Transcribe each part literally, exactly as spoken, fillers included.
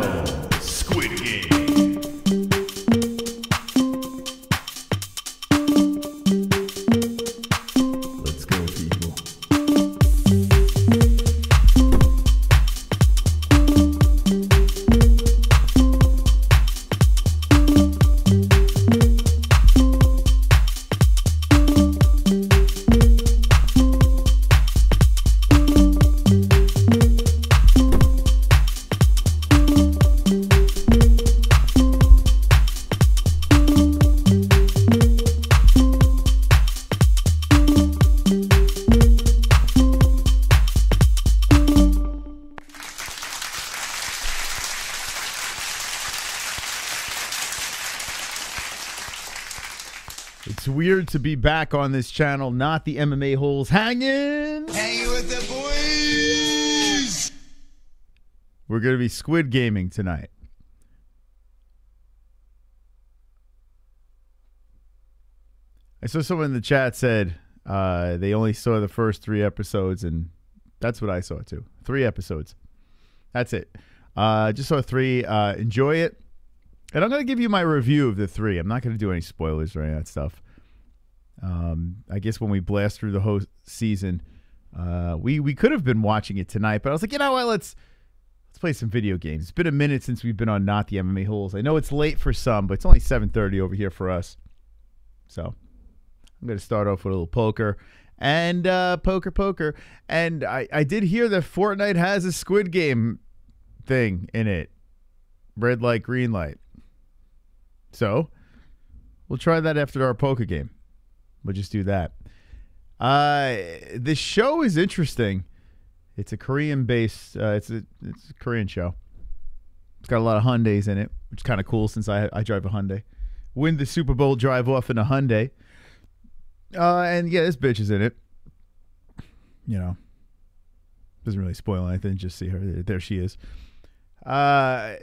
Soprano, Squid Game. Let's go, people. To be back on this channel, not the M M A holes hanging. Hanging with the boys. We're gonna be squid gaming tonight. I saw someone in the chat said uh, they only saw the first three episodes, and that's what I saw too. Three episodes. That's it. Uh, just saw three. Uh, enjoy it, and I'm gonna give you my review of the three. I'm not gonna do any spoilers or any of that stuff. Um, I guess when we blast through the whole season, uh, we, we could have been watching it tonight, but I was like, you know what, let's, let's play some video games. It's been a minute since we've been on Not the M M A Holes. I know it's late for some, but it's only seven thirty over here for us. So I'm going to start off with a little poker and, uh, poker, poker. And I, I did hear that Fortnite has a Squid Game thing in it. Red light, green light. So we'll try that after our poker game. We'll just do that. Uh, the show is interesting. It's a Korean-based. Uh, it's a it's a Korean show. It's got a lot of Hyundais in it, which is kind of cool since I I drive a Hyundai. Win the Super Bowl, drive off in a Hyundai. Uh, and yeah, this bitch is in it. You know, doesn't really spoil anything. Just see her. There she is. Uh,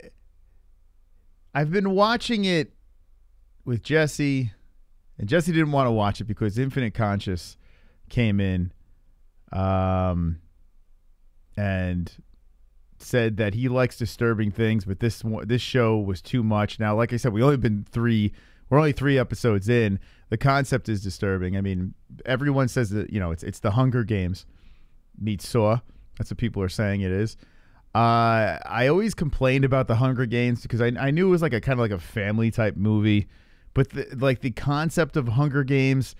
I've been watching it with Jesse. And Jesse didn't want to watch it because Infinite Conscious came in um, and said that he likes disturbing things, but this this show was too much. Now, like I said, we only been three. We're only three episodes in. The concept is disturbing. I mean, everyone says that, you know, it's it's the Hunger Games meets Saw. That's what people are saying it is. Uh, I always complained about the Hunger Games because I I knew it was like a kind of like a family type movie. But the, like the concept of Hunger Games,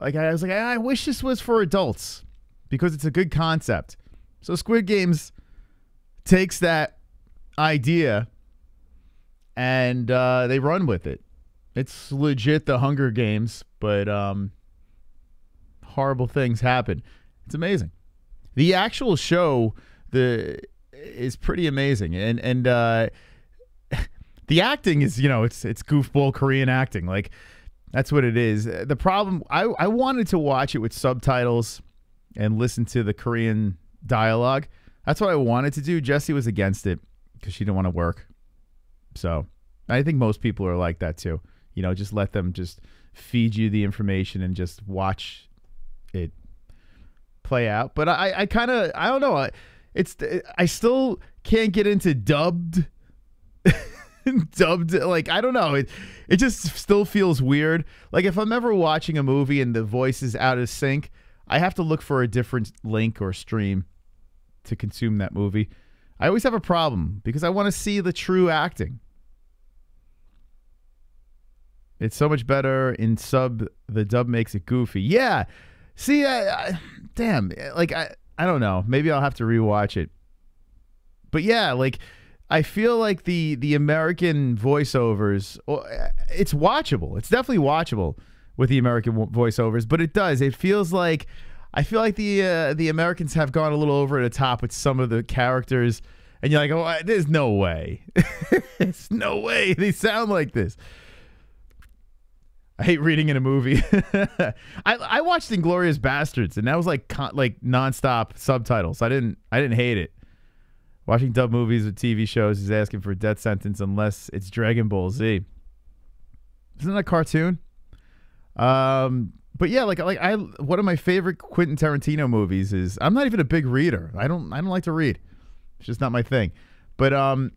like I was like, I wish this was for adults because it's a good concept. So Squid Games takes that idea and uh, they run with it. It's legit the Hunger Games, but um, horrible things happen. It's amazing. The actual show the is pretty amazing, and and. Uh, The acting is, you know, it's it's goofball Korean acting. Like, that's what it is. The problem, I, I wanted to watch it with subtitles and listen to the Korean dialogue. That's what I wanted to do. Jessie was against it because she didn't want to work. So, I think most people are like that too. You know, just let them just feed you the information and just watch it play out. But I, I kind of, I don't know. I, it's, I still can't get into dubbed. Dubbed, like, I don't know, it it just still feels weird. Like, if I'm ever watching a movie and the voice is out of sync, I have to look for a different link or stream to consume that movie. I always have a problem because I want to see the true acting. It's so much better in sub. The dub makes it goofy. Yeah, see, I, I, damn, like I I don't know, maybe I'll have to rewatch it. But yeah, like, I feel like the the American voiceovers, it's watchable. It's definitely watchable with the American voiceovers, but it does. It feels like, I feel like the uh, the Americans have gone a little over the top with some of the characters, and you're like, oh, there's no way. There's no way they sound like this. I hate reading in a movie. I I watched Inglourious Basterds, and that was like con like nonstop subtitles. I didn't I didn't hate it. Watching dub movies or T V shows is asking for a death sentence unless it's Dragon Ball Z. Isn't that a cartoon? Um, but yeah, like like I one of my favorite Quentin Tarantino movies is, I'm not even a big reader. I don't I don't like to read. It's just not my thing. But um,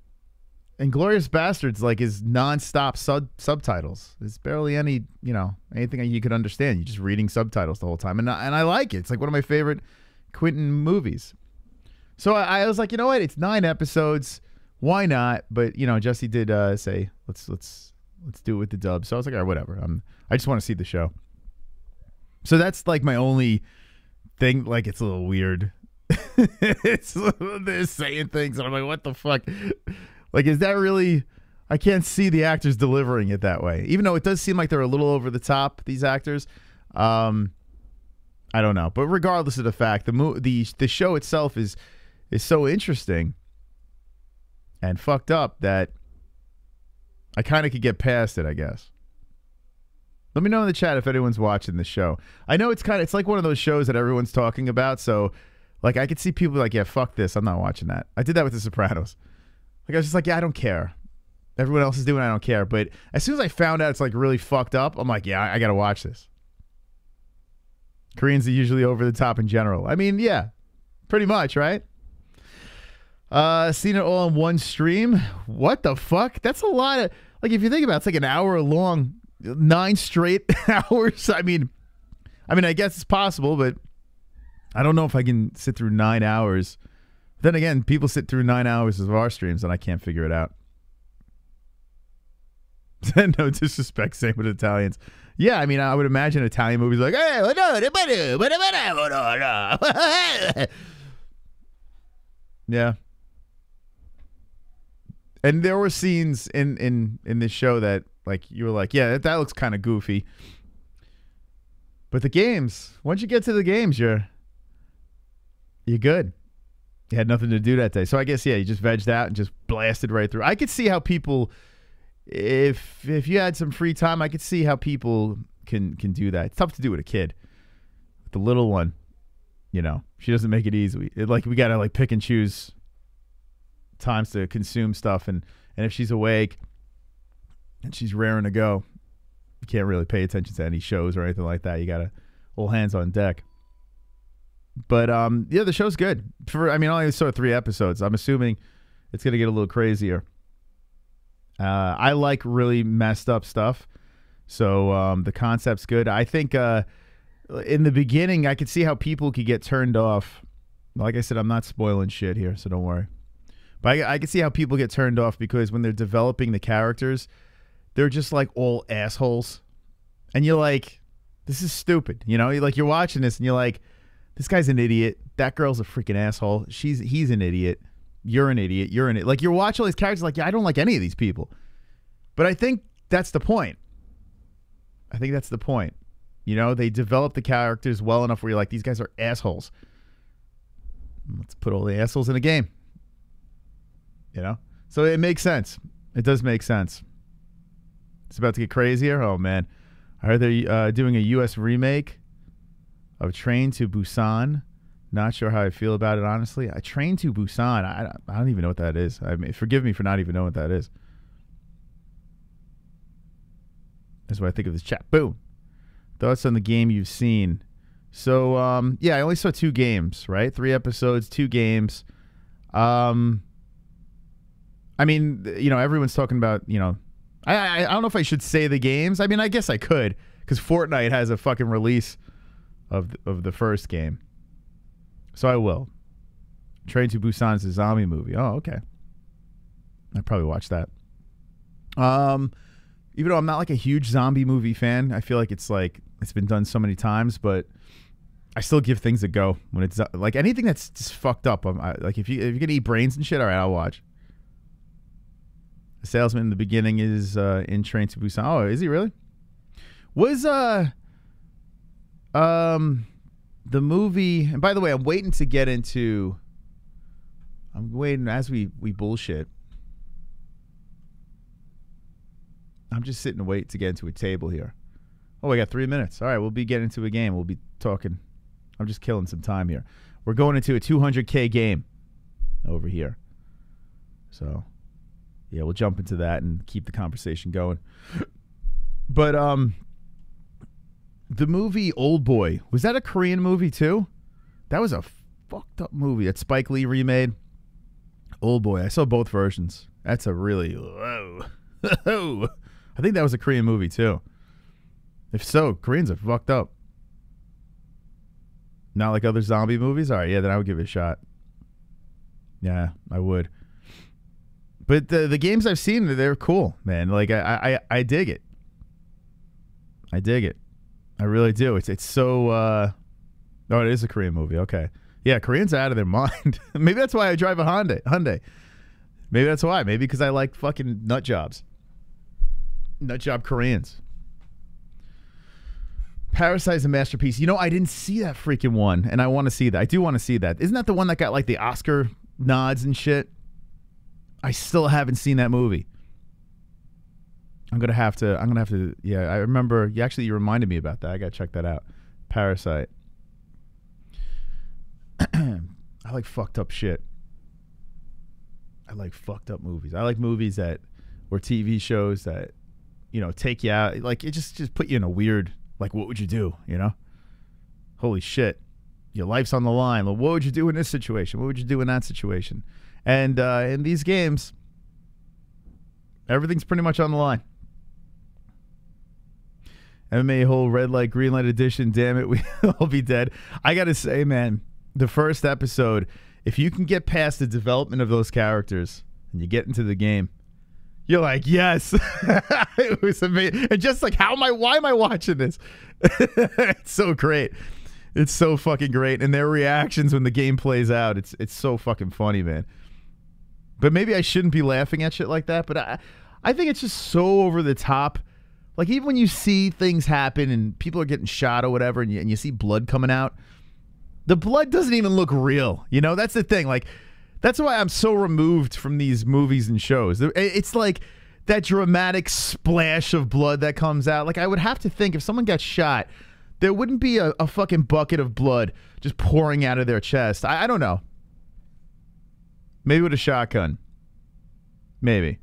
Inglourious Basterds, like, is nonstop sub subtitles. There's barely any, you know, anything you could understand. You're just reading subtitles the whole time, and I, and I like it. It's like one of my favorite Quentin movies. So I, I was like, you know what? It's nine episodes. Why not? But you know, Jesse did uh, say let's let's let's do it with the dub. So I was like, all right, whatever. I'm I just want to see the show. So that's like my only thing. Like, it's a little weird. It's they're saying things, and I'm like, what the fuck? Like, is that really? I can't see the actors delivering it that way. Even though it does seem like they're a little over the top, these actors. Um, I don't know. But regardless of the fact, the mo the the show itself is is so interesting and fucked up that I kind of could get past it, I guess. Let me know in the chat if anyone's watching the show. I know it's kind of it's like one of those shows that everyone's talking about. So, like, I could see people like, yeah, fuck this, I'm not watching that. I did that with The Sopranos. Like, I was just like, yeah, I don't care. Everyone else is doing it, I don't care. But as soon as I found out it's, like, really fucked up, I'm like, yeah, I, I got to watch this. Koreans are usually over the top in general. I mean, yeah, pretty much, right? Uh, seen it all in one stream. What the fuck? That's a lot of, like, if you think about it, it's like an hour long, nine straight hours. I mean, I mean, I guess it's possible, but I don't know if I can sit through nine hours. Then again, people sit through nine hours of our streams, and I can't figure it out. No disrespect, same with Italians. Yeah, I mean, I would imagine Italian movies like, hey, yeah. And there were scenes in in in this show that, like, you were like, yeah, that, that looks kind of goofy. But the games, once you get to the games, you're you're good. You had nothing to do that day. So I guess, yeah, you just vegged out and just blasted right through. I could see how people, if if you had some free time, I could see how people can can do that. It's tough to do with a kid. With the little one, you know, she doesn't make it easy. It, like, we got to, like, pick and choose times to consume stuff. And, and if she's awake and she's raring to go, you can't really pay attention to any shows or anything like that. You got to all hands on deck. But um, yeah, the show's good. For I mean, I only saw three episodes. I'm assuming it's gonna get a little crazier. Uh, I like really messed up stuff, so um, the concept's good. I think uh, in the beginning, I could see how people could get turned off. Like I said, I'm not spoiling shit here, so don't worry. But I, I could see how people get turned off because when they're developing the characters, they're just like all assholes, and you're like, this is stupid. You know, you're like, you're watching this and you're like, this guy's an idiot. That girl's a freaking asshole. She's he's an idiot. You're an idiot. You're an idiot. Like, you're watching all these characters like, yeah, I don't like any of these people. But I think that's the point. I think that's the point. You know, they develop the characters well enough where you're like, these guys are assholes. Let's put all the assholes in a game. You know? So it makes sense. It does make sense. It's about to get crazier. Oh, man. I heard they're uh, doing a U S remake of Train to Busan. Not sure how I feel about it, honestly. I Train to Busan. I, I don't even know what that is. I mean, forgive me for not even knowing what that is. That's what I think of this chat. Boom. Thoughts on the game you've seen. So, um, yeah, I only saw two games, right? Three episodes, two games. Um, I mean, you know, everyone's talking about, you know, I, I, I don't know if I should say the games. I mean, I guess I could, because Fortnite has a fucking release Of the, of the first game. So I will. Train to Busan is a zombie movie. Oh, okay. I probably watched that. Um, even though I'm not like a huge zombie movie fan, I feel like it's like it's been done so many times, but I still give things a go when it's like anything that's just fucked up. I'm, I, like if you if you're gonna eat brains and shit, all right, I'll watch. The salesman in the beginning is uh, in Train to Busan. Oh, is he really? Was uh. Um, the movie, and by the way, I'm waiting to get into, I'm waiting as we, we bullshit. I'm just sitting and wait to get into a table here. Oh, I got three minutes. All right, we'll be getting into a game. We'll be talking. I'm just killing some time here. We're going into a two hundred K game over here. So, yeah, we'll jump into that and keep the conversation going. But, um... the movie Old Boy, was that a Korean movie too? That was a fucked up movie that Spike Lee remade. Old Boy, I saw both versions. That's a really low. I think that was a Korean movie too. If so, Koreans are fucked up. Not like other zombie movies? All right, yeah, then I would give it a shot. Yeah, I would. But the, the games I've seen, they're cool, man. Like, I, I, I dig it. I dig it. I really do. It's it's so... Uh... Oh, it is a Korean movie. Okay. Yeah, Koreans are out of their mind. Maybe that's why I drive a Hyundai. Hyundai. Maybe that's why. Maybe because I like fucking nut jobs. Nut job Koreans. Parasite's a masterpiece. You know, I didn't see that freaking one, and I want to see that. I do want to see that. Isn't that the one that got, like, the Oscar nods and shit? I still haven't seen that movie. I'm going to have to, I'm going to have to, yeah, I remember, you actually, you reminded me about that. I got to check that out. Parasite. I like fucked up shit. I like fucked up movies. I like movies that, or T V shows that, you know, take you out. Like, it just, just put you in a weird, like, what would you do, you know? Holy shit. Your life's on the line. Well, what would you do in this situation? What would you do in that situation? And uh, in these games, everything's pretty much on the line. M M A whole red light, green light edition. Damn it, we all be dead. I got to say, man, the first episode, if you can get past the development of those characters and you get into the game, you're like, yes. It was amazing. And just like, how am I, why am I watching this? It's so great. It's so fucking great. And their reactions when the game plays out, it's it's so fucking funny, man. But maybe I shouldn't be laughing at shit like that, but I I think it's just so over the top. Like, even when you see things happen and people are getting shot or whatever, and you, and you see blood coming out, the blood doesn't even look real. You know, that's the thing. Like, that's why I'm so removed from these movies and shows. It's like that dramatic splash of blood that comes out. Like, I would have to think if someone got shot, there wouldn't be a, a fucking bucket of blood just pouring out of their chest. I, I don't know. Maybe with a shotgun. Maybe.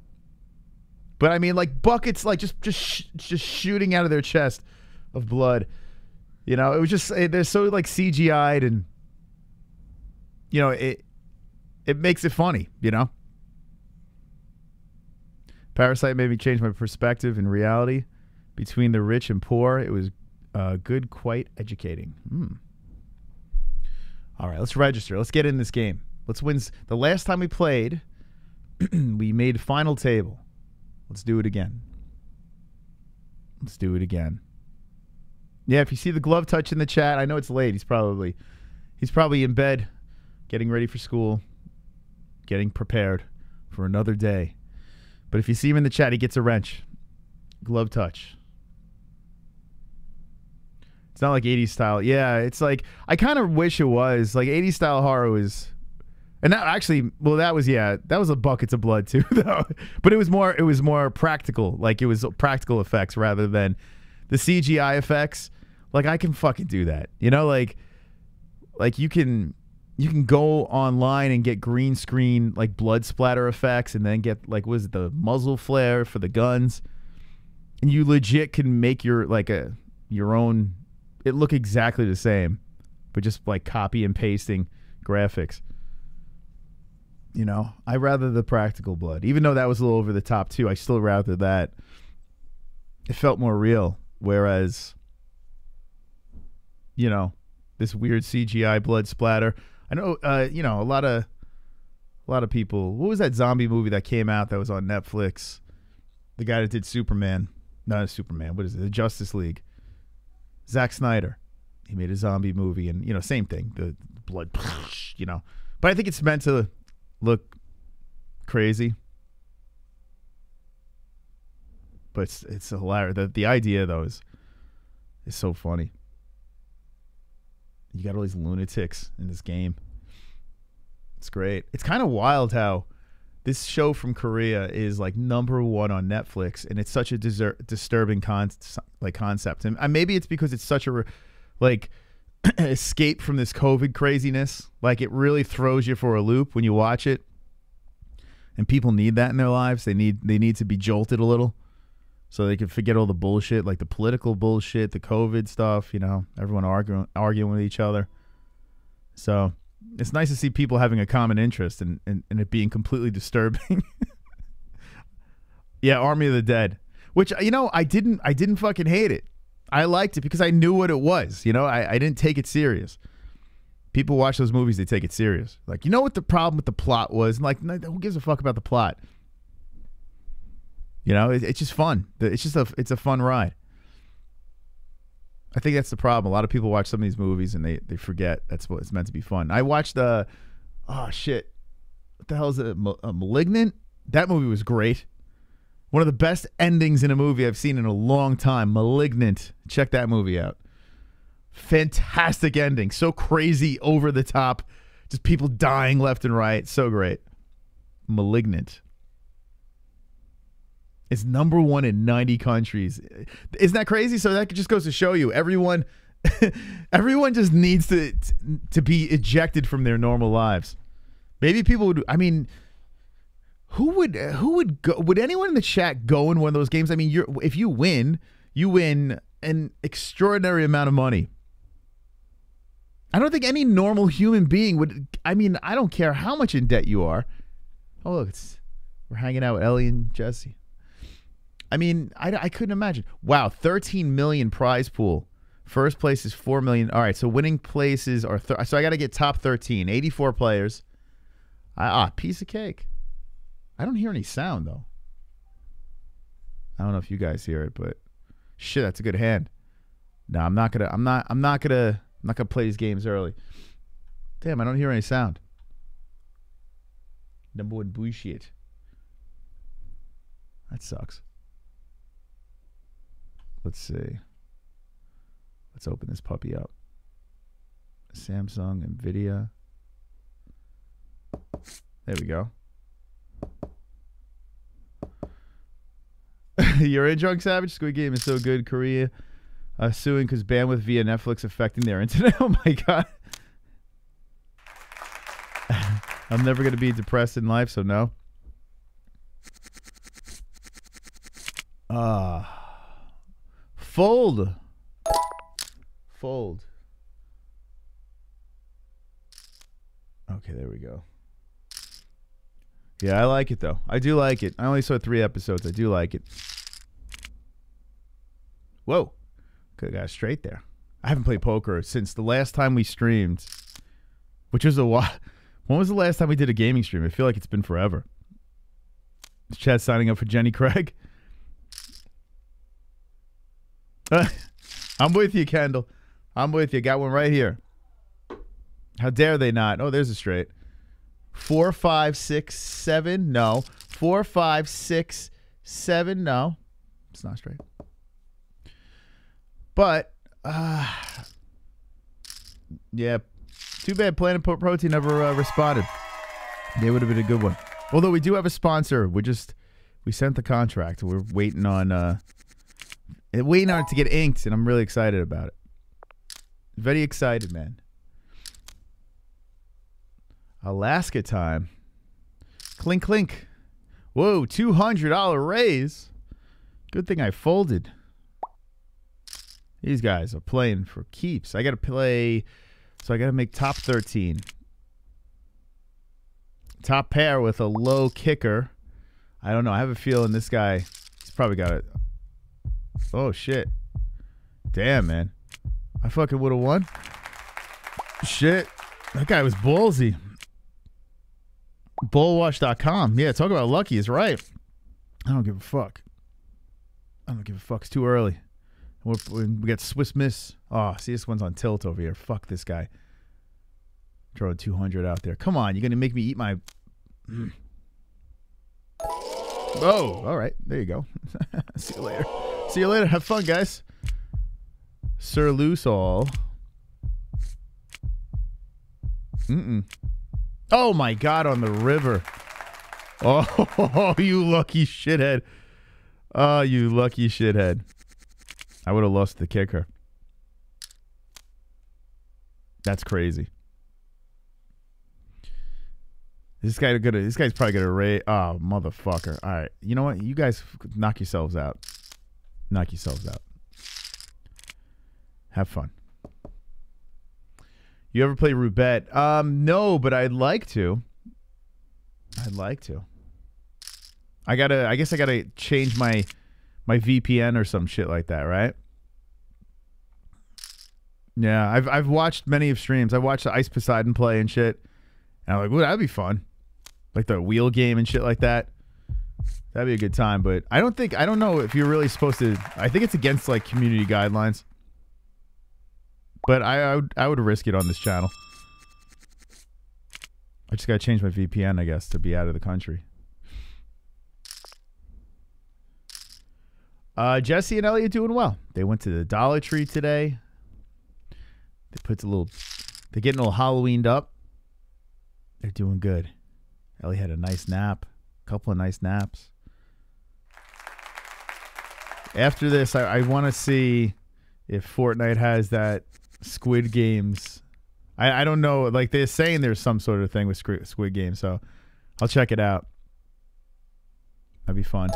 But I mean, like, buckets, like, just just sh just shooting out of their chest of blood. You know, it was just, they're so, like, C G I'd, and, you know, it it makes it funny, you know? Parasite made me change my perspective in reality. Between the rich and poor, it was uh, good, quite educating. Hmm. All right, let's register. Let's get in this game. Let's win. The last time we played, we made final table. Let's do it again. Let's do it again. Yeah, if you see the glove touch in the chat, I know it's late. He's probably, he's probably in bed, getting ready for school, getting prepared for another day. But if you see him in the chat, he gets a wrench. Glove touch. It's not like eighties style. Yeah, it's like, I kind of wish it was. Like, eighties style horror was... And that actually, well, that was, yeah, that was a buckets of blood too, though. But it was more, it was more practical. Like, it was practical effects rather than the C G I effects. Like, I can fucking do that, you know. Like, like you can, you can go online and get green screen, like, blood splatter effects, and then get, like, what is it, the muzzle flare for the guns, and you legit can make your, like, a your own. It look exactly the same, but just like copy and pasting graphics. You know, I rather the practical blood. Even though that was a little over the top too, I still rather that. It felt more real. Whereas, you know, this weird C G I blood splatter. I know, uh, you know, a lot of, a lot of people. What was that zombie movie that came out that was on Netflix? The guy that did Superman, not Superman. What is it? The Justice League. Zack Snyder. He made a zombie movie, and, you know, same thing. The blood, you know. But I think it's meant to look crazy, but it's, it's hilarious. The, the idea, though, is, is so funny. You got all these lunatics in this game. It's great. It's kind of wild how this show from Korea is, like, number one on Netflix, and it's such a disturbing con like concept. And maybe it's because it's such a, like, escape from this COVID craziness. Like, it really throws you for a loop when you watch it, and people need that in their lives. They need, they need to be jolted a little so they can forget all the bullshit, like the political bullshit, the COVID stuff, you know, everyone arguing arguing with each other. So it's nice to see people having a common interest and in, in, in it being completely disturbing. Yeah, Army of the Dead. Which, you know, I didn't I didn't fucking hate it. I liked it because I knew what it was. You know, I, I didn't take it serious. People watch those movies, they take it serious. Like, you know what the problem with the plot was? And like, who gives a fuck about the plot? You know, it, it's just fun. It's just a, it's a fun ride. I think that's the problem. A lot of people watch some of these movies and they, they forget that's what it's meant to be fun. I watched, uh, oh shit. What the hell is it? A Malignant? That movie was great. One of the best endings in a movie I've seen in a long time. Malignant. Check that movie out. Fantastic ending. So crazy, over the top. Just people dying left and right. So great. Malignant. It's number one in ninety countries. Isn't that crazy? So that just goes to show you, everyone everyone just needs to to be ejected from their normal lives. Maybe people would, I mean... Who would who would go? Would anyone in the chat go in one of those games? I mean, you're, if you win, you win an extraordinary amount of money. I don't think any normal human being would. I mean, I don't care how much in debt you are. Oh, look, it's, we're hanging out with Ellie and Jesse. I mean, I, I couldn't imagine. Wow, thirteen million prize pool. First place is four million. All right, so winning places are th so I got to get top thirteen, eighty-four players. Ah, uh, piece of cake. I don't hear any sound, though. I don't know if you guys hear it, but shit, that's a good hand. No, I'm not gonna. I'm not. I'm not gonna. I'm not gonna play these games early. Damn, I don't hear any sound. Number one bullshit. That sucks. Let's see. Let's open this puppy up. Samsung, Nvidia. There we go. You're in, Drunk Savage. Squid Game is so good. Korea uh, suing because bandwidth via Netflix affecting their internet. Oh my god. I'm never gonna be depressed in life, so no. Ah, uh, fold, fold. Okay, there we go. Yeah, I like it though. I do like it. I only saw three episodes. I do like it. Whoa. Could have got straight there. I haven't played poker since the last time we streamed. Which was a while. When was the last time we did a gaming stream? I feel like it's been forever. Is Chad signing up for Jenny Craig? I'm with you, Kendall. I'm with you. Got one right here. How dare they not? Oh, there's a straight. Four, five, six, seven, no. Four, five, six, seven, no. It's not straight. But, uh, yeah. Too bad Planet Protein never uh, responded. They would have been a good one. Although we do have a sponsor. We just, we sent the contract. We're waiting on, uh, waiting on it to get inked, and I'm really excited about it. Very excited, man. Alaska time. Clink, clink. Whoa, two hundred dollar raise. Good thing I folded. These guys are playing for keeps. I got to play, so I got to make top thirteen. Top pair with a low kicker. I don't know. I have a feeling this guy, he's probably got it. Oh, shit. Damn, man. I fucking would have won. Shit. That guy was ballsy. bullwash dot com. Yeah, talk about lucky. It's right. I don't give a fuck. I don't give a fuck. It's too early. We're, we got Swiss Miss. Oh, see, this one's on tilt over here. Fuck this guy. Throw two hundred out there. Come on. You're going to make me eat my... Mm. Oh, all right. There you go. See you later. See you later. Have fun, guys. Sir Loose all. Mm-mm. Oh my god, on the river. Oh, you lucky shithead. Oh, you lucky shithead. I would have lost the kicker. That's crazy. This guy gonna this guy's probably gonna raid. Oh, motherfucker. Alright. You know what? You guys knock yourselves out. Knock yourselves out. Have fun. You ever play roulette? Um, no, but I'd like to. I'd like to. I gotta. I guess I gotta change my my V P N or some shit like that, right? Yeah, I've I've watched many of streams. I watched the Ice Poseidon play and shit, and I'm like, "Well, that'd be fun," like the wheel game and shit like that. That'd be a good time. But I don't think I don't know if you're really supposed to. I think it's against like community guidelines. But I I would, I would risk it on this channel. I just gotta change my V P N, I guess, to be out of the country. Uh, Jesse and Elliot doing well. They went to the Dollar Tree today. They put a little, they're getting a little Halloweened up. They're doing good. Ellie had a nice nap, a couple of nice naps. After this, I, I want to see if Fortnite has that Squid Games. I, I don't know. Like they're saying, there's some sort of thing with Squid, Squid Game, so I'll check it out. That'd be fun.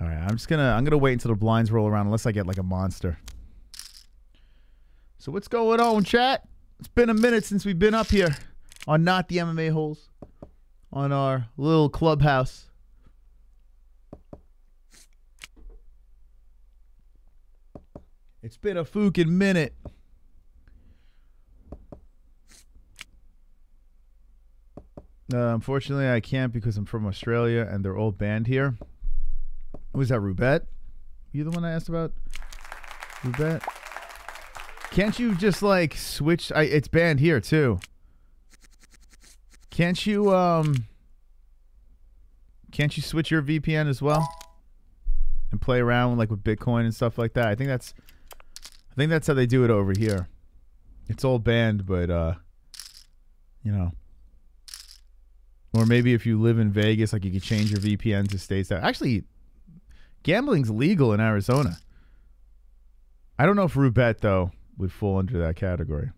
All right, I'm just gonna I'm gonna wait until the blinds roll around, unless I get like a monster. So what's going on, chat? It's been a minute since we've been up here on Not the M M A Holes, on our little clubhouse. It's been a fucking minute. Uh, unfortunately, I can't because I'm from Australia and they're all banned here. Was that Rubette? You the one I asked about? Rubette? Can't you just like switch? I, it's banned here too. Can't you um? Can't you switch your V P N as well? And play around with, like with Bitcoin and stuff like that. I think that's, I think that's how they do it over here. It's all banned, but uh, you know. Or maybe if you live in Vegas, like you could change your V P N to states that actually. Gambling's legal in Arizona. I don't know if Roulette, though, would fall under that category.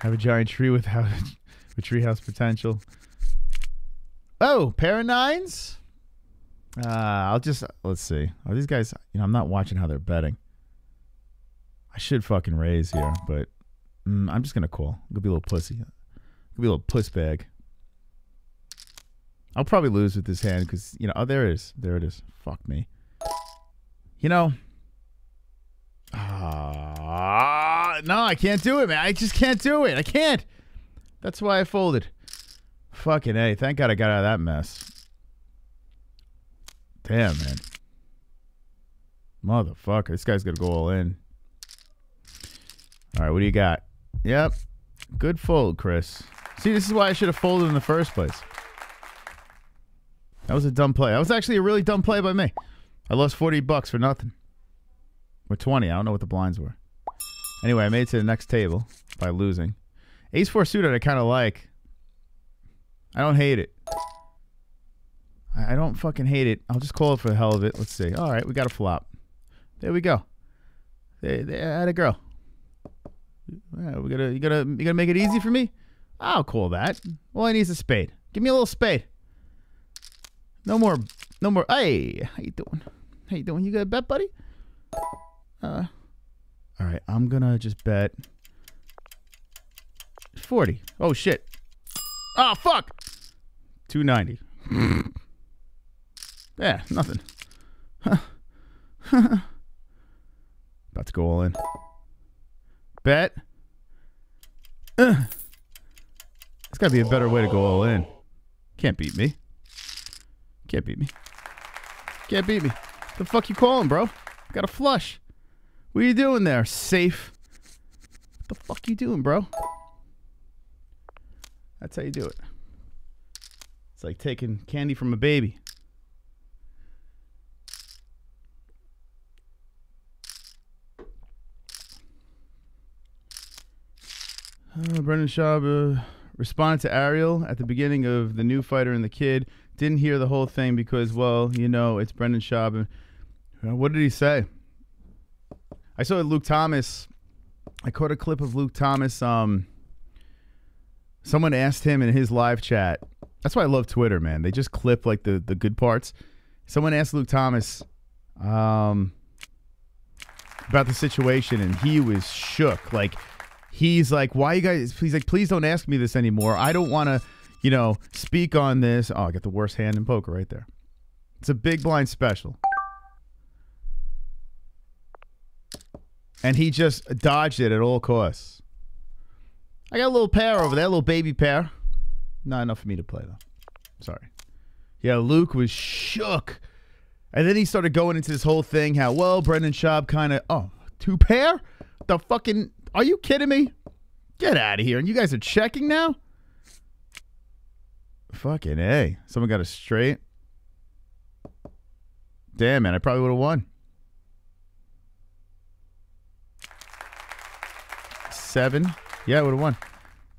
Have a giant tree without a treehouse potential. Oh, pair of nines? Uh, I'll just, let's see. Are these guys, you know, I'm not watching how they're betting. I should fucking raise here, but mm, I'm just going to call. I'm going to be a little pussy. I'm going to be a little puss bag. I'll probably lose with this hand because, you know, oh, there it is. There it is. Fuck me. You know. Uh, no, I can't do it, man. I just can't do it. I can't. That's why I folded. Fucking A. Thank God I got out of that mess. Damn, man. Motherfucker. This guy's going to go all in. All right, what do you got? Yep. Good fold, Chris. See, this is why I should have folded in the first place. That was a dumb play. That was actually a really dumb play by me. I lost forty bucks for nothing. Or twenty. I don't know what the blinds were. Anyway, I made it to the next table by losing. Ace four suited I kind of like. I don't hate it. I don't fucking hate it. I'll just call it for the hell of it. Let's see. All right, we got a flop. There we go. There, there, had a girl. Yeah, we gotta, you gotta, you gotta make it easy for me? I'll call that. All I need is a spade. Give me a little spade. No more, no more. Hey, how you doing? How you doing? You got a bet, buddy? Uh, all right, I'm gonna just bet forty. Oh shit! Oh fuck! Two ninety. Yeah, nothing. Huh. About to go all in. Bet. Uh. It's gotta be a better way to go all in. Can't beat me. Can't beat me. Can't beat me. The fuck you calling, bro? Got a flush. What are you doing there, safe? What the fuck you doing, bro? That's how you do it. It's like taking candy from a baby. Uh, Brendan Schaub uh, responded to Ariel at the beginning of The New Fighter and the Kid. Didn't hear the whole thing because, well, you know, it's Brendan Schaub. And what did he say? I saw Luke Thomas. I caught a clip of Luke Thomas. Um, someone asked him in his live chat. That's why I love Twitter, man. They just clip like the the good parts. Someone asked Luke Thomas um, about the situation, and he was shook. Like he's like, why you guys, he's like, please don't ask me this anymore. I don't want to, you know, speak on this. Oh, I got the worst hand in poker right there. It's a big blind special. And he just dodged it at all costs. I got a little pair over there, a little baby pair. Not enough for me to play, though. Sorry. Yeah, Luke was shook. And then he started going into this whole thing how, well, Brendan Schaub kind of, oh, two pair? The fucking, are you kidding me? Get out of here. And you guys are checking now? Fucking A. Someone got a straight. Damn, man, I probably would have won. Seven. Yeah, I would have won.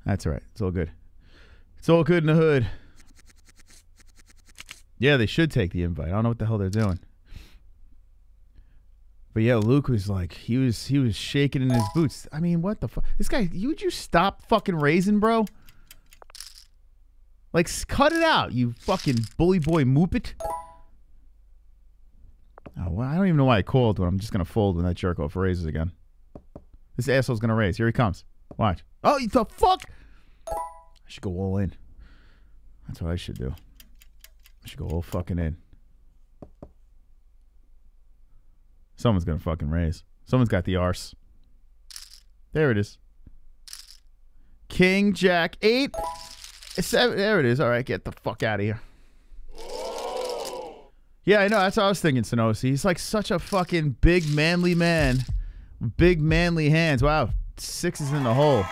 That's all right. It's all good. It's all good in the hood. Yeah, they should take the invite. I don't know what the hell they're doing. But yeah, Luke was like, he was he was shaking in his boots. I mean, what the fuck? This guy, you, would you stop fucking raising, bro? Like, cut it out, you fucking bully boy moopit. Oh, well, I don't even know why I called when I'm just going to fold when that jerk off raises again. This asshole's going to raise. Here he comes. Watch. Oh, you the fuck? I should go all in. That's what I should do. I should go all fucking in. Someone's gonna fucking raise. Someone's got the arse. There it is. King, jack, eight, seven. There it is. All right, get the fuck out of here. Yeah, I know. That's what I was thinking, Sanosi. He's like such a fucking big manly man. Big manly hands. Wow. Six is in the hole.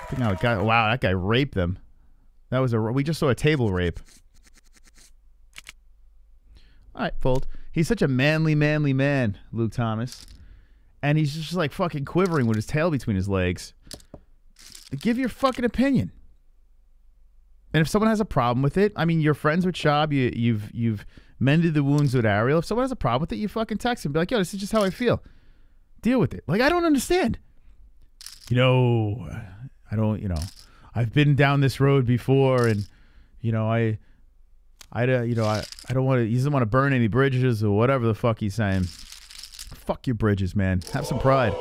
I think I got. Wow, that guy raped them. That was a, we just saw a table rape. All right, fold. He's such a manly, manly man, Luke Thomas. And he's just like fucking quivering with his tail between his legs. Give your fucking opinion. And if someone has a problem with it, I mean, you're friends with Schaub, you, you've, you've mended the wounds with Ariel. If someone has a problem with it, you fucking text him. Be like, yo, this is just how I feel. Deal with it. Like, I don't understand. You know, I don't, you know. I've been down this road before, and you know I, I you know I, I don't want to. He doesn't want to burn any bridges or whatever the fuck he's saying. Fuck your bridges, man. Have some pride.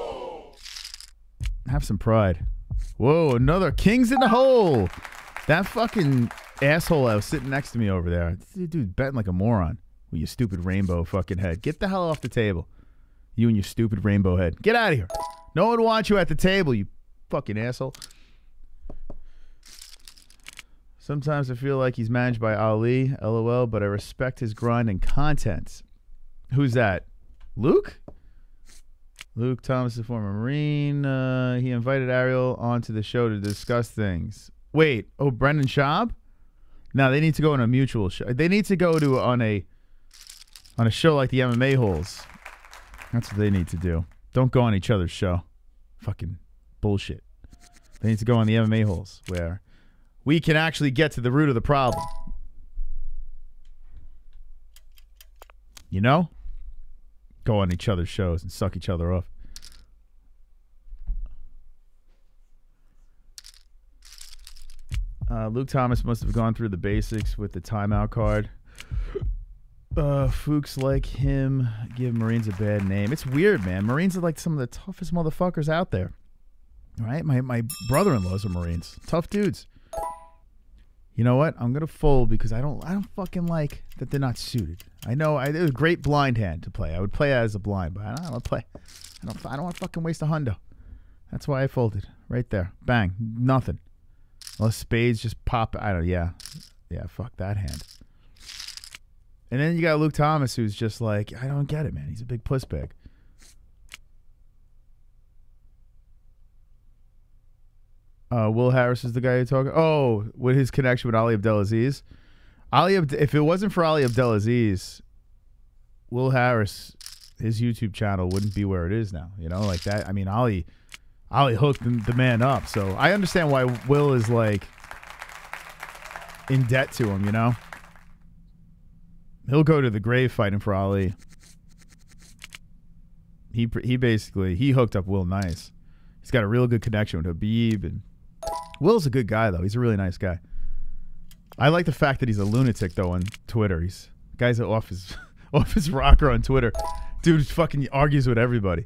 Have some pride. Whoa, another king's in the hole. That fucking asshole that was sitting next to me over there, dude, betting like a moron with your stupid rainbow fucking head. Get the hell off the table, you and your stupid rainbow head. Get out of here. No one wants you at the table, you fucking asshole. Sometimes I feel like he's managed by Ali, lol, but I respect his grind and content. Who's that? Luke? Luke Thomas, a former Marine. Uh, he invited Ariel onto the show to discuss things. Wait, oh, Brendan Schaub? No, they need to go on a mutual show. They need to go to on a on a show like the M M A holes. That's what they need to do. Don't go on each other's show. Fucking bullshit. They need to go on the M M A holes where we can actually get to the root of the problem. You know? Go on each other's shows and suck each other off. Uh, Luke Thomas must have gone through the basics with the timeout card. Uh, Fuchs like him give Marines a bad name. It's weird, man. Marines are like some of the toughest motherfuckers out there. Right? My, my brother-in-laws are Marines. Tough dudes. You know what? I'm gonna fold because I don't. I don't fucking like that they're not suited. I know. I, it was a great blind hand to play. I would play as a blind, but I don't want to play. I don't. I don't want to fucking waste a hundo. That's why I folded right there. Bang. Nothing. Unless spades just pop. I don't. Yeah. Yeah. Fuck that hand. And then you got Luke Thomas, who's just like, I don't get it, man. He's a big pussbag. Uh, Will Harris is the guy you're talking. Oh, with his connection with Ali Abdelaziz. Ali, Abde if it wasn't for Ali Abdelaziz, Will Harris, his YouTube channel wouldn't be where it is now. You know, like that. I mean, Ali, Ali hooked the man up. So I understand why Will is like in debt to him. You know, he'll go to the grave fighting for Ali. He he basically he hooked up Will nice. He's got a real good connection with Habib and. Will's a good guy, though. He's a really nice guy. I like the fact that he's a lunatic, though, on Twitter. He's guy's off his off his rocker on Twitter. Dude fucking argues with everybody.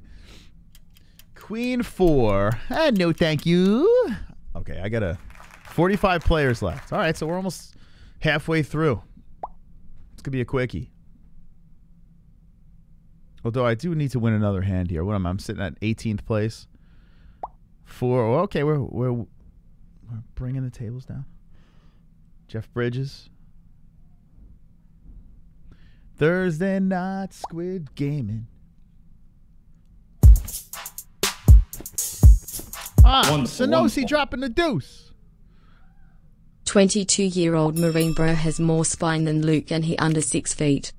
Queen four. Ah, no, thank you. Okay, I got a forty-five players left. All right, so we're almost halfway through. This could be a quickie. Although I do need to win another hand here. What am I? I'm sitting at eighteenth place. Four. Okay, we're we're we're bringing the tables down. Jeff Bridges. Thursday night squid gaming. Ah, Sanosi dropping the deuce. twenty-two-year-old Marine Bro has more spine than Luke, and he under six feet.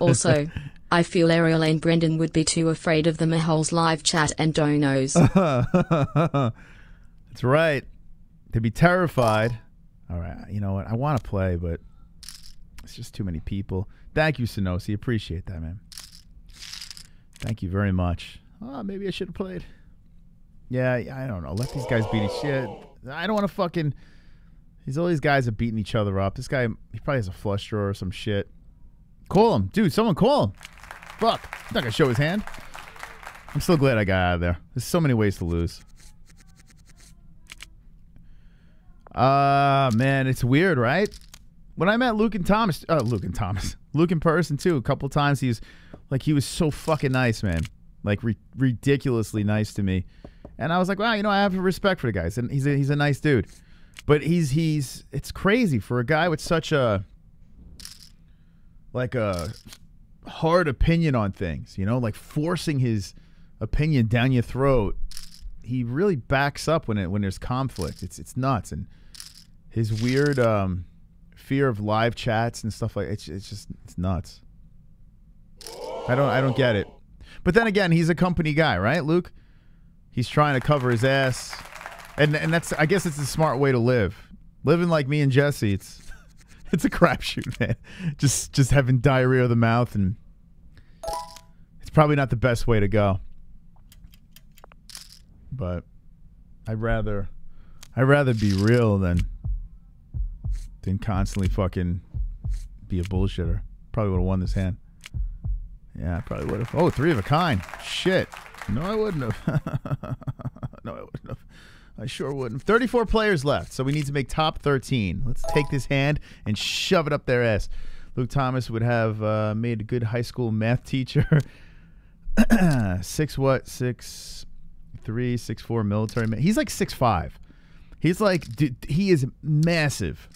Also, I feel Ariel and Brendan would be too afraid of the Mahol's live chat and donos. That's right. They'd be terrified. All right, you know what? I want to play, but it's just too many people. Thank you, Sanosi. Appreciate that, man. Thank you very much. Oh, maybe I should have played. Yeah, I don't know. Let these guys beat each shit. I don't want to fucking... These all these guys are beating each other up. This guy, he probably has a flush drawer or some shit. Call him. Dude, someone call him. Fuck. He's not going to show his hand. I'm so glad I got out of there. There's so many ways to lose. Ah, uh, man, it's weird, right? When I met Luke and Thomas, uh, Luke and Thomas, Luke in person too, a couple times, he was, like, he was so fucking nice, man. Like, ri ridiculously nice to me. And I was like, wow, you know, I have respect for the guys. And he's a, he's a nice dude. But he's, he's, it's crazy for a guy with such a, like a hard opinion on things, you know, like forcing his opinion down your throat. He really backs up when it, when there's conflict. It's, it's nuts. And his weird um, fear of live chats and stuff like it's, it's just, it's nuts. I don't, I don't get it. But then again, he's a company guy, right, Luke? He's trying to cover his ass. And and that's, I guess it's a smart way to live. Living like me and Jesse, it's it's a crapshoot, man. Just just having diarrhea of the mouth, and it's probably not the best way to go. But I'd rather I'd rather be real than than constantly fucking be a bullshitter. Probably would have won this hand. Yeah, I probably would have. Oh, three of a kind. Shit. No, I wouldn't have. No, I wouldn't have. I sure wouldn't. thirty-four players left, so we need to make top thirteen. Let's take this hand and shove it up their ass. Luke Thomas would have uh, made a good high school math teacher. six what? Six three, six four military man. He's like six five. He's like, dude, he is massive.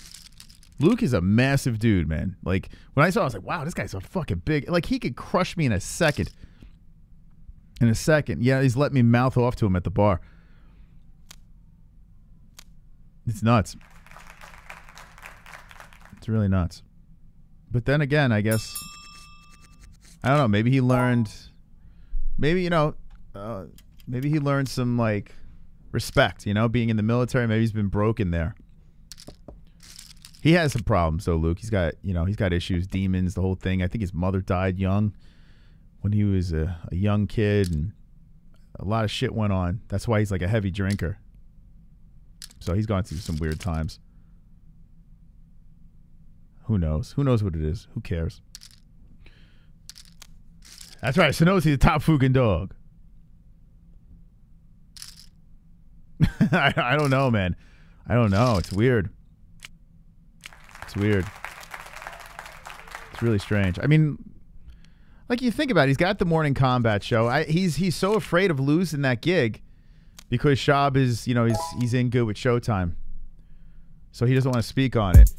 Luke is a massive dude, man. Like when I saw, I was like, wow, this guy's so fucking big. Like he could crush me in a second. In a second, yeah, he's let me mouth off to him at the bar. It's nuts. It's really nuts. But then again, I guess, I don't know, maybe he learned, maybe, you know, uh, maybe he learned some, like, respect, you know, being in the military. Maybe he's been broken there. He has some problems, though, Luke. He's got, you know, he's got issues, demons, the whole thing. I think his mother died young when he was a, a young kid, and a lot of shit went on. That's why he's, like, a heavy drinker. So he's gone through some weird times. Who knows? Who knows what it is? Who cares? That's right. Sanosi's the top fucking dog. I, I don't know, man. I don't know. It's weird. It's weird. It's really strange. I mean, like you think about it, he's got the morning combat show. I, he's he's so afraid of losing that gig. Because Schaub is, you know, he's he's in good with Showtime. So he doesn't want to speak on it.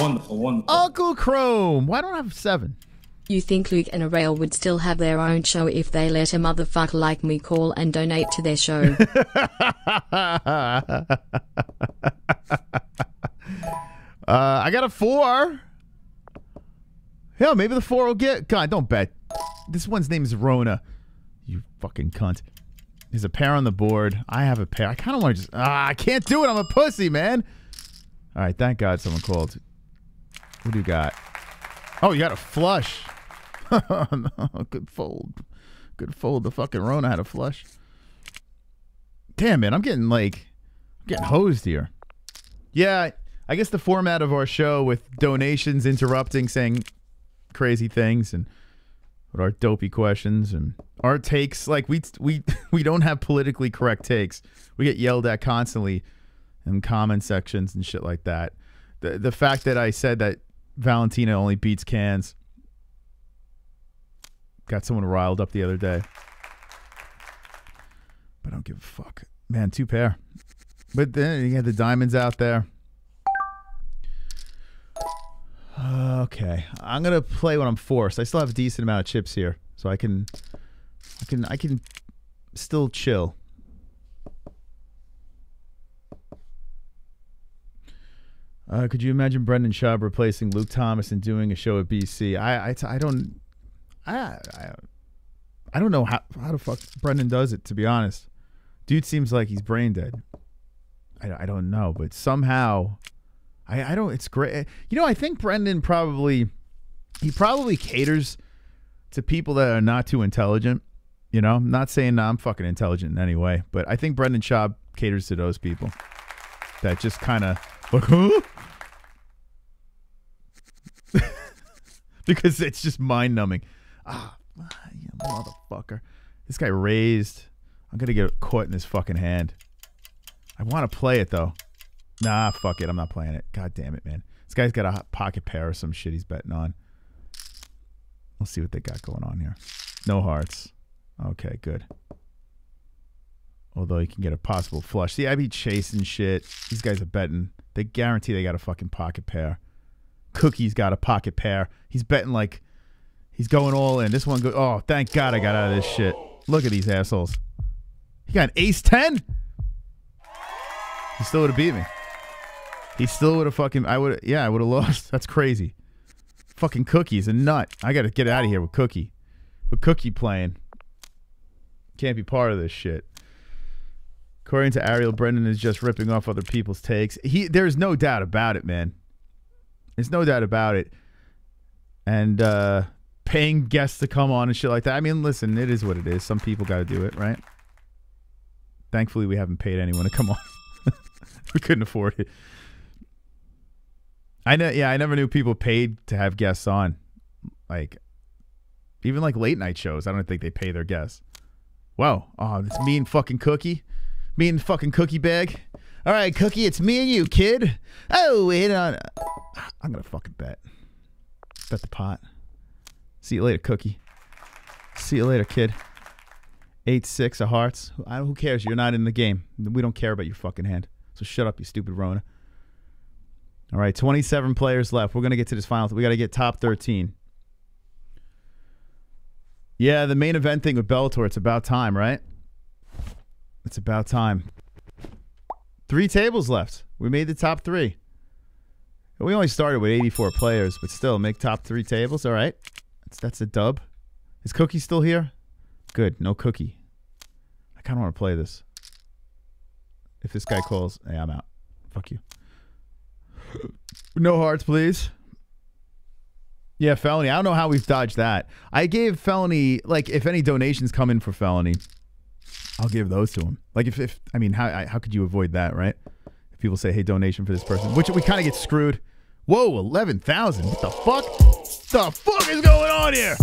Wonderful, wonderful. Uncle Chrome! Why don't I have seven? You think Luke and Ariel would still have their own show if they let a motherfucker like me call and donate to their show? uh, I got a four. Hell, maybe the four will get... God, don't bet. This one's name is Rona. You fucking cunt. There's a pair on the board. I have a pair. I kind of want to just... Ah, I can't do it. I'm a pussy, man. All right. Thank God someone called. What do you got? Oh, you got a flush. No, good fold. Good fold. The fucking Rona had a flush. Damn, man. I'm getting, like... I'm getting hosed here. Yeah, I guess the format of our show with donations interrupting, saying crazy things, and... with our dopey questions and our takes. Like, we we we don't have politically correct takes. We get yelled at constantly in comment sections and shit like that. The the fact that I said that Valentina only beats cans got someone riled up the other day. But I don't give a fuck. Man, two pair. But then you had the diamonds out there. Uh, okay, I'm gonna play when I'm forced. I still have a decent amount of chips here, so I can, I can, I can still chill. Uh, could you imagine Brendan Schaub replacing Luke Thomas and doing a show at B C? I, I, I don't, I, I, I don't know how how the fuck Brendan does it. To be honest, dude seems like he's brain dead. I, I don't know, but somehow. I, I don't, it's great. You know, I think Brendan probably, he probably caters to people that are not too intelligent. You know, I'm not saying nah, I'm fucking intelligent in any way, but I think Brendan Schaub caters to those people that just kind of like, huh? Because it's just mind numbing. Ah, you motherfucker. This guy raised. I'm going to get caught in his fucking hand. I want to play it though. Nah, fuck it. I'm not playing it. God damn it, man. This guy's got a pocket pair or some shit he's betting on. We'll see what they got going on here. No hearts. Okay, good. Although you can get a possible flush. See, I be chasing shit. These guys are betting. They guarantee they got a fucking pocket pair. Cookie's got a pocket pair. He's betting like he's going all in. This one goes. Oh, thank God I got out of this shit. Look at these assholes. He got an ace ten? He still would have beat me. He still would have fucking, I would, yeah, I would have lost. That's crazy. Fucking Cookie's a nut. I got to get out of here with Cookie. With Cookie playing. Can't be part of this shit. According to Ariel, Brendan is just ripping off other people's takes. He, there's no doubt about it, man. There's no doubt about it. And uh, paying guests to come on and shit like that. I mean, listen, it is what it is. Some people got to do it, right? Thankfully, we haven't paid anyone to come on. We couldn't afford it. I know. Yeah, I never knew people paid to have guests on, like even like late night shows. I don't think they pay their guests. Whoa! Oh, it's me and fucking Cookie, me and fucking Cookie Bag. All right, Cookie, it's me and you, kid. Oh, hit on. I'm gonna fucking bet. Bet the pot. See you later, Cookie. See you later, kid. Eight six of hearts. I, who cares? You're not in the game. We don't care about your fucking hand. So shut up, you stupid Rona. All right, twenty-seven players left. We're going to get to this final. We got to get top thirteen. Yeah, the main event thing with Bellator, it's about time, right? It's about time. Three tables left. We made the top three. We only started with eighty-four players, but still, make top three tables. All right. That's, that's a dub. Is Cookie still here? Good. No Cookie. I kind of want to play this. If this guy calls, hey, I'm out. Fuck you. No hearts, please. Yeah, felony. I don't know how we've dodged that. I gave felony, like, if any donations come in for felony, I'll give those to him. Like, if, if I mean, how I, how could you avoid that, right? If people say, hey, donation for this person, which we kind of get screwed. Whoa, eleven thousand. What the fuck? The fuck is going on here?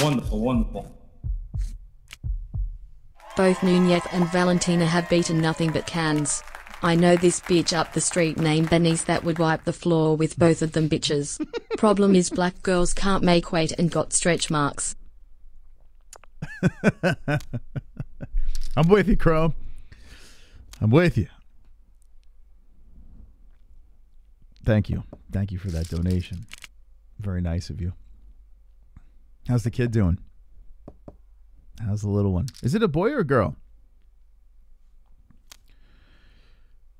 Wonderful, wonderful. Both Nunez and Valentina have beaten nothing but cans. I know this bitch up the street named Bernice that would wipe the floor with both of them bitches. Problem is black girls can't make weight and got stretch marks. I'm with you, Chrome. I'm with you. Thank you. Thank you for that donation. Very nice of you. How's the kid doing? How's the little one? Is it a boy or a girl?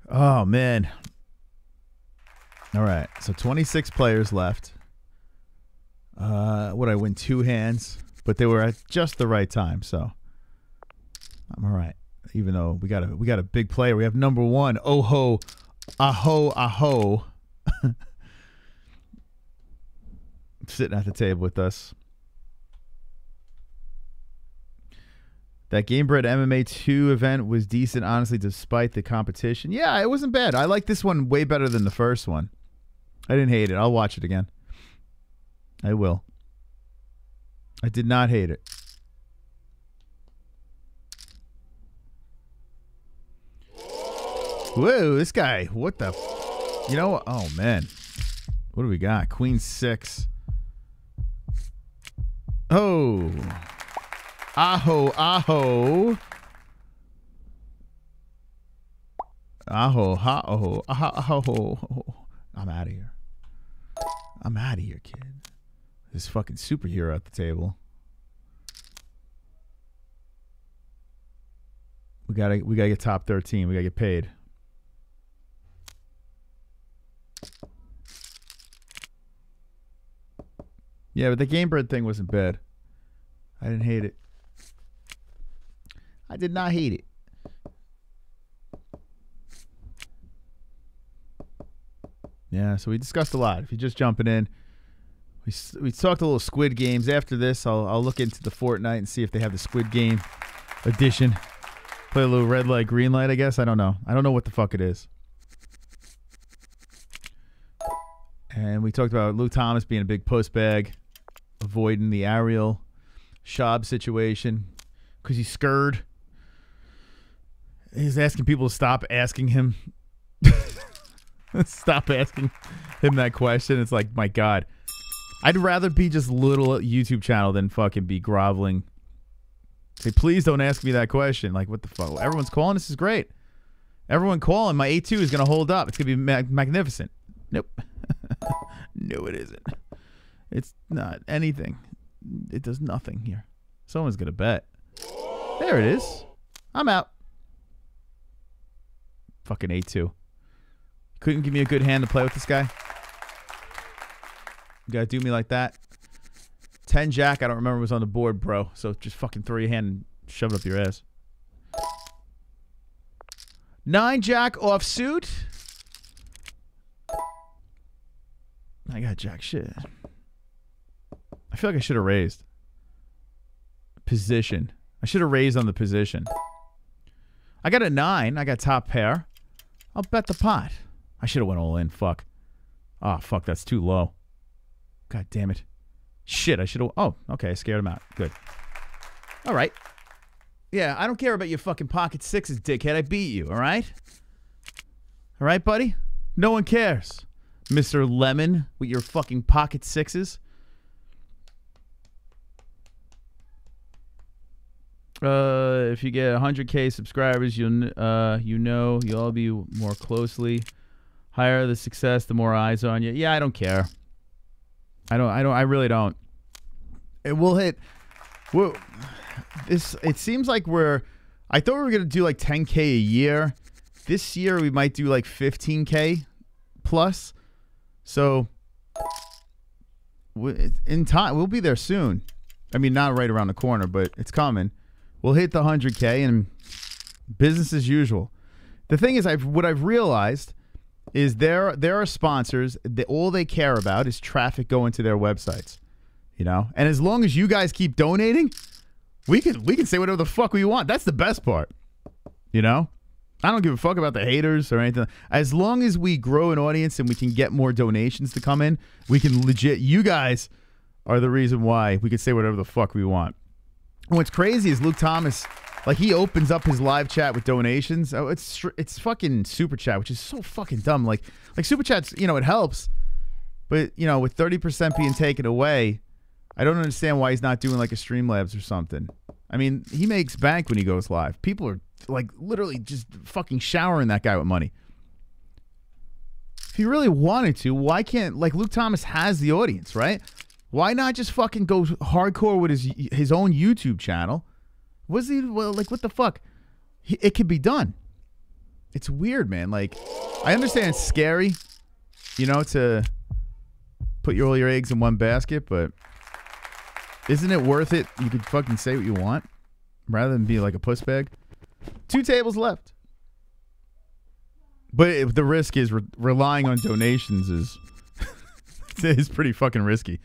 Oh, man. All right. So twenty-six players left. Uh, what, I win two hands, but they were at just the right time. So I'm all right. Even though we got a, we got a big player. We have number one. Oh, ho, aho, aho. Sitting at the table with us. That Gamebred M M A two event was decent, honestly, despite the competition. Yeah, it wasn't bad. I like this one way better than the first one. I didn't hate it. I'll watch it again. I will. I did not hate it. Whoa, this guy, what the... F you know, oh, man. What do we got? Queen six. Oh. Aho, aho. Aho, ha-oh, aho. I'm out of here. I'm out of here, kid. This fucking superhero at the table. We gotta, we gotta get top thirteen. We gotta get paid. Yeah, but the Game Bird thing wasn't bad. I didn't hate it. I did not hate it. Yeah, so we discussed a lot. If you're just jumping in, we we talked a little Squid Games. After this, I'll I'll look into the Fortnite and see if they have the Squid Game edition. Play a little red light, green light, I guess. I don't know. I don't know what the fuck it is. And we talked about Luke Thomas being a big post bag, avoiding the Ariel Schaub situation because he's scared. He's asking people to stop asking him. Stop asking him that question. It's like, my God. I'd rather be just little YouTube channel than fucking be groveling. Say, please don't ask me that question. Like, what the fuck? Everyone's calling. This is great. Everyone calling. My A two is going to hold up. It's going to be mag magnificent. Nope. No, it isn't. It's not anything. It does nothing here. Someone's going to bet. There it is. I'm out. Fucking A two. Couldn't give me a good hand to play with this guy. You gotta do me like that. Ten jack, I don't remember, was on the board, bro. So just fucking throw your hand and shove it up your ass. Nine jack offsuit. I got jack shit. I feel like I should have raised. Position. I should have raised on the position. I got a nine. I got top pair. I'll bet the pot. I should have went all in. Fuck. Ah, oh, fuck. That's too low. God damn it. Shit. I should have. Oh, okay. I scared him out. Good. All right. Yeah, I don't care about your fucking pocket sixes, dickhead. I beat you. All right. All right, buddy. No one cares, Mister Lemon, with your fucking pocket sixes. Uh, if you get one hundred K subscribers, you'll uh, you know you'll all be more closely. Higher the success, the more eyes on you. Yeah, I don't care. I don't. I don't. I really don't. It will hit. Whoa. This. It seems like we're. I thought we were gonna do like ten K a year. This year we might do like fifteen K plus. So in time, we'll be there soon. I mean, not right around the corner, but it's coming. We'll hit the one hundred K and business as usual. The thing is, I've what I've realized. Is there there are sponsors that all they care about is traffic going to their websites, you know? And as long as you guys keep donating, we can we can say whatever the fuck we want. That's the best part, you know? I don't give a fuck about the haters or anything. As long as we grow an audience and we can get more donations to come in, we can legit. You guys are the reason why we can say whatever the fuck we want. And what's crazy is Luke Thomas. Like, he opens up his live chat with donations. Oh, it's it's fucking Super Chat, which is so fucking dumb. Like, like Super Chats, you know, it helps. But, you know, with thirty percent being taken away, I don't understand why he's not doing, like, a Streamlabs or something. I mean, he makes bank when he goes live. People are, like, literally just fucking showering that guy with money. If he really wanted to, why can't... Like, Luke Thomas has the audience, right? Why not just fucking go hardcore with his, his own YouTube channel? Was he well, like what the fuck? He, it could be done. It's weird, man. Like, I understand it's scary, you know, to put your, all your eggs in one basket, but isn't it worth it? You could fucking say what you want rather than be like a puss bag. Two tables left, but it, the risk is re relying on donations is is pretty fucking risky.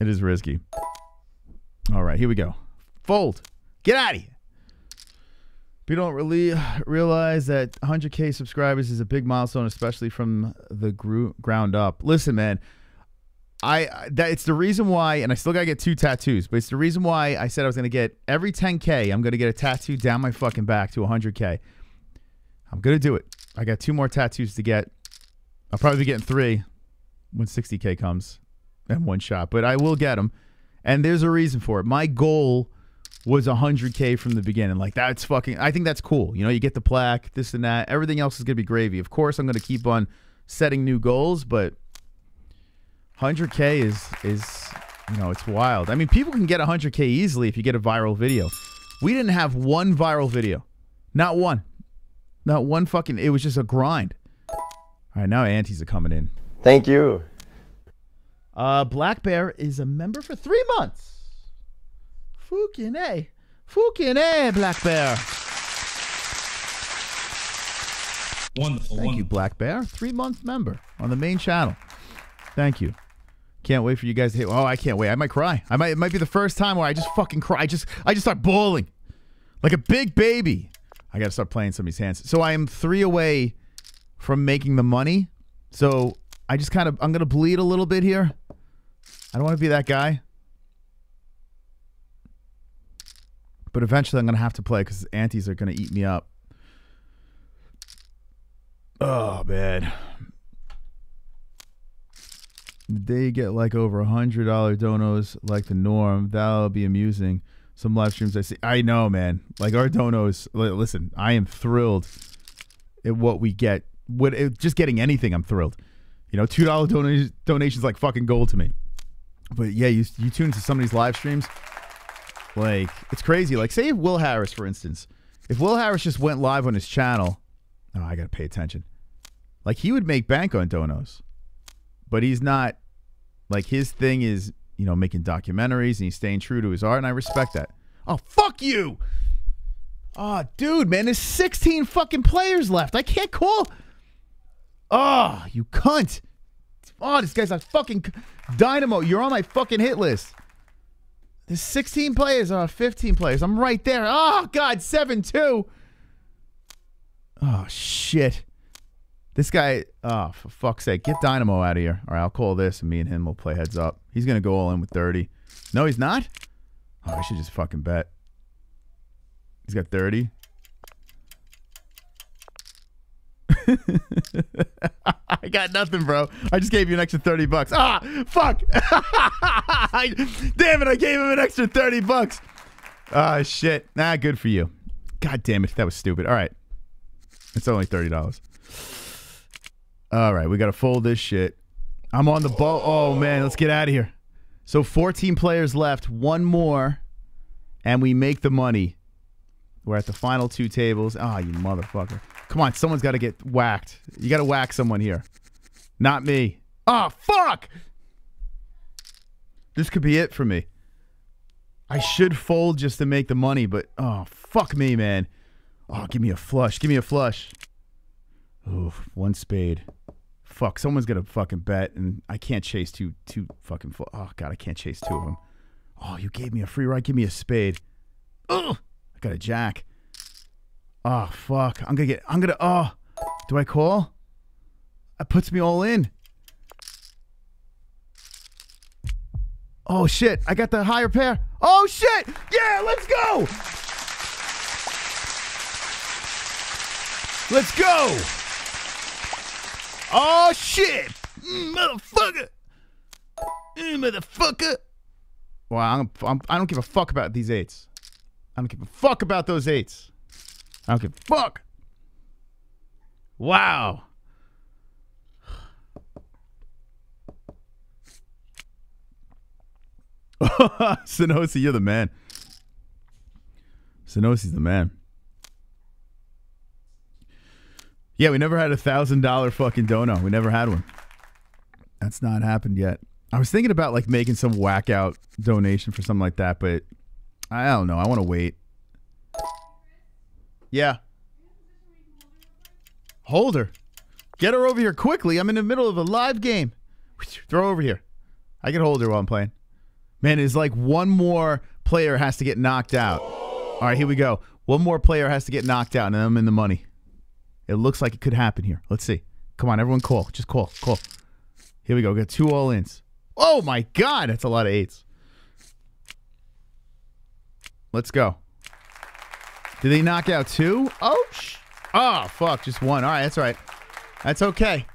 It is risky. All right, here we go. Fold. Get out of here. People don't really realize that one hundred K subscribers is a big milestone, especially from the ground up. Listen, man, I that it's the reason why, and I still gotta get two tattoos, but it's the reason why I said I was gonna get every ten K, I'm gonna get a tattoo down my fucking back to one hundred K. I'm gonna do it. I got two more tattoos to get. I'll probably be getting three when sixty K comes in one shot, but I will get them. And there's a reason for it. My goal was one hundred K from the beginning. Like, that's fucking, I think that's cool. You know, you get the plaque, this and that. Everything else is going to be gravy. Of course, I'm going to keep on setting new goals, but one hundred K is, is, you know, it's wild. I mean, people can get one hundred K easily if you get a viral video. We didn't have one viral video. Not one. Not one fucking, it was just a grind. All right, now aunties are coming in. Thank you. Uh, Black Bear is a member for three months. Fucking A. Fucking A, Black Bear. Wonderful. Thank you, Black Bear. Three-month member on the main channel. Thank you. Can't wait for you guys to hit. Oh, I can't wait. I might cry. I might. It might be the first time where I just fucking cry. I just, I just start bawling like a big baby. I got to start playing somebody's hands. So I am three away from making the money. So I just kind of, I'm going to bleed a little bit here. I don't want to be that guy. But eventually I'm going to have to play because aunties are going to eat me up. Oh, man. They get like over one hundred dollar donos like the norm. That'll be amusing. Some live streams I see. I know, man. Like, our donos. Listen, I am thrilled at what we get. What, it, just getting anything, I'm thrilled. You know, two dollar don donations like fucking gold to me. But yeah, you, you tune into some of these live streams. Like, it's crazy. Like, say Will Harris, for instance. If Will Harris just went live on his channel, oh, I gotta pay attention. Like, he would make bank on donos. But he's not, like, his thing is, you know, making documentaries, and he's staying true to his art, and I respect that. Oh, fuck you! Oh, dude, man, there's sixteen fucking players left. I can't call. Oh, you cunt. Oh, this guy's a fucking dynamo. You're on my fucking hit list. There's sixteen players or fifteen players. I'm right there. Oh, God, seven two. Oh, shit. This guy, oh, for fuck's sake, get Dynamo out of here. All right, I'll call this, and me and him will play heads up. He's going to go all in with thirty. No, he's not? Oh, I should just fucking bet. He's got thirty. I got nothing, bro. I just gave you an extra thirty bucks. Ah, fuck. I, damn it, I gave him an extra thirty bucks. Ah, shit. Nah, good for you. God damn it, that was stupid. All right. It's only thirty dollars. All right, we got to fold this shit. I'm on the boat. Oh, man, let's get out of here. So fourteen players left. One more, and we make the money. We're at the final two tables. Ah, you motherfucker. Come on, someone's got to get whacked. You got to whack someone here. Not me. Oh, fuck! This could be it for me. I should fold just to make the money, but... Oh, fuck me, man. Oh, give me a flush. Give me a flush. Oof, one spade. Fuck, someone's going to fucking bet, and I can't chase two, two fucking... Fl oh, God, I can't chase two of them. Oh, you gave me a free ride. Give me a spade. Ugh! I got a jack. Oh, fuck. I'm gonna get... I'm gonna... Oh. Do I call? That puts me all in. Oh, shit. I got the higher pair. Oh, shit! Yeah, let's go! Let's go! Oh, shit! Motherfucker! Motherfucker! Wow, I'm, I'm, I don't give a fuck about these eights. I don't give a fuck about those eights. I don't give a fuck. Wow. Sanosi, you're the man. Sanosi's the man. Yeah, we never had a thousand dollar fucking dono. We never had one. That's not happened yet. I was thinking about like making some whack out donation for something like that, but I don't know. I want to wait. Yeah. Hold her. Get her over here quickly. I'm in the middle of a live game. Throw over here. I can hold her while I'm playing. Man, it's like one more player has to get knocked out. All right, here we go. One more player has to get knocked out, and I'm in the money. It looks like it could happen here. Let's see. Come on, everyone call. Just call. Call. Here we go. We got two all-ins. Oh my God, that's a lot of eights. Let's go. Did they knock out two? Oh, sh oh, fuck, just one. All right, that's all right. That's okay.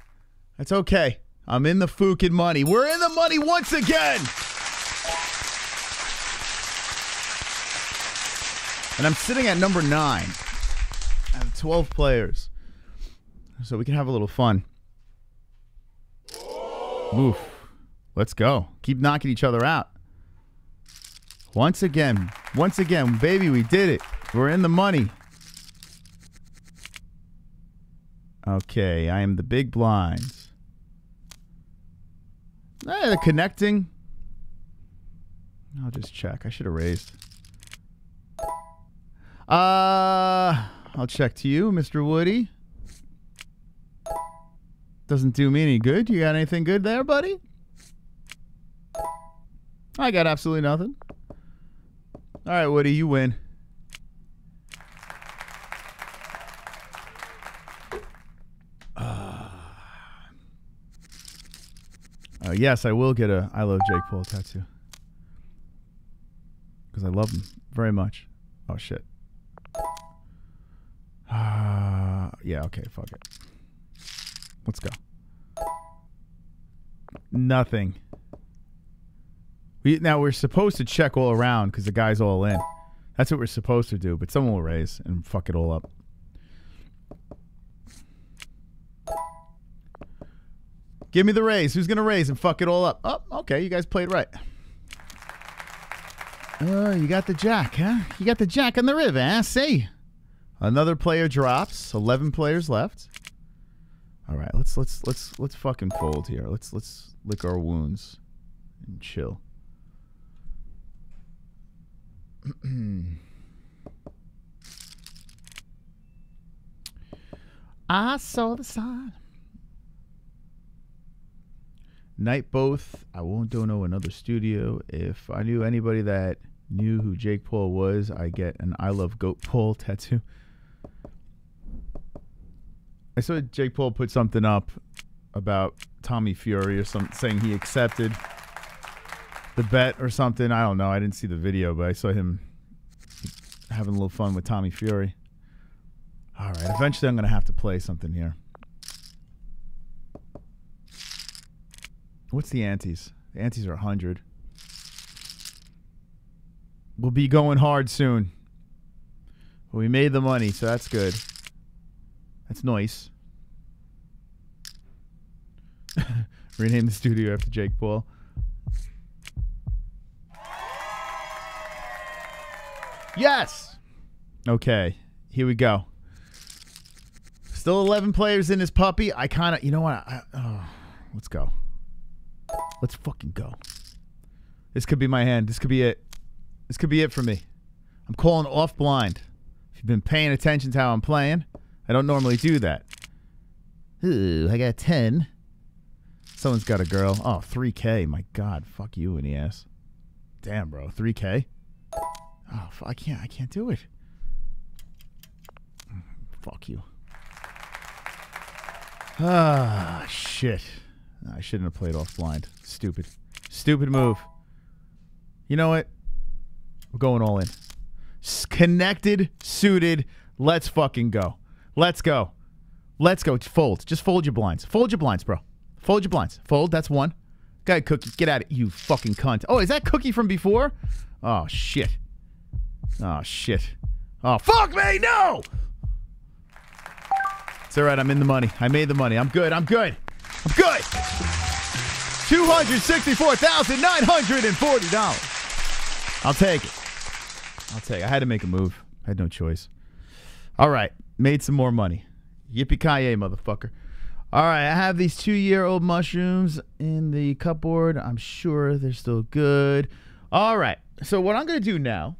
That's okay. I'm in the fucking money. We're in the money once again. And I'm sitting at number nine. I have twelve players. So we can have a little fun. Oof. Let's go. Keep knocking each other out. Once again. Once again, baby, we did it. We're in the money. Okay, I am the big blinds. Eh, they're connecting. I'll just check. I should have raised. Uh, I'll check to you, Mister Woody. Doesn't do me any good. You got anything good there, buddy? I got absolutely nothing. All right, Woody, you win. Uh, uh, yes, I will get a I love Jake Paul tattoo. Because I love him very much. Oh, shit. Uh, yeah, okay, fuck it. Let's go. Nothing. We, now, we're supposed to check all around because the guy's all in. That's what we're supposed to do, but someone will raise and fuck it all up. Give me the raise. Who's going to raise and fuck it all up? Oh, okay, you guys played right. Oh, you got the jack, huh? You got the jack on the river, huh? See? Another player drops. eleven players left. All right, let's let's let's let's fucking fold here. Let's let's lick our wounds and chill. I saw the sign. Night both. I won't dono another studio. If I knew anybody that knew who Jake Paul was, I get an I love Goat Paul tattoo. I saw Jake Paul put something up about Tommy Fury or something, saying he accepted the bet or something. I don't know. I didn't see the video, but I saw him having a little fun with Tommy Fury. All right. Eventually, I'm going to have to play something here. What's the antes? The antes are one hundred. We'll be going hard soon. Well, we made the money, so that's good. That's nice. Rename the studio after Jake Paul. Yes! Okay, here we go. Still eleven players in his puppy. I kind of, you know what? I, oh, let's go. Let's fucking go. This could be my hand. This could be it. This could be it for me. I'm calling off blind. If you've been paying attention to how I'm playing, I don't normally do that. Ooh, I got ten. Someone's got a girl. Oh, three K. My God, fuck you in the ass. Damn, bro, three K. Oh, I can't. I can't do it. Fuck you. Ah, shit. I shouldn't have played off blind. Stupid, stupid move. You know what? We're going all in. Connected, suited. Let's fucking go. Let's go. Let's go. Fold. Just fold your blinds. Fold your blinds, bro. Fold your blinds. Fold. That's one. Guy Cookie, get out of it, you fucking cunt. Oh, is that Cookie from before? Oh, shit. Oh, shit. Oh, fuck me! No! It's alright. I'm in the money. I made the money. I'm good. I'm good. I'm good. two hundred sixty-four thousand nine hundred forty dollars. I'll take it. I'll take it. I had to make a move. I had no choice. Alright. Made some more money. Yippee-ki-yay, motherfucker. Alright, I have these two-year-old mushrooms in the cupboard. I'm sure they're still good. Alright, so what I'm going to do now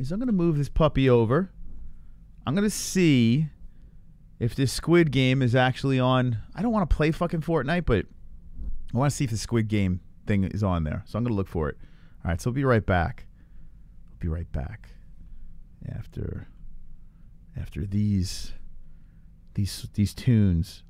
is I'm going to move this puppy over. I'm going to see if this Squid Game is actually on. I don't want to play fucking Fortnite, but I want to see if the Squid Game thing is on there. So I'm going to look for it. Alright, so we'll be right back. We'll be right back. After... After these, these, these tunes.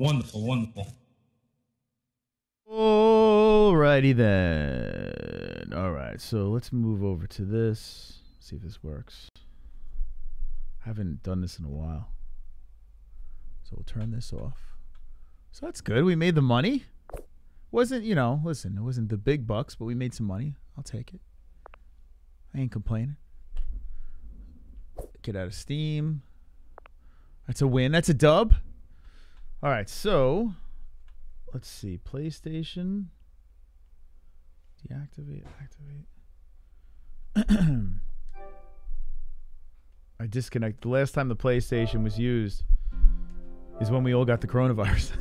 Wonderful, wonderful. Alrighty then. Alright, so let's move over to this. See if this works. I haven't done this in a while. So we'll turn this off. So that's good. We made the money. Wasn't, you know, listen, it wasn't the big bucks, but we made some money. I'll take it. I ain't complaining. Get out of Steam. That's a win. That's a dub. All right, so let's see. PlayStation. Deactivate, activate. I disconnect. The last time the PlayStation was used is when we all got the coronavirus.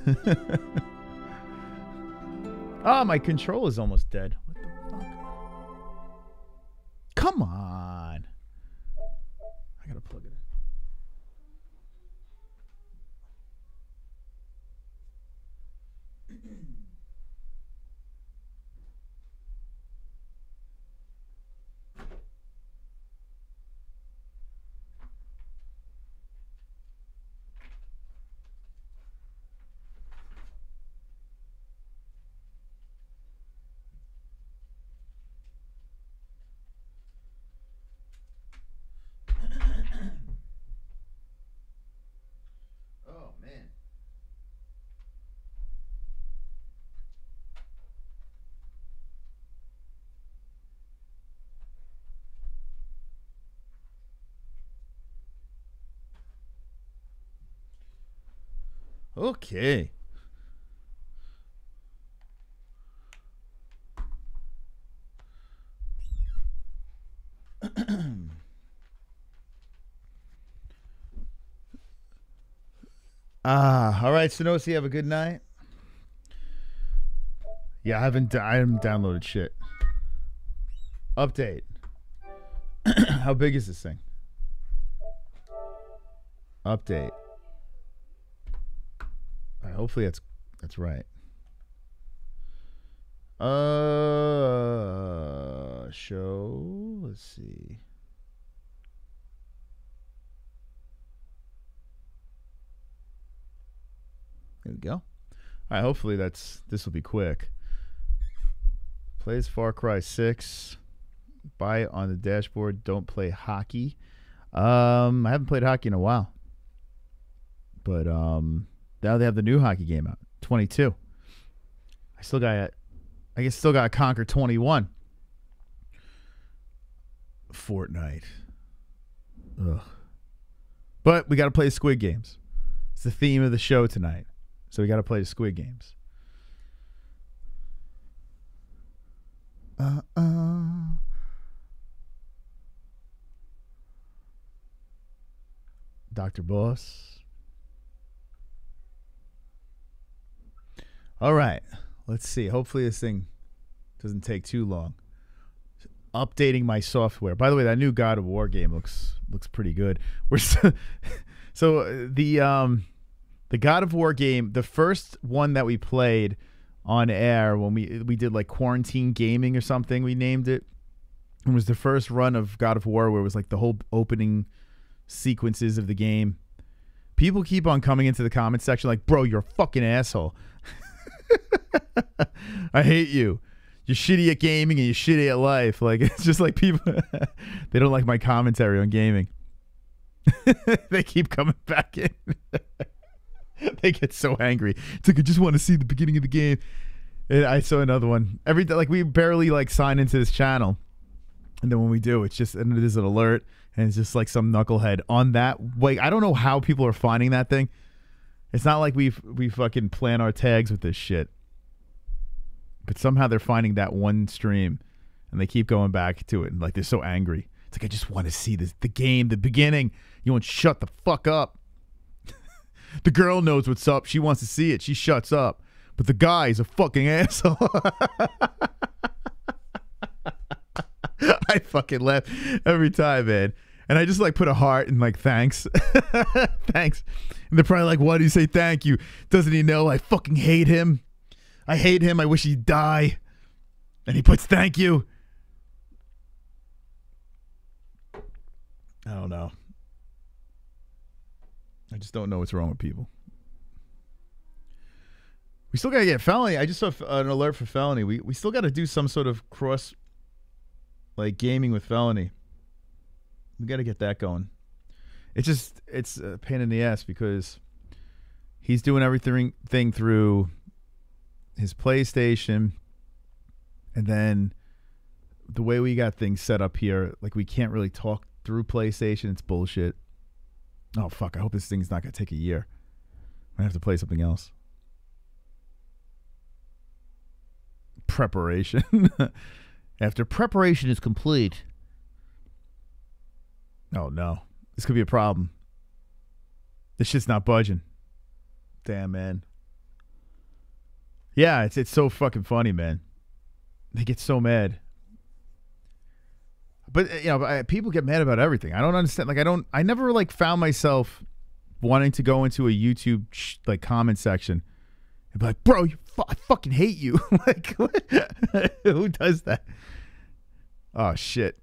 Oh, my control is almost dead. What the fuck? Come on. I gotta plug it in. Okay. Ah, all right, Sinosi, have a good night. Yeah, I haven't I haven't downloaded shit. Update. How big is this thing? Update. Hopefully that's that's right. Uh, show. Let's see. There we go. All right. Hopefully that's this will be quick. Plays Far Cry six. Buy it on the dashboard. Don't play hockey. Um, I haven't played hockey in a while. But um. Now they have the new hockey game out, twenty-two. I still got, I guess, still got to conquer twenty-one. Fortnite. Ugh. But we got to play Squid Games. It's the theme of the show tonight, so we got to play the Squid Games. Uh uh. Doctor Boss. All right, let's see. Hopefully this thing doesn't take too long. Updating my software. By the way, that new God of War game looks looks pretty good. We're so, so the um the God of War game, the first one that we played on air when we we did like quarantine gaming or something, we named it. It was the first run of God of War where it was like the whole opening sequences of the game. People keep on coming into the comments section like, "Bro, you're a fucking asshole." I hate you. You're shitty at gaming and you're shitty at life. Like, it's just like people, they don't like my commentary on gaming. They keep coming back in. They get so angry. It's like, I just want to see the beginning of the game. And I saw another one. Every like we barely like sign into this channel, and then when we do, it's just and it is an alert, and it's just like some knucklehead on that. Like, I don't know how people are finding that thing. It's not like we we fucking plan our tags with this shit. But somehow they're finding that one stream and they keep going back to it. And like, they're so angry. It's like, I just want to see this, the game, the beginning. You won't shut the fuck up. The girl knows what's up. She wants to see it. She shuts up. But the guy is a fucking asshole. I fucking laugh every time, man. And I just like put a heart and like, thanks. Thanks. And they're probably like, why do you say thank you? Doesn't he know I fucking hate him? I hate him. I wish he'd die. And he puts thank you. I don't know. I just don't know what's wrong with people. We still gotta get felony. I just saw an alert for felony. We we still gotta do some sort of cross, like gaming with felony. We gotta get that going. It's just it's a pain in the ass because he's doing everything thing through his PlayStation, and then the way we got things set up here, like we can't really talk through PlayStation. It's bullshit. Oh fuck! I hope this thing's not gonna take a year. I have to play something else. Preparation. After preparation is complete. Oh no. This could be a problem. This shit's not budging. Damn, man. Yeah, it's it's so fucking funny, man. They get so mad. But you know, I, people get mad about everything. I don't understand. Like I don't I never like found myself wanting to go into a YouTube sh like comment section and be like, bro, you fu I fucking hate you. Like, who does that? Oh, shit.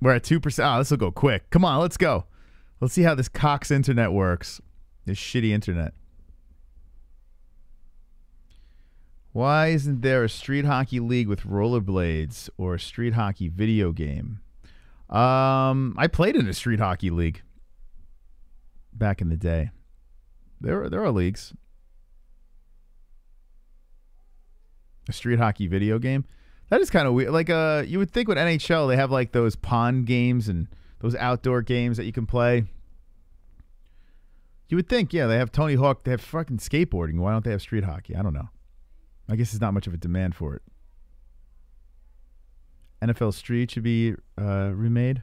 We're at two percent. Oh, this will go quick. Come on, let's go. Let's see how this Cox internet works. This shitty internet. Why isn't there a street hockey league with rollerblades or a street hockey video game? Um, I played in a street hockey league. Back in the day, there are, there are leagues. A street hockey video game, that is kind of weird. Like, uh, you would think with N H L they have like those pond games and those outdoor games that you can play. You would think, yeah, they have Tony Hawk, they have fucking skateboarding. Why don't they have street hockey? I don't know. I guess there's not much of a demand for it. N F L Street should be uh, remade.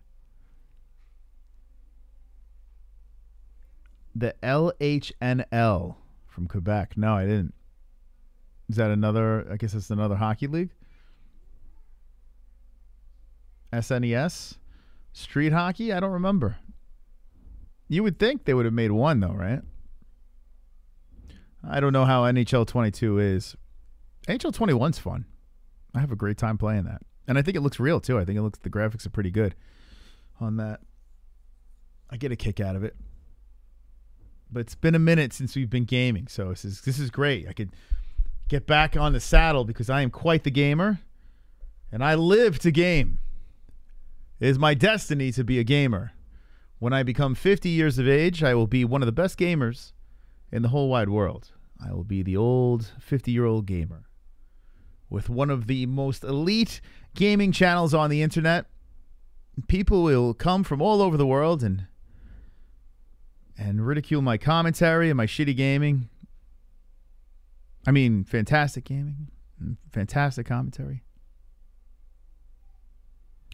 The L H N L from Quebec. No, I didn't. Is that another? I guess it's another hockey league. S N E S? Street hockey? I don't remember. You would think they would have made one, though, right? I don't know how N H L twenty-two is. N H L twenty-one's fun. I have a great time playing that. And I think it looks real, too. I think it looks, the graphics are pretty good on that. I get a kick out of it. But it's been a minute since we've been gaming, so this is this is great. I could get back on the saddle because I am quite the gamer, and I live to game. It is my destiny to be a gamer. When I become fifty years of age, I will be one of the best gamers in the whole wide world. I will be the old fifty-year-old gamer with one of the most elite gaming channels on the internet. People will come from all over the world and And ridicule my commentary and my shitty gaming. I mean, fantastic gaming. Fantastic commentary.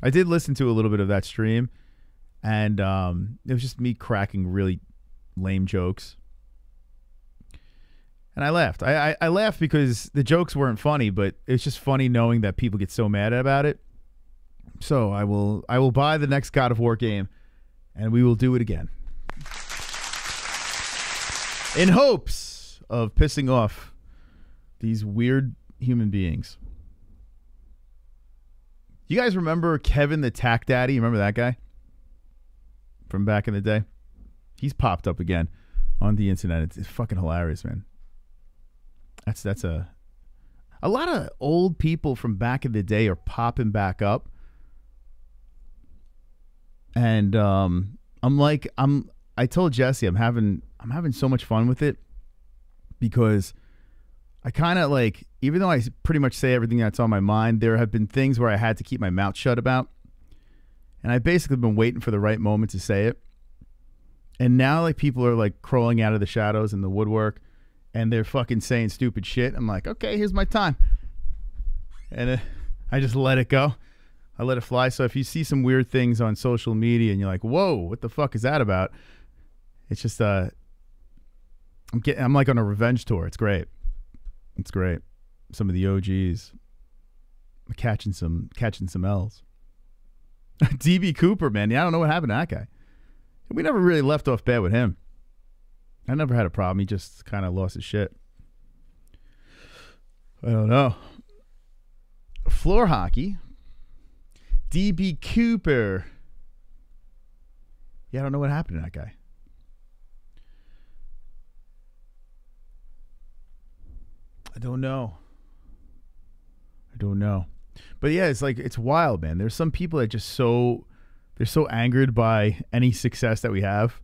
I did listen to a little bit of that stream. And um, it was just me cracking really lame jokes. And I laughed. I, I, I laughed because the jokes weren't funny. But it's just funny knowing that people get so mad about it. So I will, I will buy the next God of War game. And we will do it again. In hopes of pissing off these weird human beings. You guys remember Kevin the Tack Daddy? You remember that guy? From back in the day? He's popped up again on the internet. It's, it's fucking hilarious, man. That's that's a... A lot of old people from back in the day are popping back up. And um, I'm like... I'm. I told Jesse I'm having... I'm having so much fun with it because I kind of like, even though I pretty much say everything that's on my mind, there have been things where I had to keep my mouth shut about. And I've basically been waiting for the right moment to say it. And now like people are like crawling out of the shadows and the woodwork and they're fucking saying stupid shit. I'm like, okay, here's my time. And uh, I just let it go. I let it fly. So if you see some weird things on social media and you're like, whoa, what the fuck is that about? It's just, uh, I'm getting, I'm like on a revenge tour. It's great. It's great. Some of the O Gs catching some catching some L's. D B Cooper, man. Yeah, I don't know what happened to that guy. We never really left off bad with him. I never had a problem. He just kind of lost his shit. I don't know. Floor hockey. D B Cooper. Yeah, I don't know what happened to that guy. I don't know. I don't know. But yeah, it's like, it's wild, man. There's some people that just so, they're so angered by any success that we have,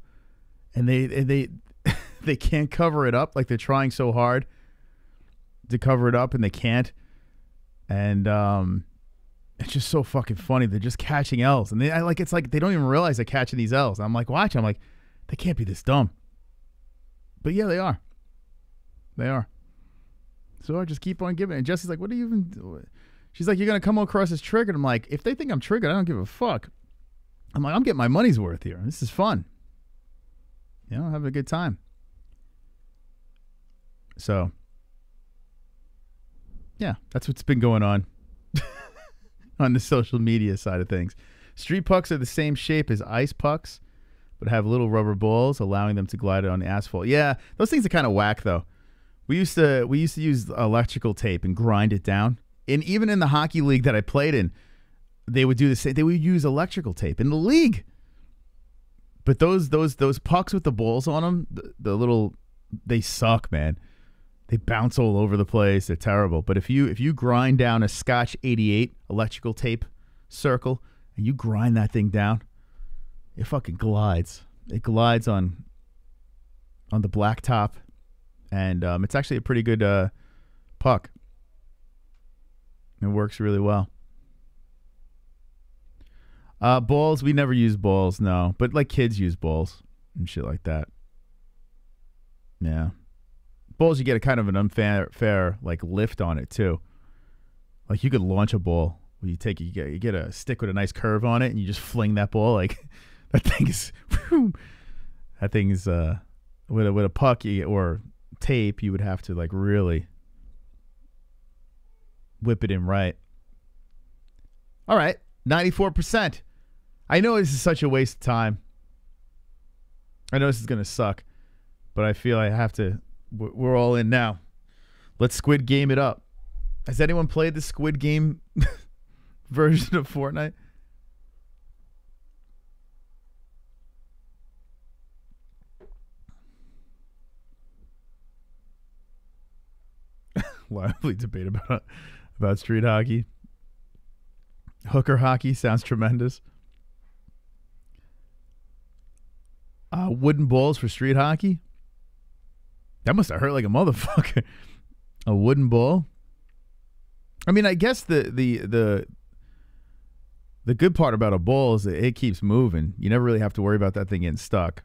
and they, they, they can't cover it up. Like, they're trying so hard to cover it up and they can't. And, um, it's just so fucking funny. They're just catching L's, and they I, like, it's like, they don't even realize they're catching these L's. I'm like, watch, I'm like, they can't be this dumb. But yeah, they are. They are. So I just keep on giving. And Jesse's like, what are you even doing? She's like, you're going to come across as triggered. I'm like, if they think I'm triggered, I don't give a fuck. I'm like, I'm getting my money's worth here. This is fun. You know, having a good time. So, yeah, that's what's been going on on the social media side of things. Street pucks are the same shape as ice pucks, but have little rubber balls, allowing them to glide on asphalt. Yeah, those things are kind of whack, though. We used to we used to use electrical tape and grind it down. And even in the hockey league that I played in, they would do the same. They would use electrical tape in the league. But those those those pucks with the balls on them, the, the little, they suck, man. They bounce all over the place. They're terrible. But if you if you grind down a Scotch eighty-eight electrical tape circle and you grind that thing down, it fucking glides. It glides on on the blacktop. And um, it's actually a pretty good uh, puck. It works really well. Uh, balls, we never use balls, no. But, like, kids use balls and shit like that. Yeah. Balls, you get a kind of an unfair, fair, like, lift on it, too. Like, you could launch a ball. Where you take, you get, you get a stick with a nice curve on it, and you just fling that ball. Like, that thing is... that thing is... Uh, with, a, with a puck or... tape, you would have to like really whip it in right. All right, ninety-four percent. I know this is such a waste of time. I know this is gonna suck, but I feel I have to. We're all in now. Let's Squid Game it up. Has anyone played the Squid Game version of Fortnite? Lively debate about about street hockey. Hooker hockey sounds tremendous. Uh, wooden balls for street hockey. That must have hurt like a motherfucker. A wooden ball. I mean, I guess the the the the good part about a ball is that it keeps moving. You never really have to worry about that thing getting stuck.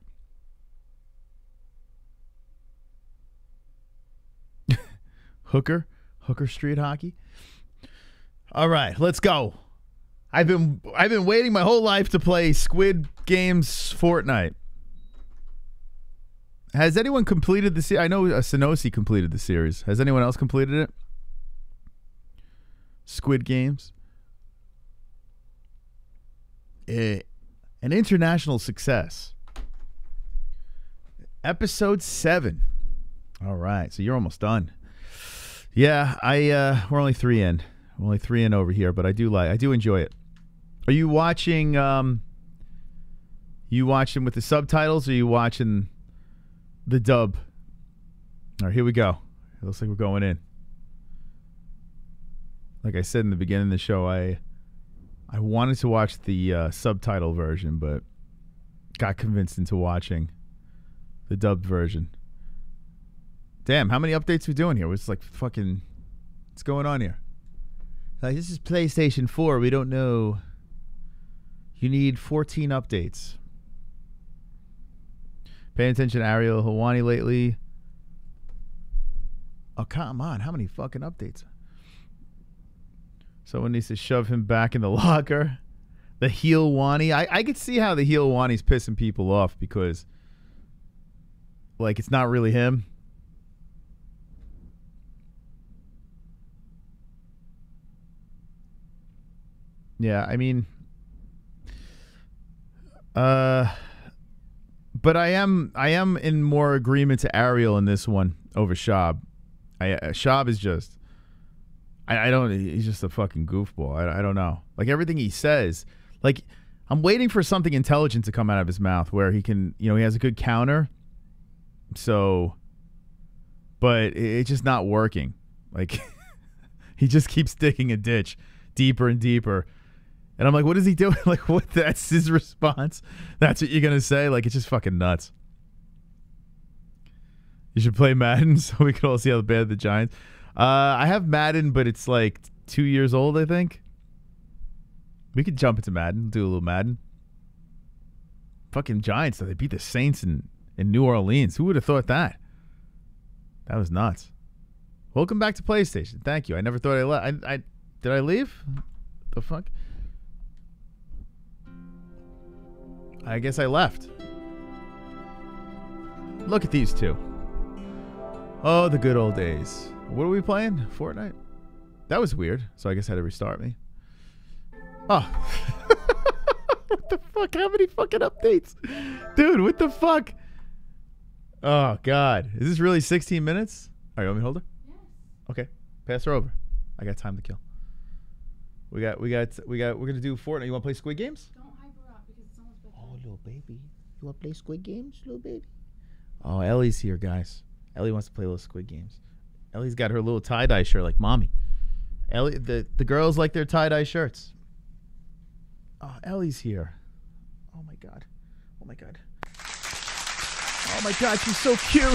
Hooker, hooker street hockey. All right, let's go. I've been I've been waiting my whole life to play Squid Game's Fortnite. Has anyone completed the series? I know uh, Sanosi completed the series. Has anyone else completed it? Squid Games. Eh, an international success. Episode seven. All right, so you're almost done. Yeah, I uh, we're only three in. We're only three in over here, but I do like I do enjoy it. Are you watching? Um, you watching with the subtitles, or are you watching the dub? All right, here we go. It looks like we're going in. Like I said in the beginning of the show, I I wanted to watch the uh, subtitle version, but got convinced into watching the dubbed version. Damn, how many updates we doing here? We're just like, fucking, what's going on here? Like, this is PlayStation four, we don't know. You need fourteen updates. Paying attention to Ariel Helwani lately. Oh, come on, how many fucking updates? Someone needs to shove him back in the locker. The heel Wani. I, I could see how the heel Wani's pissing people off because, like, it's not really him. Yeah, I mean, uh, but I am I am in more agreement to Ariel in this one over Schaub. I, uh, Schaub is just, I, I don't, he's just a fucking goofball. I, I don't know. Like everything he says, like I'm waiting for something intelligent to come out of his mouth where he can, you know, he has a good counter. So, but it, it's just not working. Like, he just keeps digging a ditch deeper and deeper. And I'm like, what is he doing? Like, what? That's his response? That's what you're going to say? Like, it's just fucking nuts. You should play Madden so we could all see how bad the Giants. Uh, I have Madden, but it's like two years old, I think. We could jump into Madden, do a little Madden. Fucking Giants, though. They beat the Saints in, in New Orleans. Who would have thought that? That was nuts. Welcome back to PlayStation. Thank you. I never thought I left. I, I, did I leave? The fuck? I guess I left. Look at these two. Oh, the good old days. What are we playing? Fortnite? That was weird. So I guess I had to restart me. Oh. What the fuck? How many fucking updates? Dude, what the fuck? Oh, God. Is this really sixteen minutes? All right, let me hold her. Yeah. Okay. Pass her over. I got time to kill. We got, we got, we got, we're going to do Fortnite. You want to play Squid Games? Don't hype her up because it's almost better. Oh, little baby. You want to play Squid Games, little baby? Oh, Ellie's here, guys. Ellie wants to play little Squid Games. Ellie's got her little tie-dye shirt like mommy. Ellie, the, the girls like their tie-dye shirts. Oh, Ellie's here. Oh, my God. Oh, my God. Oh, my God. She's so cute.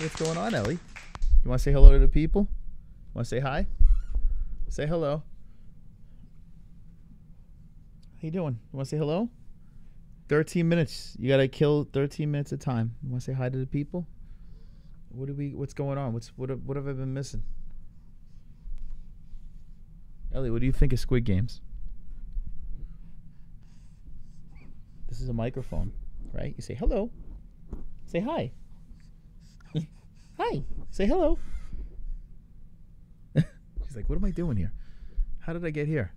What's going on, Ellie? You want to say hello to the people? Want to say hi? Say hello. How you doing? You want to say hello? thirteen minutes. You got to kill thirteen minutes of time. You want to say hi to the people? What do we? What's going on? What's what? What have I been missing? Ellie, what do you think of Squid Games? This is a microphone, right? You say hello. Say hi. Hi. Say hello. She's like, what am I doing here? How did I get here?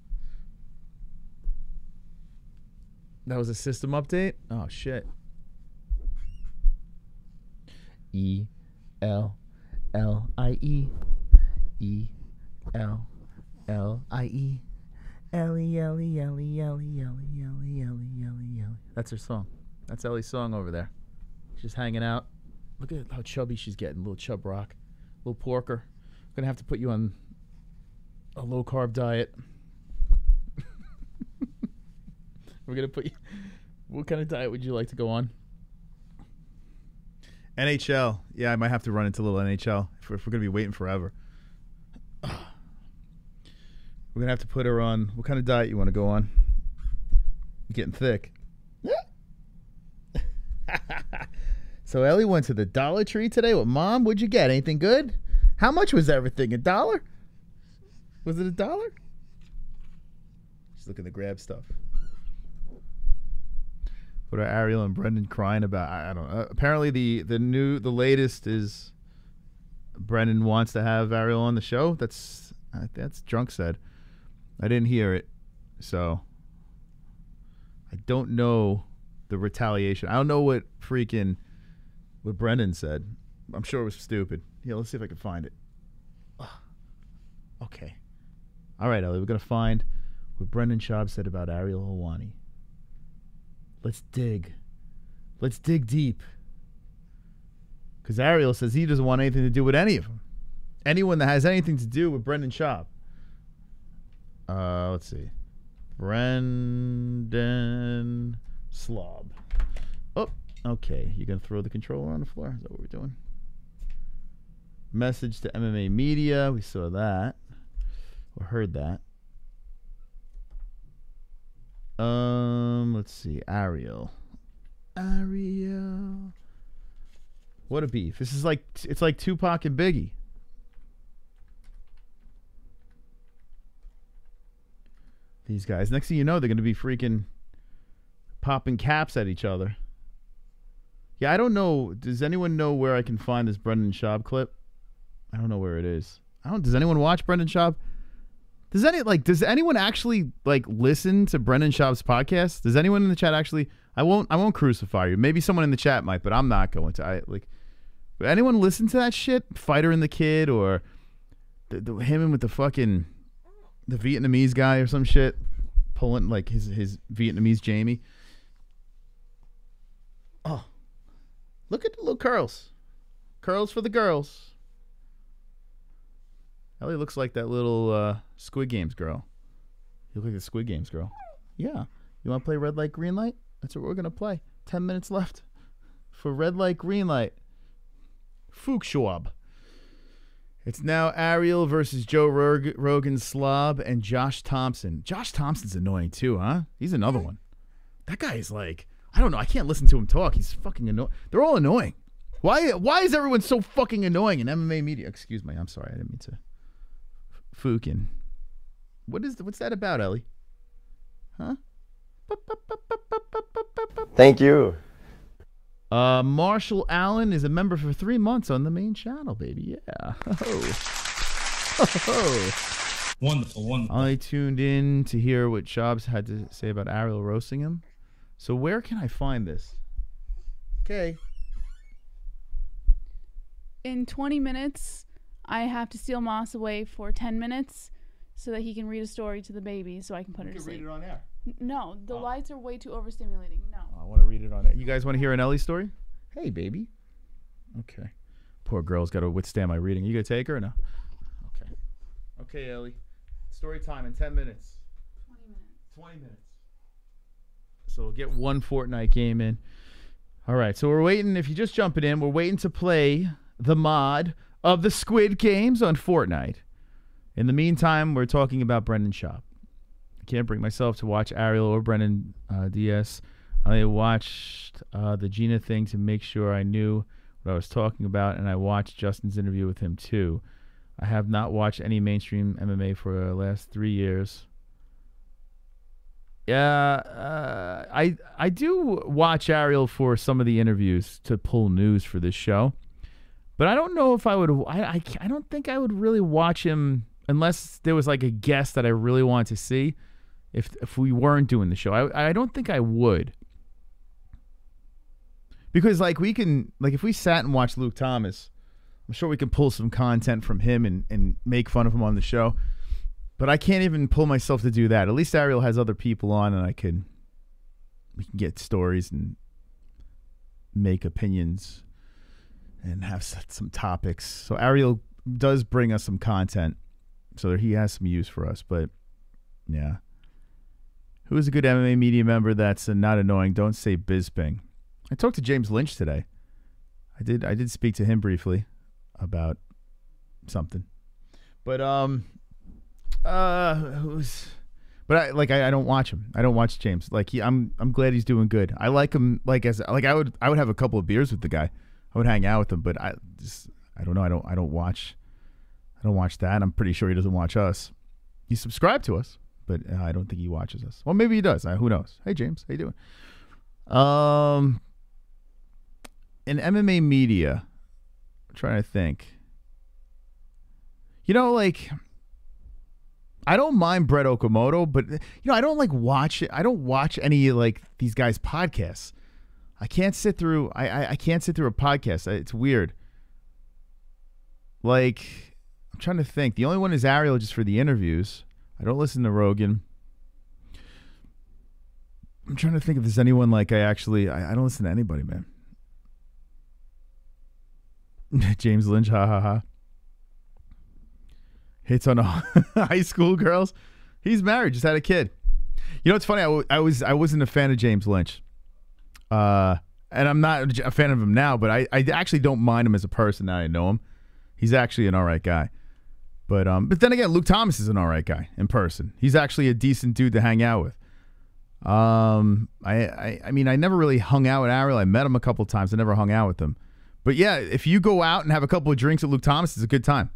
That was a system update? Oh, shit. E L L I E. E L L I E. Ellie, Ellie, Ellie, Ellie, Ellie, Ellie, Ellie, Ellie, Ellie. That's her song. That's Ellie's song over there. She's hanging out. Look at how chubby she's getting. Little chub rock. Little porker. I'm going to have to put you on a low-carb diet. We're going to put you... What kind of diet would you like to go on? N H L. Yeah, I might have to run into a little N H L if we're, if we're going to be waiting forever. We're going to have to put her on... What kind of diet you want to go on? You're getting thick. So Ellie went to the Dollar Tree today with Mom. What'd you get? Anything good? How much was everything? A dollar? Was it a dollar? She's looking to grab stuff. What are Ariel and Brendan crying about? I, I don't know. Uh, apparently the, the new, the latest is Brendan wants to have Ariel on the show. That's, uh, that's Drunk said. I didn't hear it. So I don't know the retaliation. I don't know what freaking... What Brendan said. I'm sure it was stupid. Yeah, let's see if I can find it. Ugh. Okay. All right, Ellie, we're going to find what Brendan Schaub said about Ariel Helwani. Let's dig. Let's dig deep. Because Ariel says he doesn't want anything to do with any of them. Anyone that has anything to do with Brendan Schaub. Uh, let's see. Brendan Slob. Oh. Okay, you're going to throw the controller on the floor? Is that what we're doing? Message to M M A Media. We saw that. Or heard that. Um, let's see. Ariel. Ariel. What a beef. This is like, it's like Tupac and Biggie. These guys. Next thing you know, they're going to be freaking popping caps at each other. Yeah, I don't know. Does anyone know where I can find this Brendan Schaub clip? I don't know where it is. I don't. Does anyone watch Brendan Schaub? Does any like? Does anyone actually like listen to Brendan Schaub's podcast? Does anyone in the chat actually? I won't. I won't crucify you. Maybe someone in the chat might, but I'm not going to. I like. But anyone listen to that shit? Fighter and the Kid, or the, the, him with the fucking the Vietnamese guy or some shit, pulling like his his Vietnamese Jamie. Oh. Look at the little curls. Curls for the girls. Ellie looks like that little uh, Squid Games girl. You look like the Squid Games girl. Yeah. You want to play Red Light, Green Light? That's what we're going to play. Ten minutes left for Red Light, Green Light. Fuchs Schwab. It's now Ariel versus Joe Rog Rogan Slob and Josh Thompson. Josh Thompson's annoying too, huh? He's another one. That guy is like, I don't know. I can't listen to him talk. He's fucking annoying. They're all annoying. Why Why is everyone so fucking annoying in M M A media? Excuse me. I'm sorry. I didn't mean to. Fukin. What is the, what's that about, Ellie? Huh? Thank you. Uh, Marshall Allen is a member for three months on the main channel, baby. Yeah. Oh. Oh. Wonderful, wonderful. I tuned in to hear what Schaub had to say about Ariel roasting him. So where can I find this? Okay. In twenty minutes, I have to steal Moss away for ten minutes so that he can read a story to the baby so I can put you her can to sleep. You read it on air. No, the oh. lights are way too overstimulating. No. Oh, I want to read it on air. You guys want to hear an Ellie story? Hey, baby. Okay. Poor girl's got to withstand my reading. You going to take her or no? Okay. Okay, Ellie. Story time in ten minutes. twenty minutes. twenty minutes. So we'll get one Fortnite game in. All right. So we're waiting. If you're just jumping in, we're waiting to play the mod of the Squid Games on Fortnite. In the meantime, we're talking about Brendan Schaub. Can't bring myself to watch Ariel or Brendan uh, D S. I watched uh, the Gina thing to make sure I knew what I was talking about, and I watched Justin's interview with him too. I have not watched any mainstream M M A for the last three years. Yeah, uh, I I do watch Ariel for some of the interviews to pull news for this show, but I don't know if I would. I I, I don't think I would really watch him unless there was like a guest that I really wanted to see. If if we weren't doing the show, I I don't think I would, because like we can like if we sat and watched Luke Thomas, I'm sure we can pull some content from him and and make fun of him on the show, but I can't even pull myself to do that. At least Ariel has other people on, and I can we can get stories and make opinions and have some topics. So Ariel does bring us some content, so that he has some use for us. But yeah. Who is a good M M A media member that's uh, not annoying? Don't say Bisping. I talked to James Lynch today. I did. I did speak to him briefly about something, but um, uh, who's? But I like. I, I don't watch him. I don't watch James. Like he. I'm. I'm glad he's doing good. I like him. Like as. Like I would. I would have a couple of beers with the guy. I would hang out with him. But I just. I don't know. I don't. I don't watch. I don't watch that. I'm pretty sure he doesn't watch us. He subscribed to us. But uh, I don't think he watches us. Well, maybe he does. Uh, who knows? Hey, James. How you doing? Um, in M M A media, I'm trying to think. You know, like, I don't mind Brett Okamoto, but, you know, I don't, like, watch it. I don't watch any, like, these guys' podcasts. I can't sit through, I, I, I can't sit through a podcast. It's weird. Like, I'm trying to think. The only one is Ariel just for the interviews. I don't listen to Rogan. I'm trying to think if there's anyone like I actually... I, I don't listen to anybody, man. James Lynch, ha ha ha. Hits on all high school girls. He's married, just had a kid. You know, it's funny. I, I, was, I wasn't a fan of James Lynch. Uh, and I'm not a fan of him now, but I, I actually don't mind him as a person now I know him. He's actually an all right guy. But um, but then again, Luke Thomas is an all right guy in person. He's actually a decent dude to hang out with. Um, I, I, I mean, I never really hung out with Ariel. I met him a couple times. I never hung out with him. But yeah, if you go out and have a couple of drinks with Luke Thomas, it's a good time.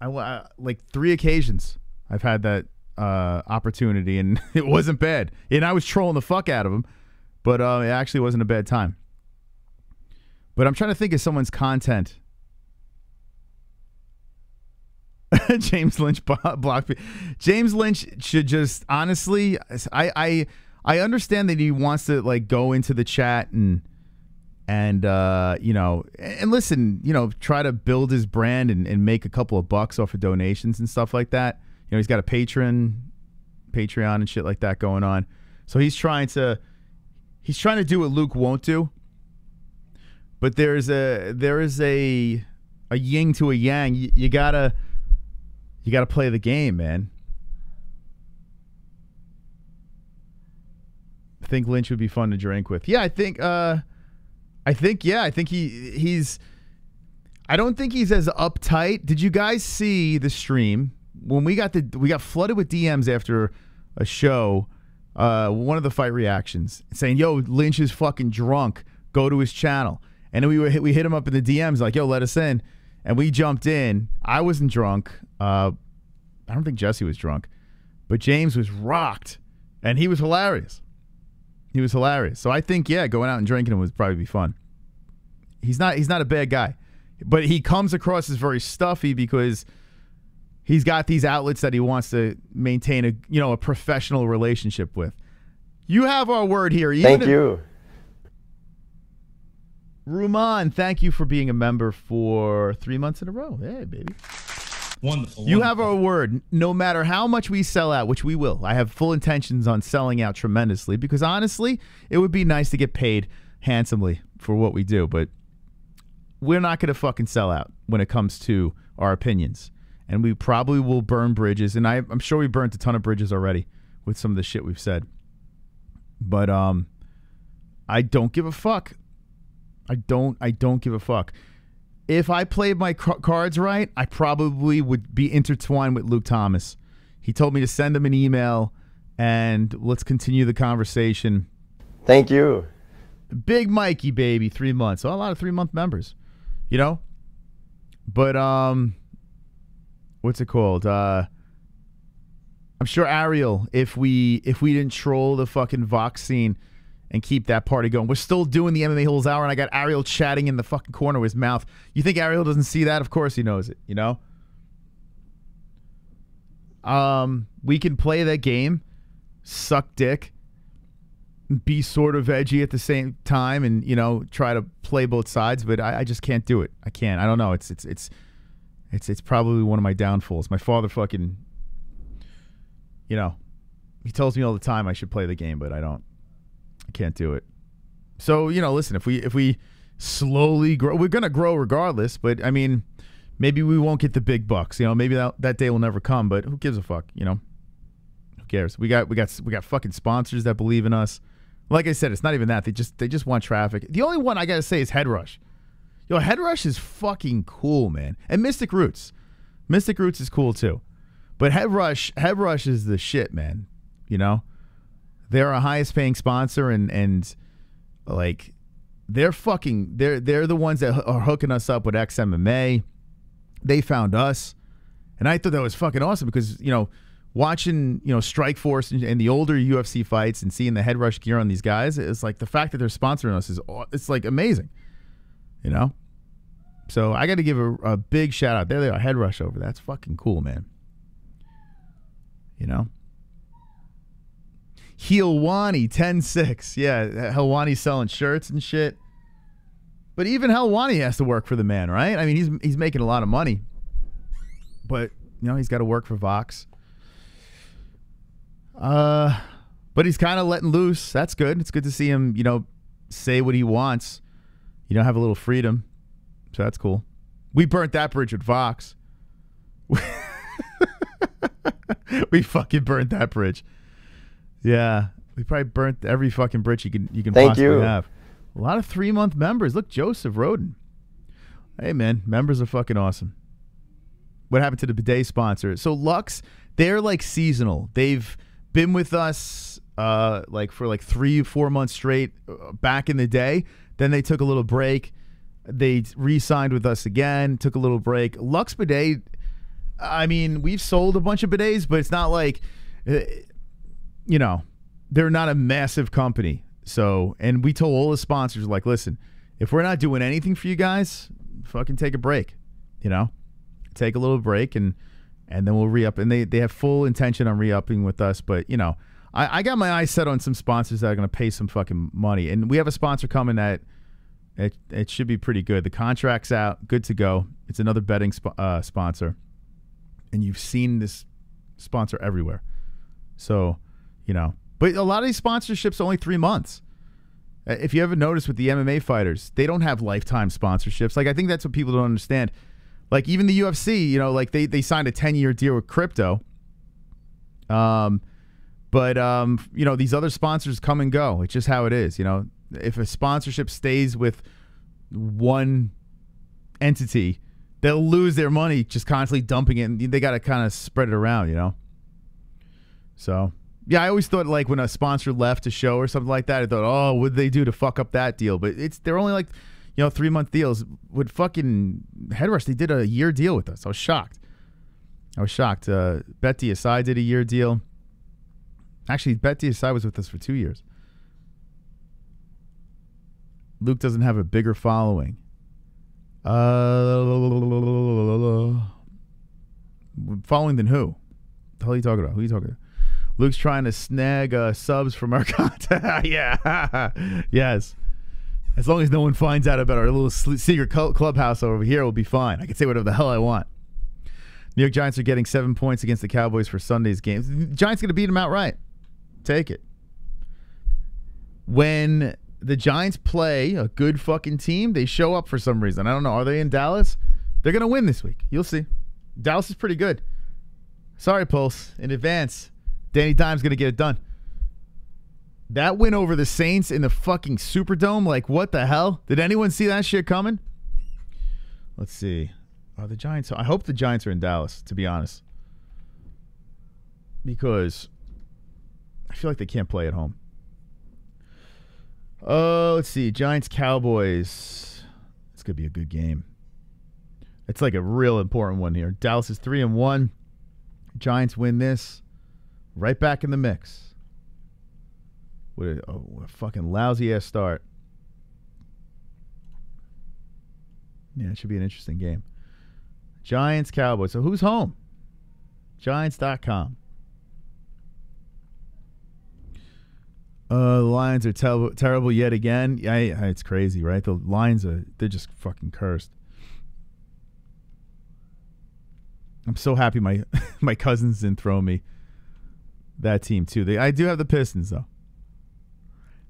I, I like three occasions I've had that uh, opportunity, and it wasn't bad. And I was trolling the fuck out of him, but uh, it actually wasn't a bad time. But I'm trying to think of someone's content. James Lynch blocked me. James Lynch should just honestly, I I I understand that he wants to like go into the chat and and uh, you know and listen, you know, try to build his brand and, and make a couple of bucks off of donations and stuff like that. You know, he's got a patron, Patreon and shit like that going on. So he's trying to he's trying to do what Luke won't do. But there is a there is a a yin to a yang. You, you gotta you gotta play the game, man. I think Lynch would be fun to drink with. Yeah, I think. Uh, I think. Yeah, I think he he's. I don't think he's as uptight. Did you guys see the stream when we got the we got flooded with D Ms after a show? Uh, one of the fight reactions saying, "Yo, Lynch is fucking drunk. Go to his channel." And then we were hit, we hit him up in the D Ms like, "Yo, let us in." And we jumped in. I wasn't drunk. Uh, I don't think Jesse was drunk, but James was rocked, and he was hilarious. He was hilarious. So I think, yeah, going out and drinking him would probably be fun. He's not he's not a bad guy. But he comes across as very stuffy because he's got these outlets that he wants to maintain a you know a professional relationship with. You have our word here. Even thank you. Ruman, thank you for being a member for three months in a row. Hey, baby. Wonderful. You wonderful. Have our word. No matter how much we sell out, which we will, I have full intentions on selling out tremendously because honestly, it would be nice to get paid handsomely for what we do, but we're not going to fucking sell out when it comes to our opinions. And we probably will burn bridges, and I, I'm sure we burnt a ton of bridges already with some of the shit we've said. But um, I don't give a fuck. I don't. I don't give a fuck. If I played my cards right, I probably would be intertwined with Luke Thomas. He told me to send him an email, and let's continue the conversation. Thank you. Big Mikey, baby, three months. Oh, a lot of three-month members, you know? But, um, what's it called? Uh, I'm sure Ariel, if we, if we didn't troll the fucking Vox scene and keep that party going. We're still doing the M M A Holes Hour, and I got Ariel chatting in the fucking corner with his mouth. You think Ariel doesn't see that? Of course he knows it, you know? Um, we can play that game, suck dick, be sort of edgy at the same time, and, you know, try to play both sides, but I, I just can't do it. I can't. I don't know. It's, it's, it's, it's, it's probably one of my downfalls. My father fucking, you know, he tells me all the time I should play the game, but I don't. I can't do it. So, you know, listen, if we if we slowly grow, we're going to grow regardless, but, I mean, maybe we won't get the big bucks, you know, maybe that, that day will never come, but who gives a fuck, you know? Who cares? We got we got we got fucking sponsors that believe in us. Like I said, it's not even that. They just they just want traffic. The only one I got to say is Head Rush. Yo, Head Rush is fucking cool, man. And Mystic Roots. Mystic Roots is cool too. But Head Rush, Head Rush is the shit, man. You know? They're our highest paying sponsor, and and like they're fucking they're they're the ones that are hooking us up with X M M A. They found us, and I thought that was fucking awesome because you know watching you know Strike Force and, and the older U F C fights and seeing the Head Rush gear on these guys is like the fact that they're sponsoring us is it's like amazing, you know. So I got to give a, a big shout out. There they are, Head Rush over. That's fucking cool, man. You know. Helwani ten six. Yeah, Helwani's selling shirts and shit. But even Helwani has to work for the man, right? I mean, he's he's making a lot of money. But, you know, he's got to work for Vox. Uh, but he's kind of letting loose. That's good. It's good to see him, you know, say what he wants. You know, have a little freedom. So that's cool. We burnt that bridge with Vox. We fucking burnt that bridge. Yeah, we probably burnt every fucking bridge you can you can Thank possibly you. Have. A lot of three month members. Look, Joseph Roden. Hey man, members are fucking awesome. What happened to the bidet sponsor? So Lux, they're like seasonal. They've been with us uh, like for like three four months straight back in the day. Then they took a little break. They re-signed with us again. Took a little break. Lux bidet. I mean, we've sold a bunch of bidets, but it's not like. Uh, You know, they're not a massive company. So, and we told all the sponsors, like, listen, if we're not doing anything for you guys, fucking take a break, you know, take a little break and, and then we'll re-up. And they, they have full intention on re-upping with us. But, you know, I, I got my eyes set on some sponsors that are going to pay some fucking money. And we have a sponsor coming that it, it should be pretty good. The contract's out, good to go. It's another betting sp uh, sponsor. And you've seen this sponsor everywhere. So... You know, but a lot of these sponsorships are only three months. If you ever notice with the M M A fighters, they don't have lifetime sponsorships. Like, I think that's what people don't understand. Like, even the U F C, you know, like, they, they signed a ten-year deal with crypto. Um, but, um, you know, these other sponsors come and go. It's just how it is, you know. If a sponsorship stays with one entity, they'll lose their money just constantly dumping it. And they got to kind of spread it around, you know. So, yeah, I always thought, like, when a sponsor left a show or something like that, I thought, oh, what did they do to fuck up that deal? But it's they're only, like, you know, three-month deals. With fucking Head Rush, they did a year deal with us. I was shocked. I was shocked. Uh, Bet D S I did a year deal. Actually, Bet D S I was with us for two years. Luke doesn't have a bigger following. Uh, following than who? The hell are you talking about? Who are you talking about? Luke's trying to snag uh, subs from our content. Yeah. Yes. As long as no one finds out about our little secret clubhouse over here, we'll be fine. I can say whatever the hell I want. New York Giants are getting seven points against the Cowboys for Sunday's games. The Giants going to beat them outright. Take it. When the Giants play a good fucking team, they show up for some reason. I don't know. Are they in Dallas? They're going to win this week. You'll see. Dallas is pretty good. Sorry, Pulse. In advance, Danny Dimes going to get it done. That win over the Saints in the fucking Superdome, like, what the hell? Did anyone see that shit coming? Let's see. Are the Giants... I hope the Giants are in Dallas, to be honest. Because I feel like they can't play at home. Oh, uh, let's see. Giants-Cowboys. This could be a good game. It's like a real important one here. Dallas is three and one. Giants win this. Right back in the mix. What a, oh, what a fucking lousy-ass start. Yeah, it should be an interesting game. Giants, Cowboys. So who's home? Giants dot com. Uh, the Lions are ter terrible yet again. Yeah, it's crazy, right? The Lions, are they're just fucking cursed. I'm so happy my, my cousins didn't throw me that team, too. They, I do have the Pistons, though.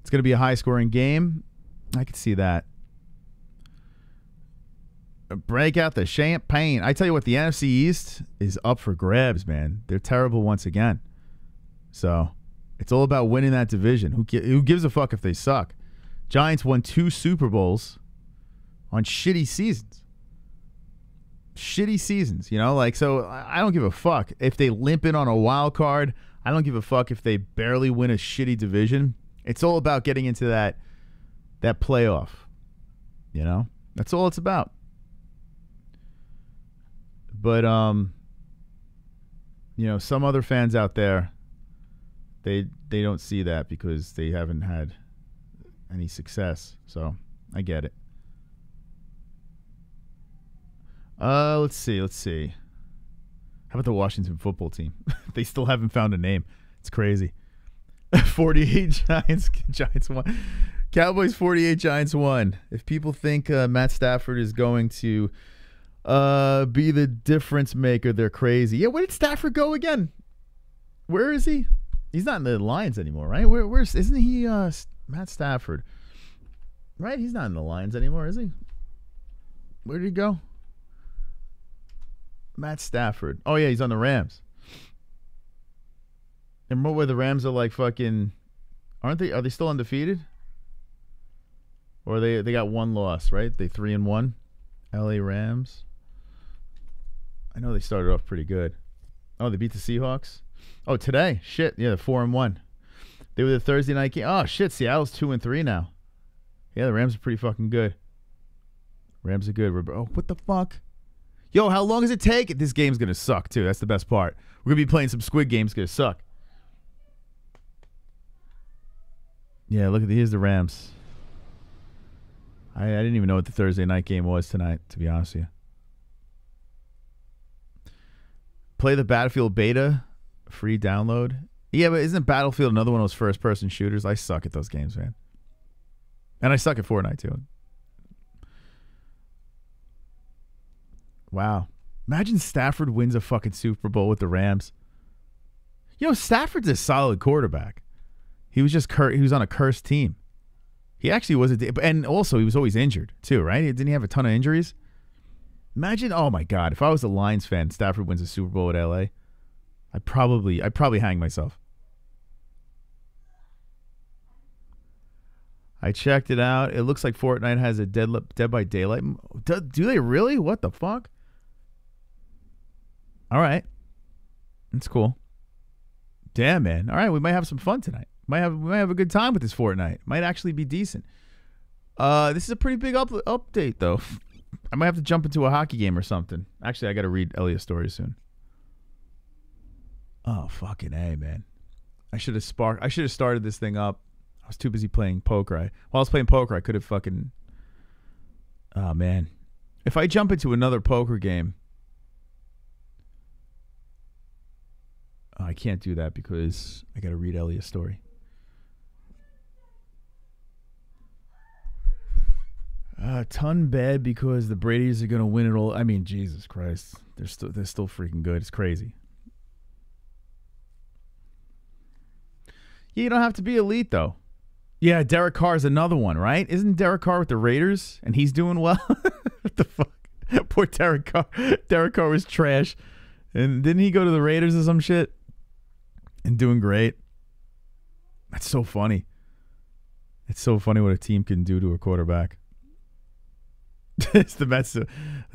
It's going to be a high-scoring game. I can see that. Break out the champagne. I tell you what, the N F C East is up for grabs, man. They're terrible once again. So, it's all about winning that division. Who, who gives a fuck if they suck? Giants won two Super Bowls on shitty seasons. Shitty seasons, you know? Like, so, I don't give a fuck if they limp in on a wild card. I don't give a fuck if they barely win a shitty division. It's all about getting into that that playoff, you know? That's all it's about. But, um, you know, some other fans out there, they they don't see that because they haven't had any success. So, I get it. Uh, let's see, let's see. How about the Washington football team? They still haven't found a name. It's crazy. forty-eight Giants, Giants won. Cowboys forty-eight, Giants won. If people think uh, Matt Stafford is going to uh, be the difference maker, they're crazy. Yeah, where did Stafford go again? Where is he? He's not in the Lions anymore, right? Where, where's isn't he? Uh, Matt Stafford, right? He's not in the Lions anymore, is he? Where did he go? Matt Stafford. Oh yeah, he's on the Rams. And where the Rams are like fucking, aren't they? Are they still undefeated? Or they they got one loss, right? They three and one. L A Rams. I know they started off pretty good. Oh, they beat the Seahawks. Oh, today, shit. Yeah, they're four and one. They were the Thursday night game. Oh shit, Seattle's two and three now. Yeah, the Rams are pretty fucking good. Rams are good. Oh, what the fuck? Yo, how long does it take? This game's gonna suck too. That's the best part. We're gonna be playing some Squid Games. It's gonna suck. Yeah, look at the, here's the Rams. I, I didn't even know what the Thursday night game was tonight, to be honest with you. Play the Battlefield beta, free download. Yeah, but isn't Battlefield another one of those first-person shooters? I suck at those games, man. And I suck at Fortnite, too. Wow. Imagine Stafford wins a fucking Super Bowl with the Rams. You know, Stafford's a solid quarterback. He was just cur he was on a cursed team. He actually was a, and also he was always injured too, right? Didn't he have a ton of injuries? Imagine, oh my God, if I was a Lions fan, Stafford wins a Super Bowl with L A, I probably, I probably hang myself. I checked it out. It looks like Fortnite has a Dead, Dead by Daylight. Do, do they really? What the fuck? All right, that's cool. Damn, man. All right, we might have some fun tonight. Might have we might have a good time with this Fortnite. Might actually be decent. Uh, this is a pretty big up, update though. I might have to jump into a hockey game or something. Actually, I got to read Elia's story soon. Oh fucking A, man. I should have sparked. I should have started this thing up. I was too busy playing poker. I, while I was playing poker, I could have fucking. Oh man, if I jump into another poker game, oh, I can't do that because I got to read Elia's story. Uh, ton bad because the Brady's are gonna win it all. I mean, Jesus Christ, they're still they're still freaking good. It's crazy. Yeah, you don't have to be elite though. Yeah, Derek Carr is another one, right? Isn't Derek Carr with the Raiders and he's doing well? What the fuck? Poor Derek Carr. Derek Carr was trash. And didn't he go to the Raiders or some shit? And doing great. That's so funny. It's so funny what a team can do to a quarterback. It's the best.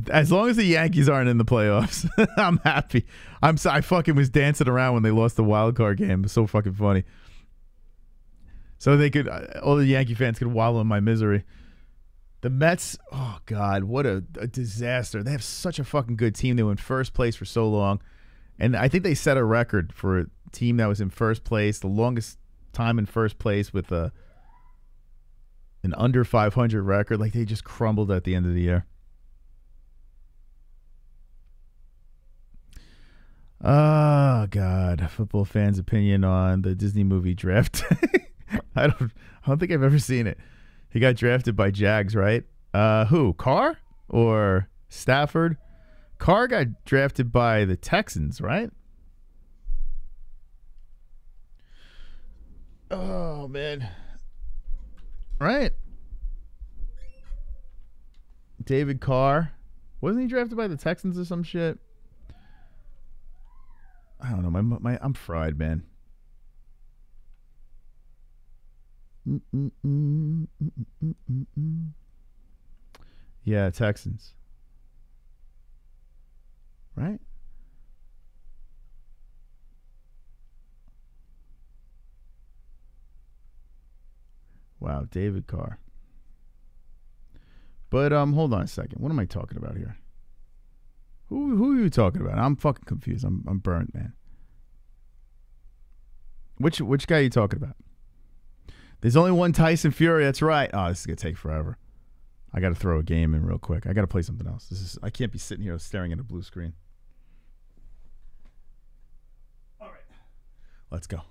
As long as the Yankees aren't in the playoffs, I'm happy. I'm so, I fucking was dancing around when they lost the wild card game. It was so fucking funny. So they could, all the Yankee fans could wallow in my misery. The Mets, oh God, what a, a disaster. They have such a fucking good team. They were in first place for so long. And I think they set a record for a team that was in first place, the longest time in first place with a, an under five hundred record. Like they just crumbled at the end of the year. Oh God, football fans' opinion on the Disney movie draft. I don't, I don't think I've ever seen it. He got drafted by Jags, right? Uh, who? Carr or Stafford? Carr got drafted by the Texans, right? Oh, man. Right. David Carr. Wasn't he drafted by the Texans or some shit? I don't know. My, my, I'm fried, man. Mm -mm -mm, mm -mm -mm -mm. Yeah, Texans. Right? Wow, David Carr. But um hold on a second. What am I talking about here? Who who are you talking about? I'm fucking confused. I'm I'm burnt, man. Which which guy are you talking about? There's only one Tyson Fury. That's right. Oh, this is gonna take forever. I gotta throw a game in real quick. I gotta play something else. This is. I can't be sitting here staring at a blue screen. All right, let's go.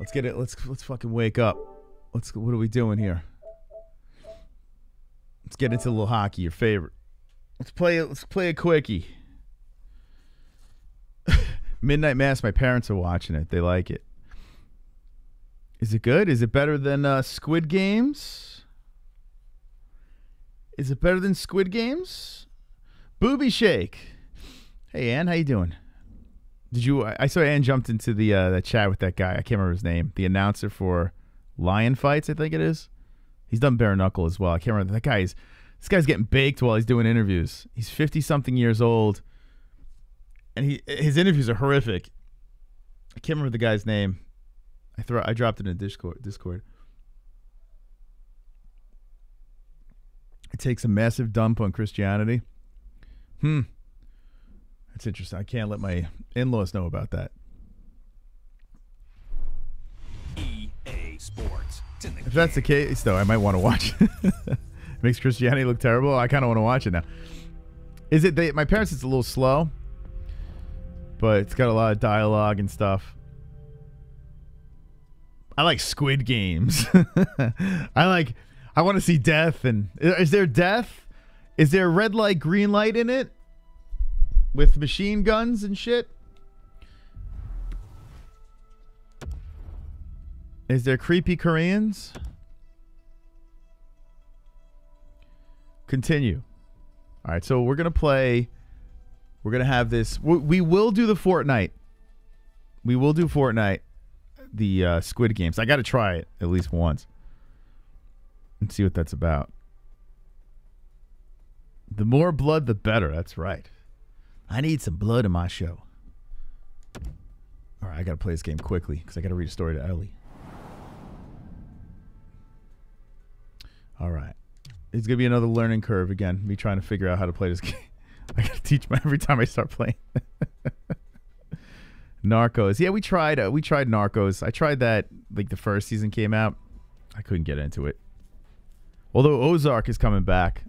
Let's get it. Let's let's fucking wake up. Let's. What are we doing here? Let's get into a little hockey. Your favorite. Let's play. Let's play a quickie. Midnight Mass. My parents are watching it. They like it. Is it good? Is it better than uh, Squid Games? Is it better than Squid Games? Booby Shake. Hey, Ann, how you doing? Did you? I, I saw Ann jumped into the uh, the chat with that guy. I can't remember his name. The announcer for Lion Fights, I think it is. He's done Bare Knuckle as well. I can't remember. That guy is. This guy's getting baked while he's doing interviews. He's fifty something years old, and he his interviews are horrific. I can't remember the guy's name. I throw. I dropped it in Discord. Discord. It takes a massive dump on Christianity. Hmm. That's interesting. I can't let my in-laws know about that. E A Sports. If that's the case, though, I might want to watch it. It makes Christianity look terrible. I kind of want to watch it now. Is it? They, my parents. It's a little slow, but it's got a lot of dialogue and stuff. I like Squid Games. I like. I want to see death. And is there death? Is there red light, green light in it? With machine guns and shit. Is there creepy Koreans? Continue. All right, so we're going to play. We're going to have this. We, we will do the Fortnite. We will do Fortnite, the uh, Squid Games. I got to try it at least once and see what that's about. The more blood, the better. That's right. I need some blood in my show. All right, I got to play this game quickly because I got to read a story to Ellie. All right. It's going to be another learning curve again. Me trying to figure out how to play this game. I got to teach my every time I start playing. Narcos. Yeah, we tried uh, we tried Narcos. I tried that like the first season came out. I couldn't get into it. Although Ozark is coming back.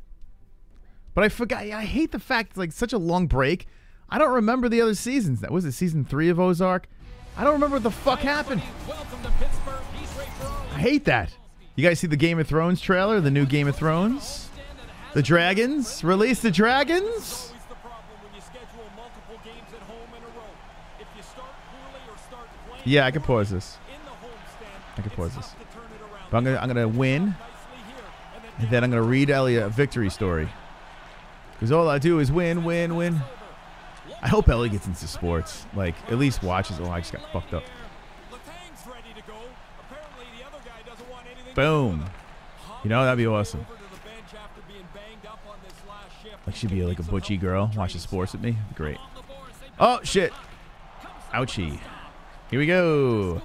But I forgot. I hate the fact it's like such a long break. I don't remember the other seasons. That was it season three of Ozark. I don't remember what the fuck happened. I hate that. You guys see the Game of Thrones trailer? The new Game of Thrones? The dragons? Release the dragons? Yeah, I can pause this. I can pause this. But I'm gonna, I'm gonna win, and then I'm gonna read Ellie a victory story. Because all I do is win, win, win. I hope Ellie gets into sports. Like, at least watches. Oh, I just got fucked up. Boom. You know, that'd be awesome. Like, she'd be like a butchy girl. Watching sports with me. Great. Oh, shit. Ouchie. Here we go.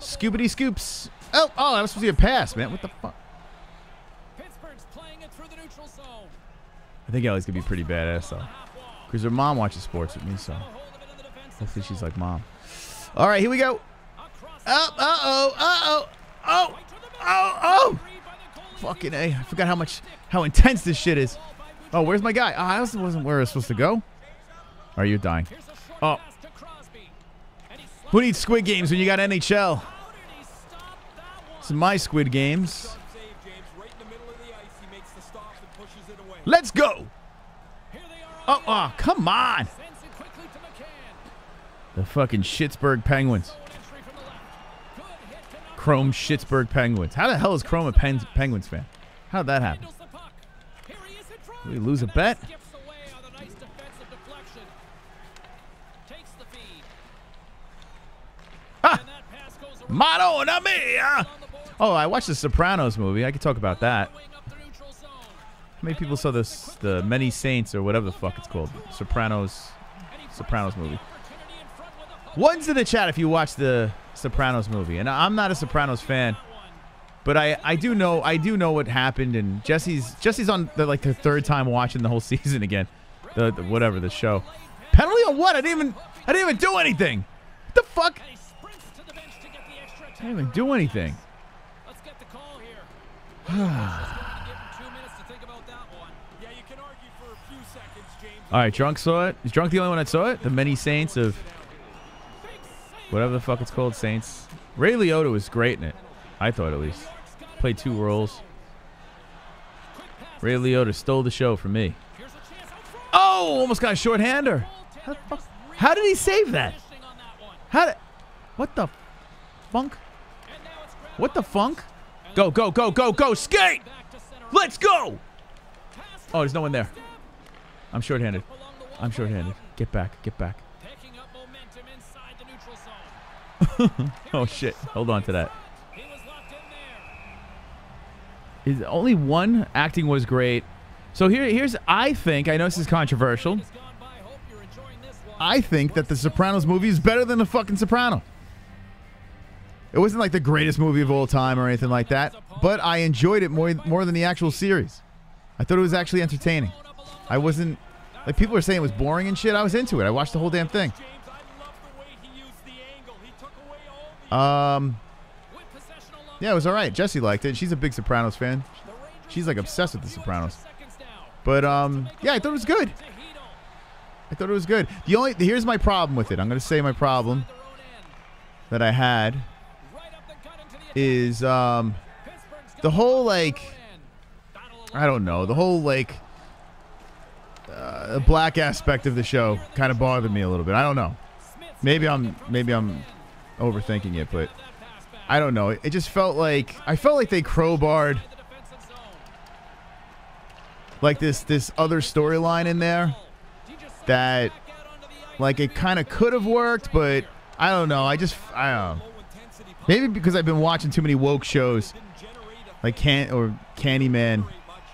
Scoopity scoops. Oh, oh, that was supposed to be a pass, man. What the fuck? I think Ellie's going to be pretty badass, though. Because her mom watches sports with me, so. Hopefully she's like mom. All right, here we go. Oh, uh-oh, uh-oh. Oh. Oh, oh! Fucking A. I forgot how much, how intense this shit is. Oh, where's my guy? Oh, I also wasn't where I was supposed to go. Are you dying? Oh. Who needs Squid Games when you got N H L? This is my Squid Games. Let's go! Oh, oh, come on! The fucking Pittsburgh Penguins. Chrome Pittsburgh Penguins. How the hell is Chrome a Pen Penguins fan? How did that happen? Did we lose a bet? Ah! Mano na mia! Oh, I watched the Sopranos movie. I could talk about that. How many people saw this? The Many Saints or whatever the fuck it's called. Sopranos. Sopranos movie. One's in the chat if you watch the Sopranos movie, and I'm not a Sopranos fan, but I I do know I do know what happened, and Jesse's Jesse's on the, like the third time watching the whole season again, the, the whatever the show. Penalty on what? I didn't even I didn't even do anything. What the fuck? I didn't even do anything. All right, Drunk saw it. Is Drunk the only one that saw it? The Many Saints of whatever the fuck it's called, Saints. Ray Liotta was great in it. I thought, at least. Played two roles. Ray Liotta stole the show from me. Oh, almost got a shorthander. How the fuck? How did he save that? How did... What the funk? What the funk? Go, go, go, go, go. Skate! Let's go! Oh, there's no one there. I'm shorthanded. I'm shorthanded. Get back. Get back. Oh shit, hold on to that. Is only one acting was great. So here here's I think, I know this is controversial. I think that the Sopranos movie is better than the fucking Soprano. It wasn't like the greatest movie of all time or anything like that, but I enjoyed it more more than the actual series. I thought it was actually entertaining. I wasn't like people were saying it was boring and shit. I was into it. I watched the whole damn thing. Um, yeah, it was all right. Jessie liked it. She's a big Sopranos fan. She's like obsessed with the Sopranos. But um, yeah, I thought it was good. I thought it was good. The only here's my problem with it. I'm gonna say my problem that I had is um, the whole like I don't know the whole like uh, black aspect of the show kind of bothered me a little bit. I don't know. Maybe I'm maybe I'm. overthinking it, but I don't know. It, it just felt like I felt like they crowbarred like this this other storyline in there that like it kind of could have worked, but I don't know. I just I don't know. Maybe because I've been watching too many woke shows, like Can or Candyman.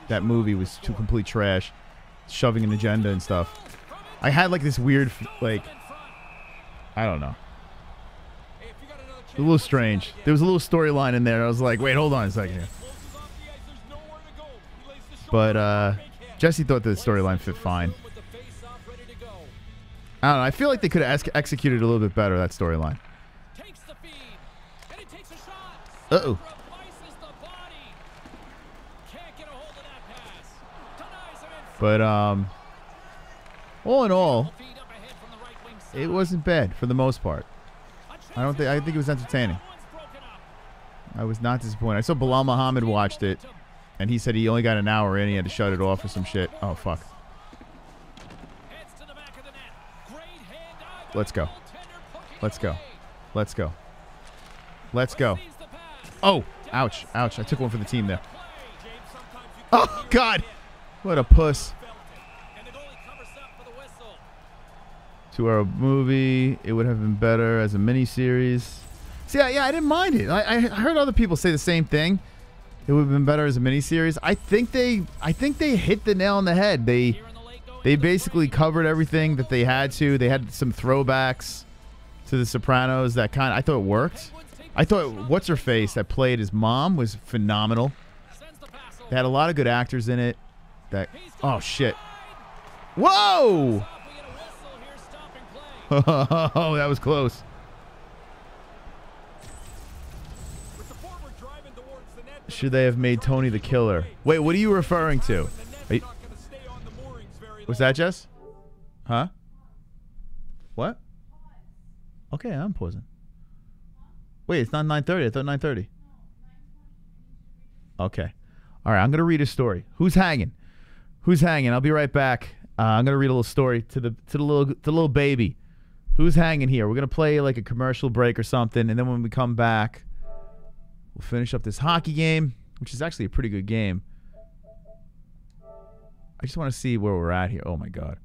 That movie was too complete trash, shoving an agenda and stuff. I had like this weird like I don't know. A little strange. There was a little storyline in there. I was like, wait, hold on a second here. But uh, Jesse thought the storyline fit fine. I don't know. I feel like they could have executed a little bit better, that storyline. Uh-oh. But um, all in all, it wasn't bad for the most part. I don't think I think it was entertaining. I was not disappointed. I saw Bilal Muhammad watched it, and he said he only got an hour in. He had to shut it off or some shit. Oh fuck. Let's go. Let's go. Let's go. Let's go. Oh, ouch, ouch! I took one for the team there. Oh God! What a puss. Two-hour movie. It would have been better as a miniseries. See, I, yeah, I didn't mind it. I, I heard other people say the same thing. It would have been better as a miniseries. I think they, I think they hit the nail on the head. They, they basically covered everything that they had to. They had some throwbacks to The Sopranos. That kind of, I thought it worked. I thought what's her face that played his mom was phenomenal. They had a lot of good actors in it. That oh shit! Whoa! Oh, that was close. Should they have made Tony the killer? Wait, what are you referring to? You... Was that Jess? Huh? What? Okay, I'm pausing. Wait, it's not nine thirty. I thought nine thirty. Okay. All right, I'm gonna read a story. Who's hanging? Who's hanging? I'll be right back. Uh, I'm gonna read a little story to the to the little to the little baby. Who's hanging here? We're going to play like a commercial break or something, and then when we come back, we'll finish up this hockey game, which is actually a pretty good game. I just want to see where we're at here. Oh, my God.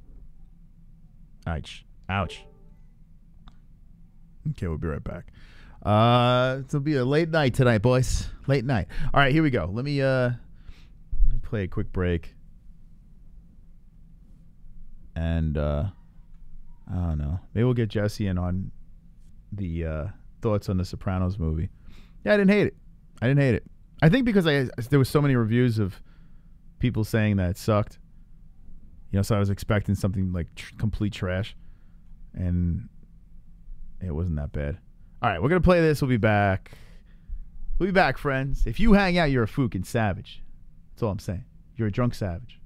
Ouch. Ouch. Okay, we'll be right back. Uh, it'll be a late night tonight, boys. Late night. All right, here we go. Let me, uh, let me play a quick break. And, uh... I don't know. Maybe we'll get Jesse in on the uh, thoughts on the Sopranos movie. Yeah, I didn't hate it. I didn't hate it. I think because I there was so many reviews of people saying that it sucked. You know, so I was expecting something like tr complete trash. And it wasn't that bad. All right, we're going to play this. We'll be back. We'll be back, friends. If you hang out, you're a fucking savage. That's all I'm saying. You're a drunk savage.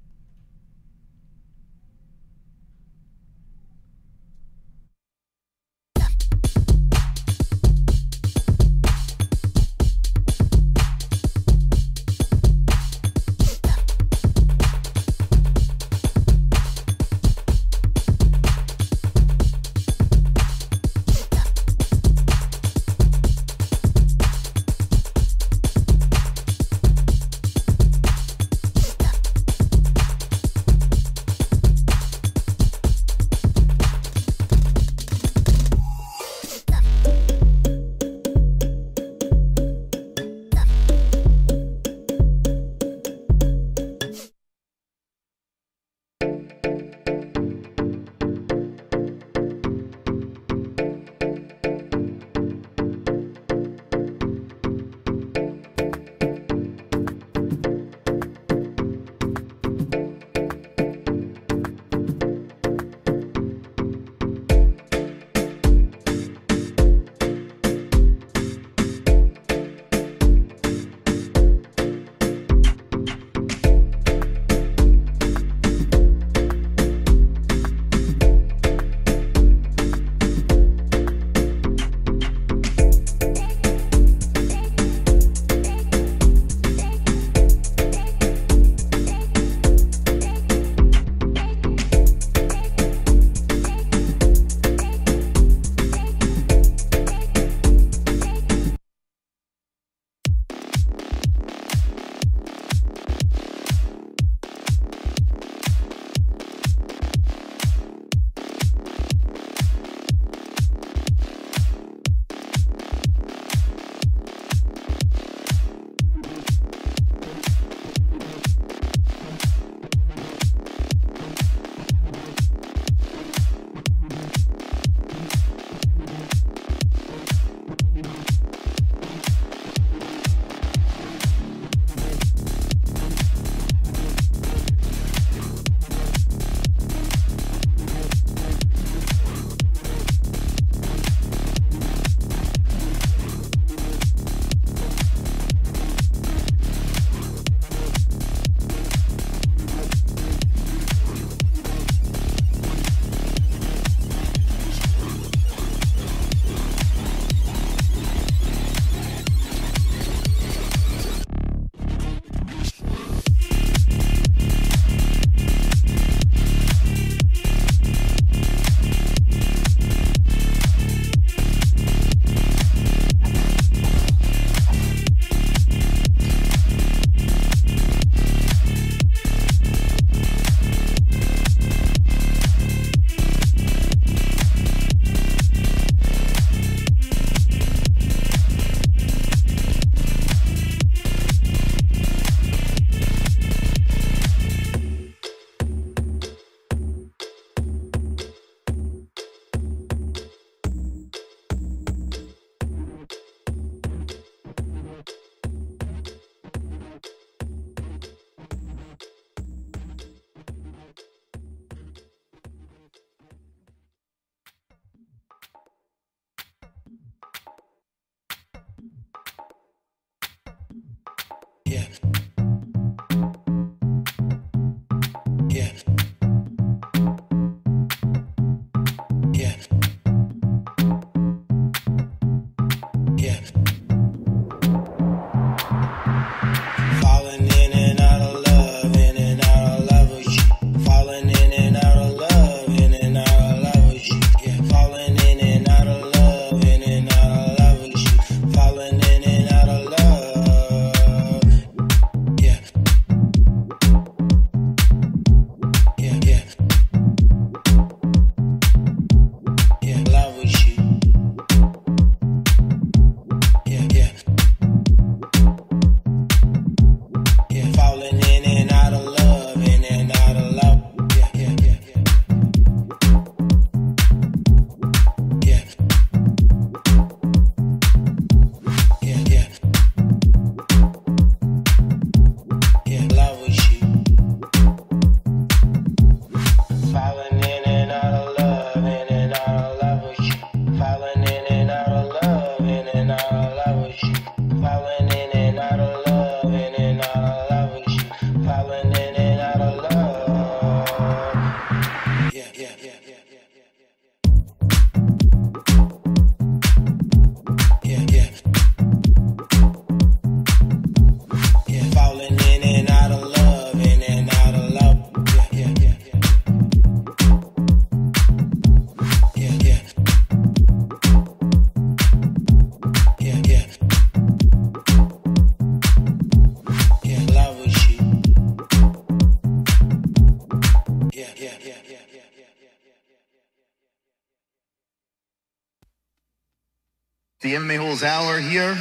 the M M A Holes Hour here.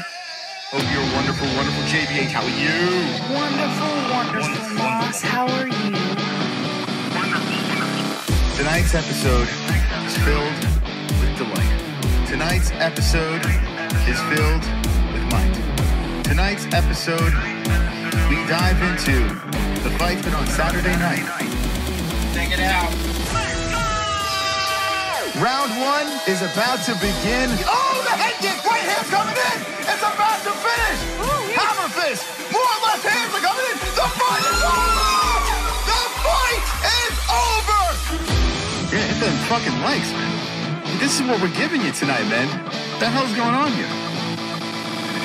Hope you're wonderful, wonderful J B H. How are you? Wonderful, wonderful Moss. How are you? Tonight's episode is filled with delight. Tonight's episode is filled with might. Tonight's episode, we dive into the fight that on Saturday night. Check it out. Round one is about to begin. Oh, the head kick! Right hand's coming in! It's about to finish! Ooh, hammer fist! More left hands are coming in! The fight is over! The fight is over! Yeah, hit them fucking likes, man. This is what we're giving you tonight, man. What the hell's going on here?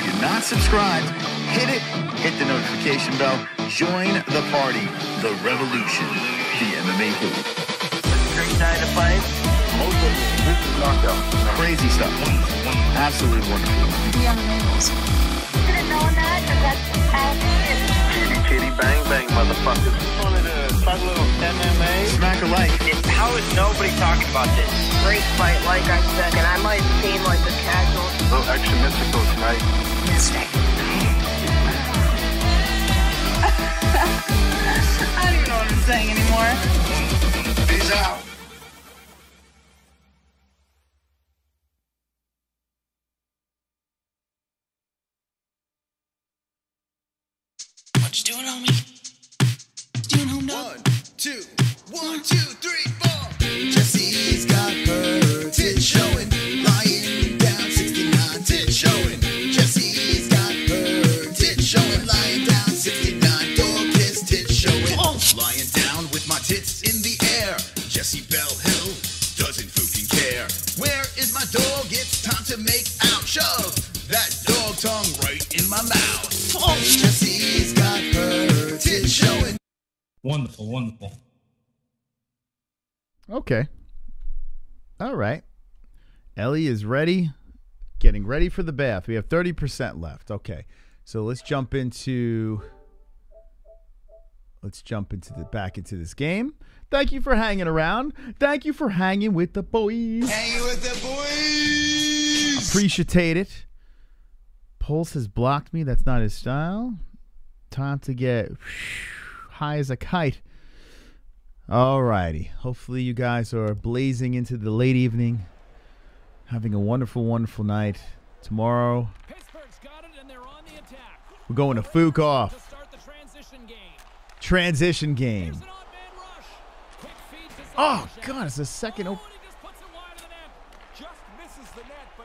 If you're not subscribed, hit it. Hit the notification bell. Join the party. The revolution. The M M A Hoop. Great night of fights. Crazy stuff. Absolutely wonderful. Young males. Should have known that, but that's how it is. Chitty, chitty, bang, bang, motherfuckers. Just wanted to talk a little M M A. Smack a like. How is nobody talking about this? Great fight, like I said, and I might seem like a casual. A little extra mystical tonight. Mystic. I don't even know what I'm saying anymore. Peace out. Do it on me. Do it on me. One, two, one, two, three, four. Jesse's got her tit showing. Lying down sixty-nine, tit showing. Jesse's got her tit showing. Lying down sixty-nine, dog kiss, tit showing. Oh. Lying down with my tits in the air. Jesse Bell Hill doesn't fucking care. Where is my dog? It's time to make out. Shove that dog tongue right in my mouth. Oh. Jesse's got her tit showing. Wonderful, wonderful. Okay. All right. Ellie is ready. Getting ready for the bath. We have thirty percent left. Okay. So let's jump into... Let's jump into the back into this game. Thank you for hanging around. Thank you for hanging with the boys. Hanging with the boys. Appreciate it. Pulse has blocked me. That's not his style. Time to get high as a kite. Alrighty. Hopefully you guys are blazing into the late evening. Having a wonderful, wonderful night. Tomorrow, Pittsburgh's got it and they're on the attack. We're going to Fook off. To start the transition game. Transition game. An rush. Quick feed to oh, God. It's the second open.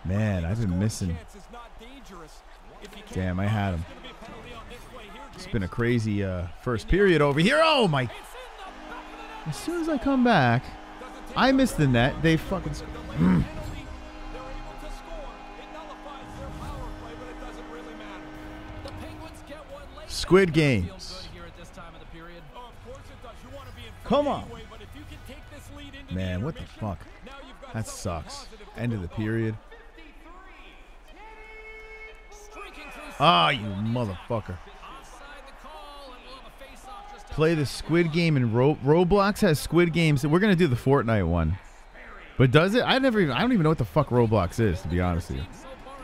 Man, I've been missing. Damn, I had him. It's been a crazy uh, first period over here. Oh, my. As soon as I come back, I miss the net. They fucking... Mm. Squid Games. Come on. Man, what the fuck? That sucks. End of the period. Ah, oh, you motherfucker. Play the Squid Game and Ro Roblox has Squid Games. We're going to do the Fortnite one. But does it? I never even, I don't even know what the fuck Roblox is, to be honest with you.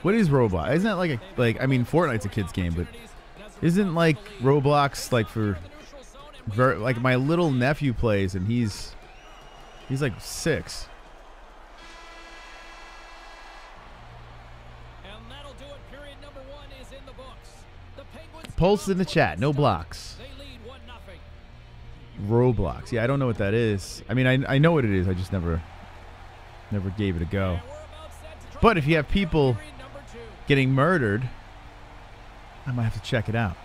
What is Roblox? Isn't that like a, like, I mean, Fortnite's a kid's game, but isn't like Roblox like for, ver like my little nephew plays and he's, he's like six. Pulse in the chat. No blocks. Roblox. Yeah, I don't know what that is. I mean, I, I know what it is. I just never never gave it a go. But if you have people getting murdered, I might have to check it out.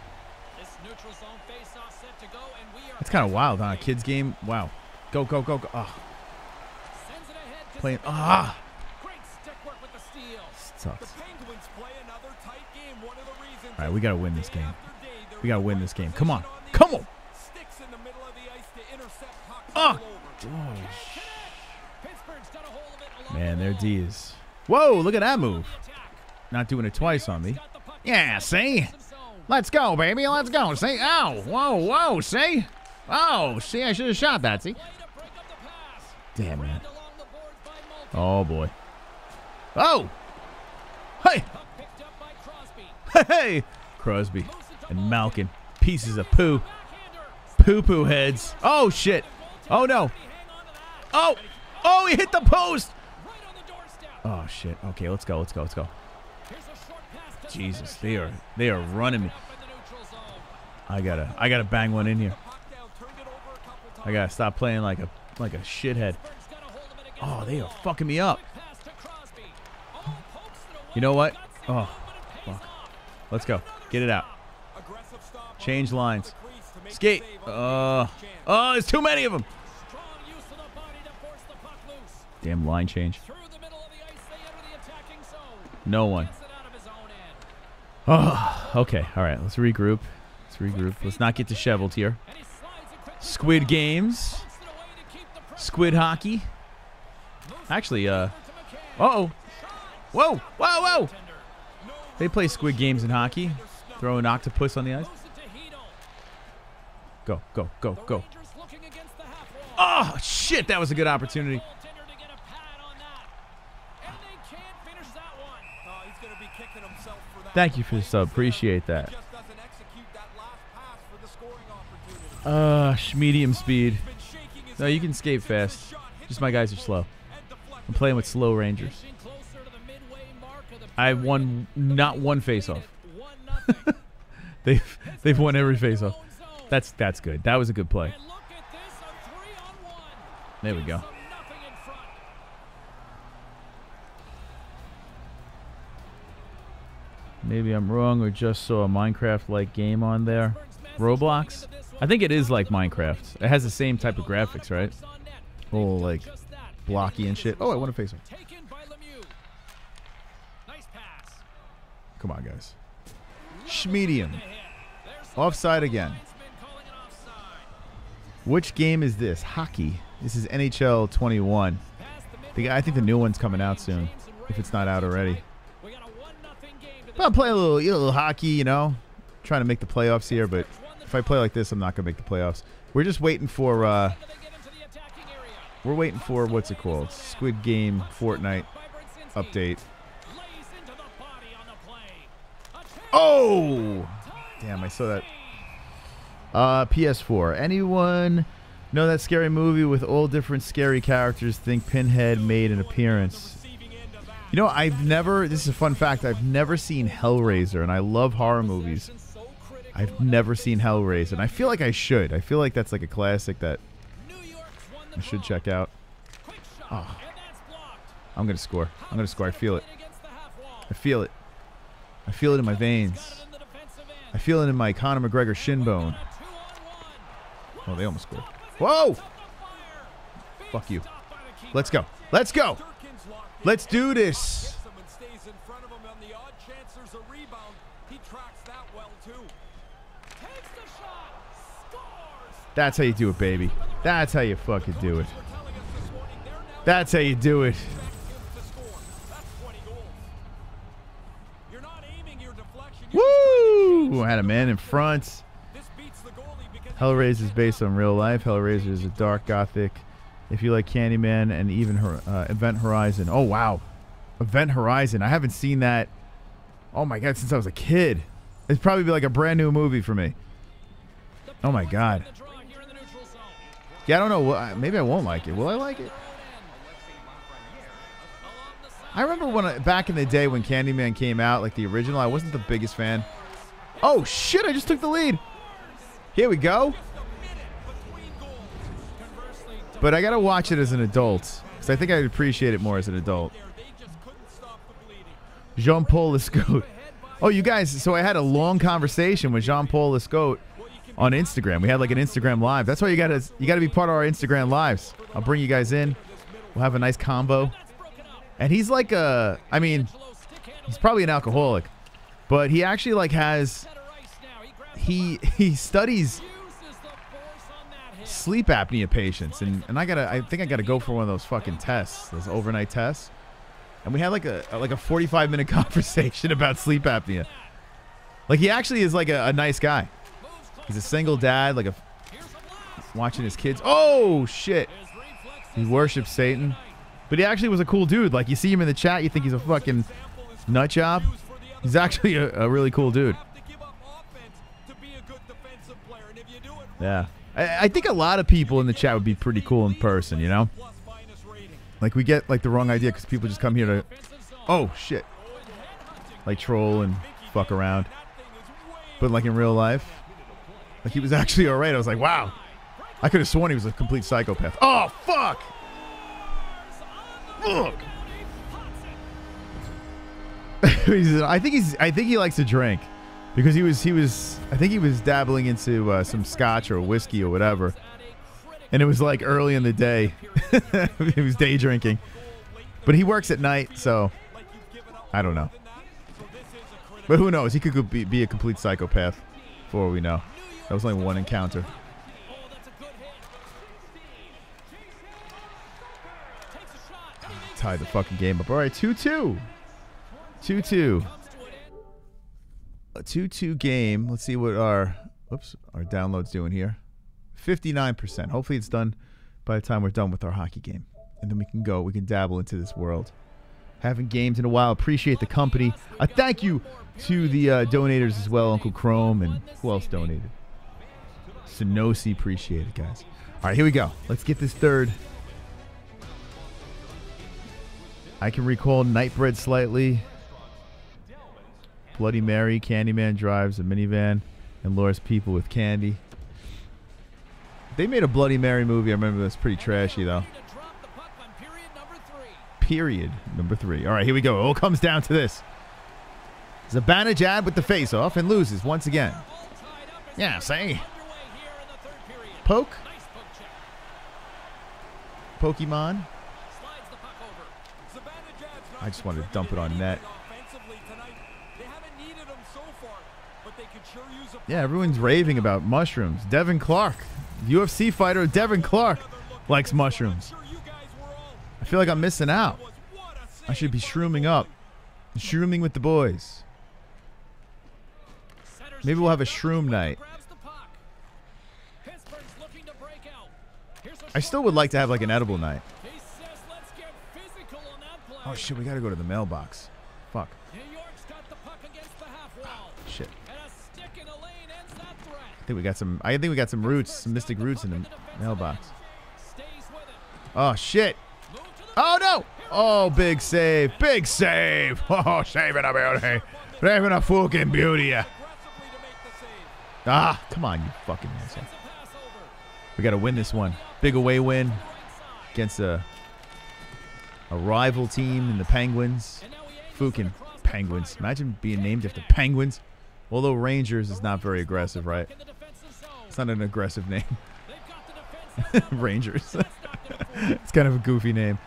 That's kind of wild, huh? A kid's game. Wow. Go, go, go, go. Oh. Playing. Ah. Sucks. All right, we got to win this game. We got to win this game. Come on. Come on. Oh, gosh. Man, their D is. Whoa, look at that move. Not doing it twice on me. Yeah, see? Let's go, baby. Let's go. See? Ow. Whoa, whoa. See? Oh, see? I should have shot that. See? Damn, man. Oh, boy. Oh. Hey! Hey! Crosby and Malkin. Pieces of poo. Poo-poo heads. Oh, shit. Oh, no. Oh! Oh, he hit the post! Oh, shit. Okay, let's go. Let's go. Let's go. Jesus, they are they are running me. I gotta I gotta bang one in here. I gotta stop playing like a like a shithead. Oh, they are fucking me up. You know what? Oh, fuck. Let's go. Get it out. Change lines. Skate. Uh, oh, there's too many of them. Damn line change. No one. Oh, okay. All right. Let's regroup. Let's regroup. Let's not get disheveled here. Squid Games. Squid hockey. Actually, uh... Uh-oh. Whoa! Whoa, whoa! They play Squid Games in hockey. Throw an octopus on the ice. Go, go, go, go. Oh, shit! That was a good opportunity. Thank you for the sub. Appreciate that. Uh, medium speed. No, you can skate fast. Just my guys are slow. I'm playing with slow Rangers. I won not one face-off. they've they've won every face-off. That's that's good. That was a good play. There we go. Maybe I'm wrong, or just saw a Minecraft-like game on there. Roblox? I think it is like Minecraft. It has the same type of graphics, right? Oh, like blocky and shit. Oh, I want to face him. Come on, guys. Schmedium. Offside again. Which game is this? Hockey. This is N H L twenty-one. The, I think the new one's coming out soon, if it's not out already. I'll play a little, a little hockey, you know. Trying to make the playoffs here, but if I play like this, I'm not going to make the playoffs. We're just waiting for, uh, we're waiting for, what's it called? Squid Game Fortnite update. Oh! Damn, I saw that. Uh, P S four. Anyone know that scary movie with all different scary characters? Think Pinhead made an appearance. You know, I've never, this is a fun fact, I've never seen Hellraiser, and I love horror movies. I've never seen Hellraiser, and I feel like I should. I feel like that's like a classic that I should check out. Oh. I'm going to score. I'm going to score. I feel it. I feel it. I feel it in my veins. I feel it in my Conor McGregor shin bone. Oh, they almost scored. Whoa! Fuck you. Let's go. Let's go! Let's do this. That's how you do it, baby. That's how you fucking do it. That's how you do it. Woo! I had a man in front. Hellraiser is based on real life. Hellraiser is a dark gothic. If you like Candyman and even uh, Event Horizon. Oh, wow. Event Horizon. I haven't seen that, oh my God, since I was a kid. It'd probably be like a brand new movie for me. Oh my God. Yeah, I don't know. Maybe I won't like it. Will I like it? I remember when I, back in the day when Candyman came out, like the original, I wasn't the biggest fan. Oh, shit. I just took the lead. Here we go. But I gotta watch it as an adult, because I think I'd appreciate it more as an adult. Jean-Paul Lescaut. Oh, you guys, so I had a long conversation with Jean-Paul Lescaut on Instagram. We had like an Instagram live. That's why you gotta you gotta be part of our Instagram lives. I'll bring you guys in. We'll have a nice combo. And he's like a, I mean, he's probably an alcoholic, but he actually like has, he he studies sleep apnea patients, and and I gotta I think I gotta go for one of those fucking tests, those overnight tests. And we had like a like a forty-five minute conversation about sleep apnea. Like he actually is like a, a nice guy. He's a single dad, like a watching his kids. Oh shit, he worships Satan, but he actually was a cool dude. Like you see him in the chat, you think he's a fucking Nutjob. He's actually a, a really cool dude. Yeah. I, I think a lot of people in the chat would be pretty cool in person, you know? Like, we get, like, the wrong idea because people just come here to... Oh, shit. Like, troll and fuck around. But, like, in real life, like, he was actually all right. I was like, wow. I could have sworn he was a complete psychopath. Oh, fuck! Look! I think he's... I think he likes to drink. Because he was... he was. I think he was dabbling into uh, some scotch or whiskey or whatever. And it was, like, early in the day. He was day drinking. But he works at night, so... I don't know. But who knows? He could be, be a complete psychopath. For all we know. That was only one encounter. Tied the fucking game up. Alright, two two. two two. A two two game. Let's see what our... Oops. Our download's doing here. fifty-nine percent. Hopefully it's done by the time we're done with our hockey game. And then we can go. We can dabble into this world. Haven't gamed in a while. Appreciate the company. A thank you to the uh, donators as well. Uncle Chrome and who else donated? Sanosi. Appreciate it, guys. All right, here we go. Let's get this third. I can recall Nightbread slightly. Bloody Mary. Candyman drives a minivan and lures people with candy. They made a Bloody Mary movie. I remember that's pretty trashy, though. Period number three. All right, here we go. It all comes down to this. Zibanejad with the face-off and loses once again. Yeah, say. Poke. Pokemon. I just wanted to dump it on net. Yeah, everyone's raving about mushrooms. Devin Clark. U F C fighter Devin Clark likes mushrooms. I feel like I'm missing out. I should be shrooming up. Shrooming with the boys. Maybe we'll have a shroom night. I still would like to have like an edible night. Oh shit, we gotta go to the mailbox. Fuck. Oh, shit. I think we got some I think we got some roots, some mystic roots in the mailbox. Oh shit. Oh, no! Oh, big save. Big save. Oh, saving a beauty. Saving a fucking beauty. Ah, come on, you fucking asshole. We got to win this one. Big away win against a, a rival team in the Penguins. Fucking Penguins. Imagine being named after Penguins. Although Rangers is not very aggressive, right? It's not an aggressive name. Rangers. It's kind of a goofy name.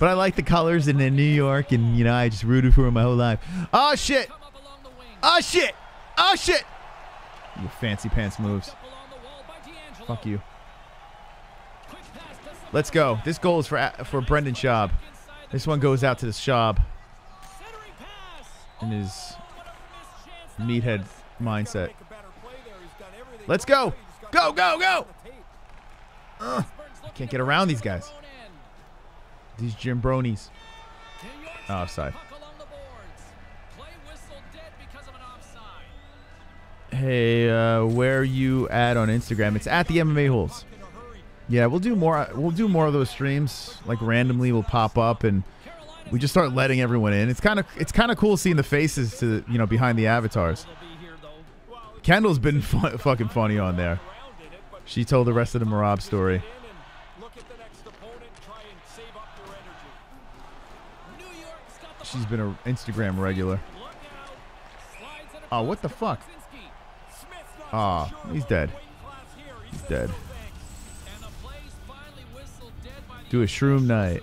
But I like the colors in New York, and, you know, I just rooted for him my whole life. Oh, shit. Oh, shit. Oh, shit. Your fancy pants moves. Fuck you. Let's go. This goal is for for Brendan Schaub. This one goes out to the Schaub. In his meathead mindset. Let's go. Go, go, go. Uh, can't get around these guys. These Jimbronis. Oh, offside. Hey, uh, where are you at on Instagram? It's at the M M A Holes. Yeah, we'll do more. We'll do more of those streams. Like randomly, we'll pop up and we just start letting everyone in. It's kind of it's kind of cool seeing the faces to you know behind the avatars. Kendall's been fu fucking funny on there. She told the rest of the Marab story. She's been an Instagram regular. Oh, what the fuck? Ah, oh, he's dead. He's dead. Do a shroom night.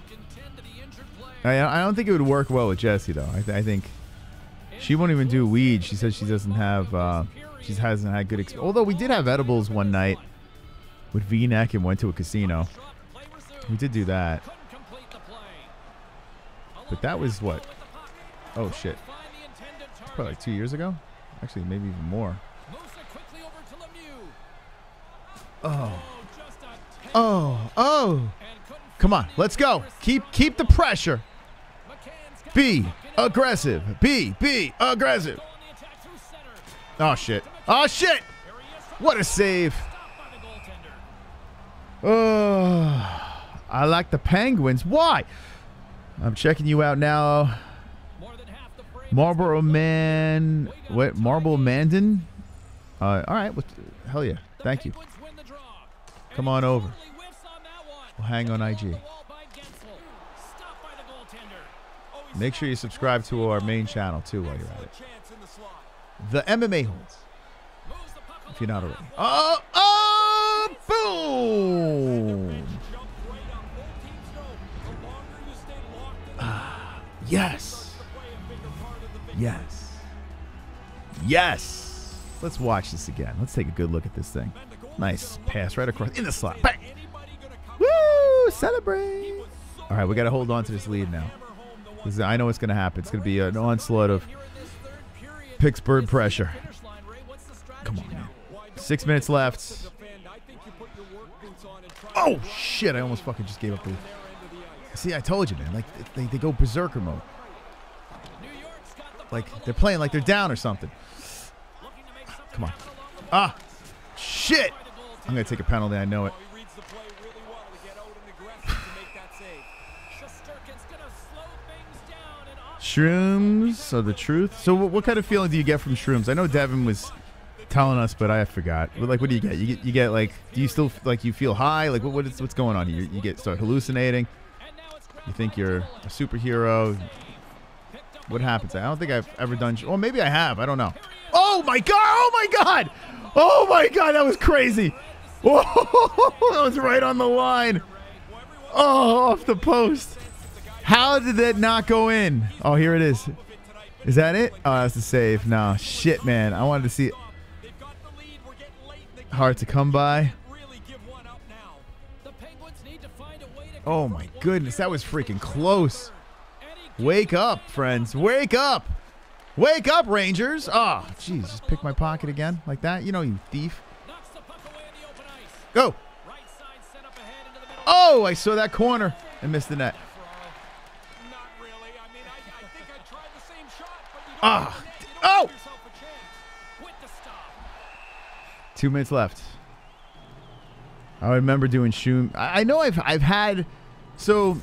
I, I don't think it would work well with Jessie, though. I, th I think she won't even do weed. She says she doesn't have... Uh, she hasn't had good experience. Although we did have edibles one night with V-Neck and went to a casino. We did do that. But that was what? Oh, shit. Probably like two years ago? Actually, maybe even more. Oh. Oh. Oh. Come on. Let's go. Keep keep the pressure. B. aggressive. Be, be aggressive. Oh, shit. Oh, shit. What a save. Oh, I like the Penguins. Why? I'm checking you out now. Marlboro Man. What? Marble Mandan? Uh, all right. What the, hell yeah. Thank you. Come on over. We'll hang on I G. Make sure you subscribe to our main channel, too, while you're at it. The M M A holds. If you're not already. Oh, oh, boom. Ah, yes. Yes. Yes. Let's watch this again. Let's take a good look at this thing. Nice pass right across in the slot. Bang. Woo, celebrate. All right, we got to hold on to this lead now. This is, I know what's going to happen. It's going to be an onslaught of Pittsburgh pressure. Come on now. Six minutes left. Oh, shit. I almost fucking just gave up the... See, I told you, man. Like, they, they go berserker mode. Like, they're playing like they're down or something. Come on. Ah, shit. I'm going to take a penalty. I know it. Shrooms are the truth. So what, what kind of feeling do you get from shrooms? I know Devin was telling us, but I forgot. But like, what do you get? You get, you get like, do you still like you feel high? Like, what, what is, what's going on here? You, you get start hallucinating. You think you're a superhero. What happens? I don't think I've ever done. Or maybe I have. I don't know. Oh my god! Oh my god! Oh my god! That was crazy. Oh, that was right on the line. Oh, off the post. How did that not go in? Oh, here it is. Is that it? Oh, that's the save. Nah, shit, man. I wanted to see it. Hard to come by. Oh, my goodness. That was freaking close. Wake up, friends. Wake up. Wake up, Rangers. Oh, jeez. Just pick my pocket again like that. You know, you thief. Go. Oh, I saw that corner and missed the net. Ah! Oh! Two minutes left. I remember doing shroom. I know I've I've had. So,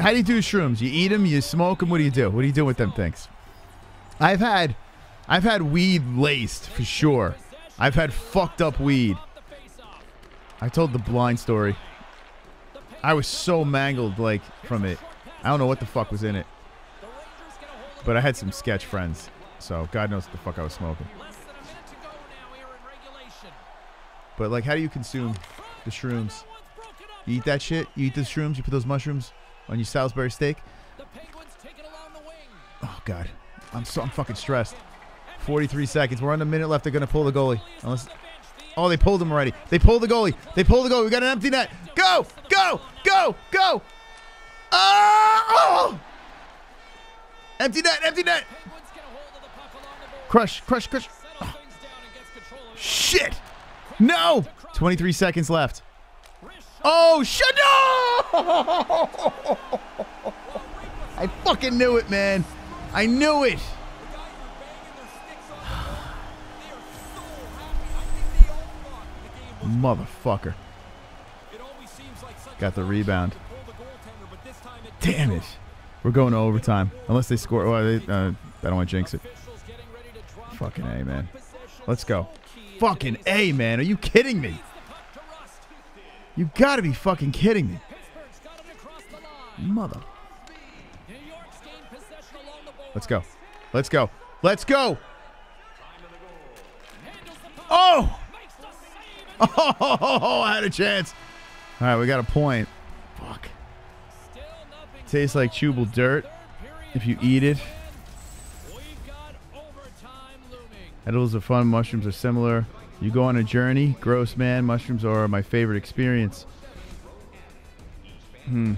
how do you do shrooms? You eat them? You smoke them? What do you do? What do you do with them things? I've had, I've had weed laced for sure. I've had fucked up weed. I told the blind story. I was so mangled like from it. I don't know what the fuck was in it. But I had some sketch friends, so God knows what the fuck I was smoking. But, like, how do you consume the shrooms? You eat that shit? You eat those shrooms? You put those mushrooms on your Salisbury steak? Oh, God. I'm so I'm fucking stressed. forty-three seconds. We're on a minute left. They're going to pull the goalie. Unless, oh, they pulled him already. They pulled the goalie. They pulled the goalie. We got an empty net. Go! Go! Go! Go! Oh! Oh! Empty net, empty net. Crush, crush, crush. Oh. Shit. No. twenty-three seconds left. Oh, shit. No. I fucking knew it, man. I knew it. Motherfucker. Got the rebound. Damn it. We're going to overtime. Unless they score. Well, they, uh, I don't want to jinx it. Fucking A, man. Let's go. Fucking A, man. Are you kidding me? You got to be fucking kidding me. Mother. Let's go. Let's go. Let's go. Oh! Oh, I had a chance. All right, we got a point. Fuck. Tastes like chewable dirt if you eat it. Edibles are fun. Mushrooms are similar. You go on a journey. Gross, man. Mushrooms are my favorite experience. Hmm.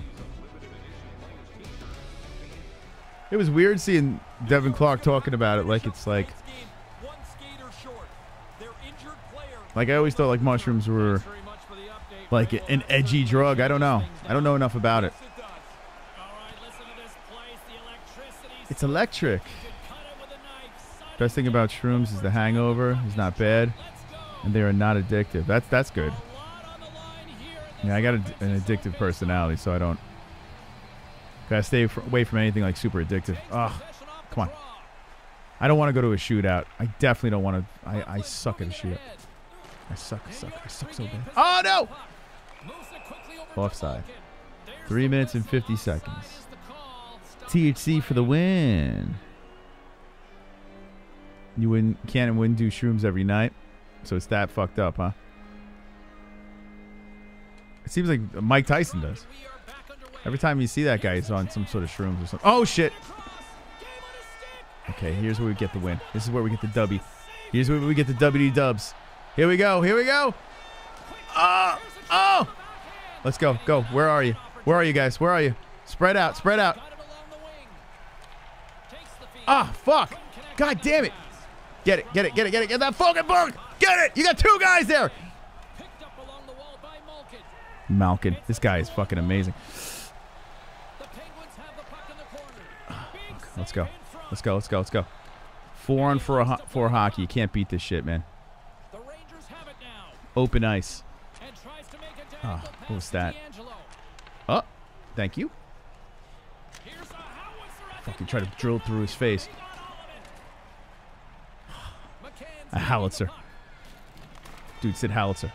It was weird seeing Devin Clark talking about it like it's like... Like I always thought like mushrooms were like an edgy drug. I don't know. I don't know enough about it. It's electric. Best thing about shrooms is the hangover. It's not bad, and they are not addictive. That's that's good. Yeah, I got a, an addictive personality, so I don't. Gotta stay away from anything like super addictive. Ugh, come on. I don't want to go to a shootout. I definitely don't want to. I I suck at a shootout. I suck, I suck, I suck so bad. Oh no! Offside. Three minutes and fifty seconds. T H C for the win. You wouldn't, can and wouldn't do shrooms every night, so it's that fucked up, huh? It seems like Mike Tyson does. Every time you see that guy, he's on some sort of shrooms or something. Oh shit! Okay, here's where we get the win. This is where we get the W. Here's where we get the W D dubs. Here we go. Here we go. Oh, oh! Let's go. Go. Where are you? Where are you guys? Where are you? Spread out. Spread out. Ah, fuck! God damn it! Get it, get it, get it, get it, get that fucking bug! Get it! You got two guys there! Malkin. This guy is fucking amazing. Oh, let's go. Let's go, let's go, let's go. Four on four, ho four hockey. You can't beat this shit, man. Open ice. Oh, what was that? Oh, thank you. Fucking try to drill through his face. A howitzer. Dude said howitzer.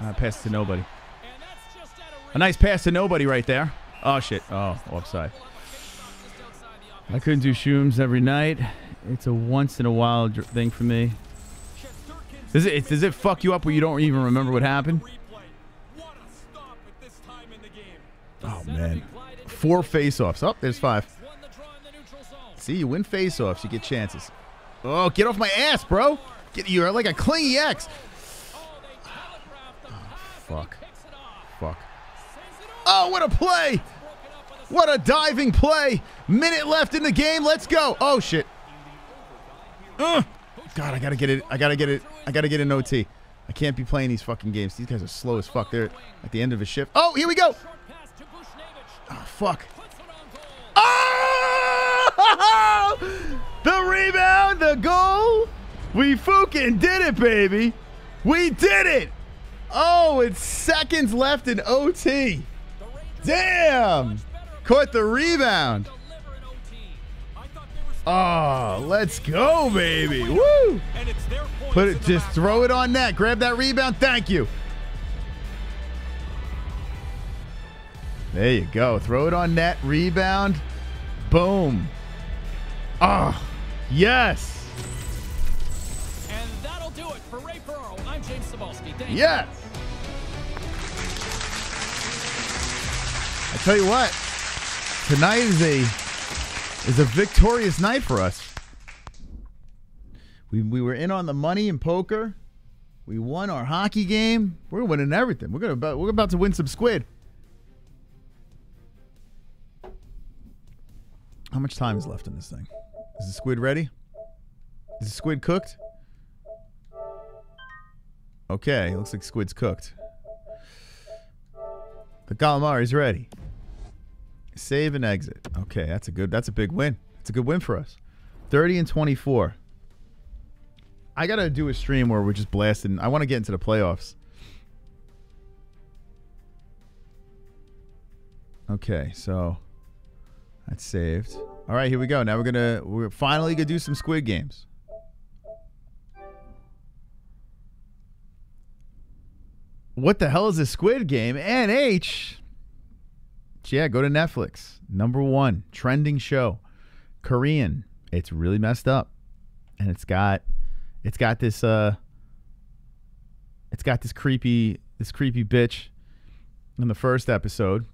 Uh, pass to nobody. A nice pass to nobody right there. Oh, shit. Oh, offside. I couldn't do shrooms every night. It's a once in a while thing for me. Does it, does it fuck you up where you don't even remember what happened? Oh, man. Four face-offs. Oh, there's five. See, you win face-offs, you get chances. Oh, get off my ass, bro. Get, you're like a clingy ex. Oh, fuck. Fuck. Oh, what a play. What a diving play. Minute left in the game. Let's go. Oh, shit. Uh, God, I got to get it. I got to get it. I got to get an O T. I can't be playing these fucking games. These guys are slow as fuck. They're at the end of a shift. Oh, here we go. Oh, fuck. Oh! The rebound, the goal. We fucking did it, baby. We did it. Oh, it's seconds left in O T. Damn. Caught the rebound. Oh, let's go, baby. Woo. Put it, just throw it on net. Grab that rebound. Thank you. There you go. Throw it on net. Rebound. Boom. Oh. Yes. And that'll do it for Ray Ferraro. I'm James Cebulski. Thank yes. You. I tell you what, tonight is a is a victorious night for us. We we were in on the money in poker. We won our hockey game. We're winning everything. We're gonna about we're about to win some squid. How much time is left in this thing? Is the squid ready? Is the squid cooked? Okay, looks like squid's cooked. The calamari's ready. Save and exit. Okay, that's a good, that's a big win. It's a good win for us. thirty and twenty-four. I gotta do a stream where we're just blasting. I want to get into the playoffs. Okay, so that's saved. All right, here we go. Now we're gonna we're finally gonna do some Squid Games. What the hell is a Squid Game? N H. Yeah, go to Netflix. Number one trending show, Korean. It's really messed up, and it's got it's got this uh it's got this creepy this creepy bitch in the first episode,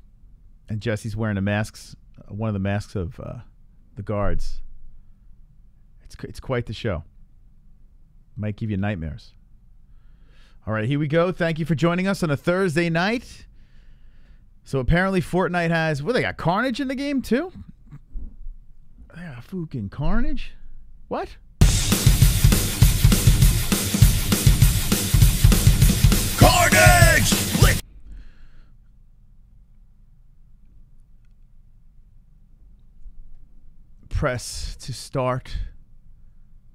and Jesse's wearing a mask, one of the masks of. Uh, The guards. It's it's quite the show. Might give you nightmares. All right, here we go. Thank you for joining us on a Thursday night. So apparently Fortnite has, well, they got Carnage in the game too. They got fucking Carnage. What? Carnage. Lick press to start.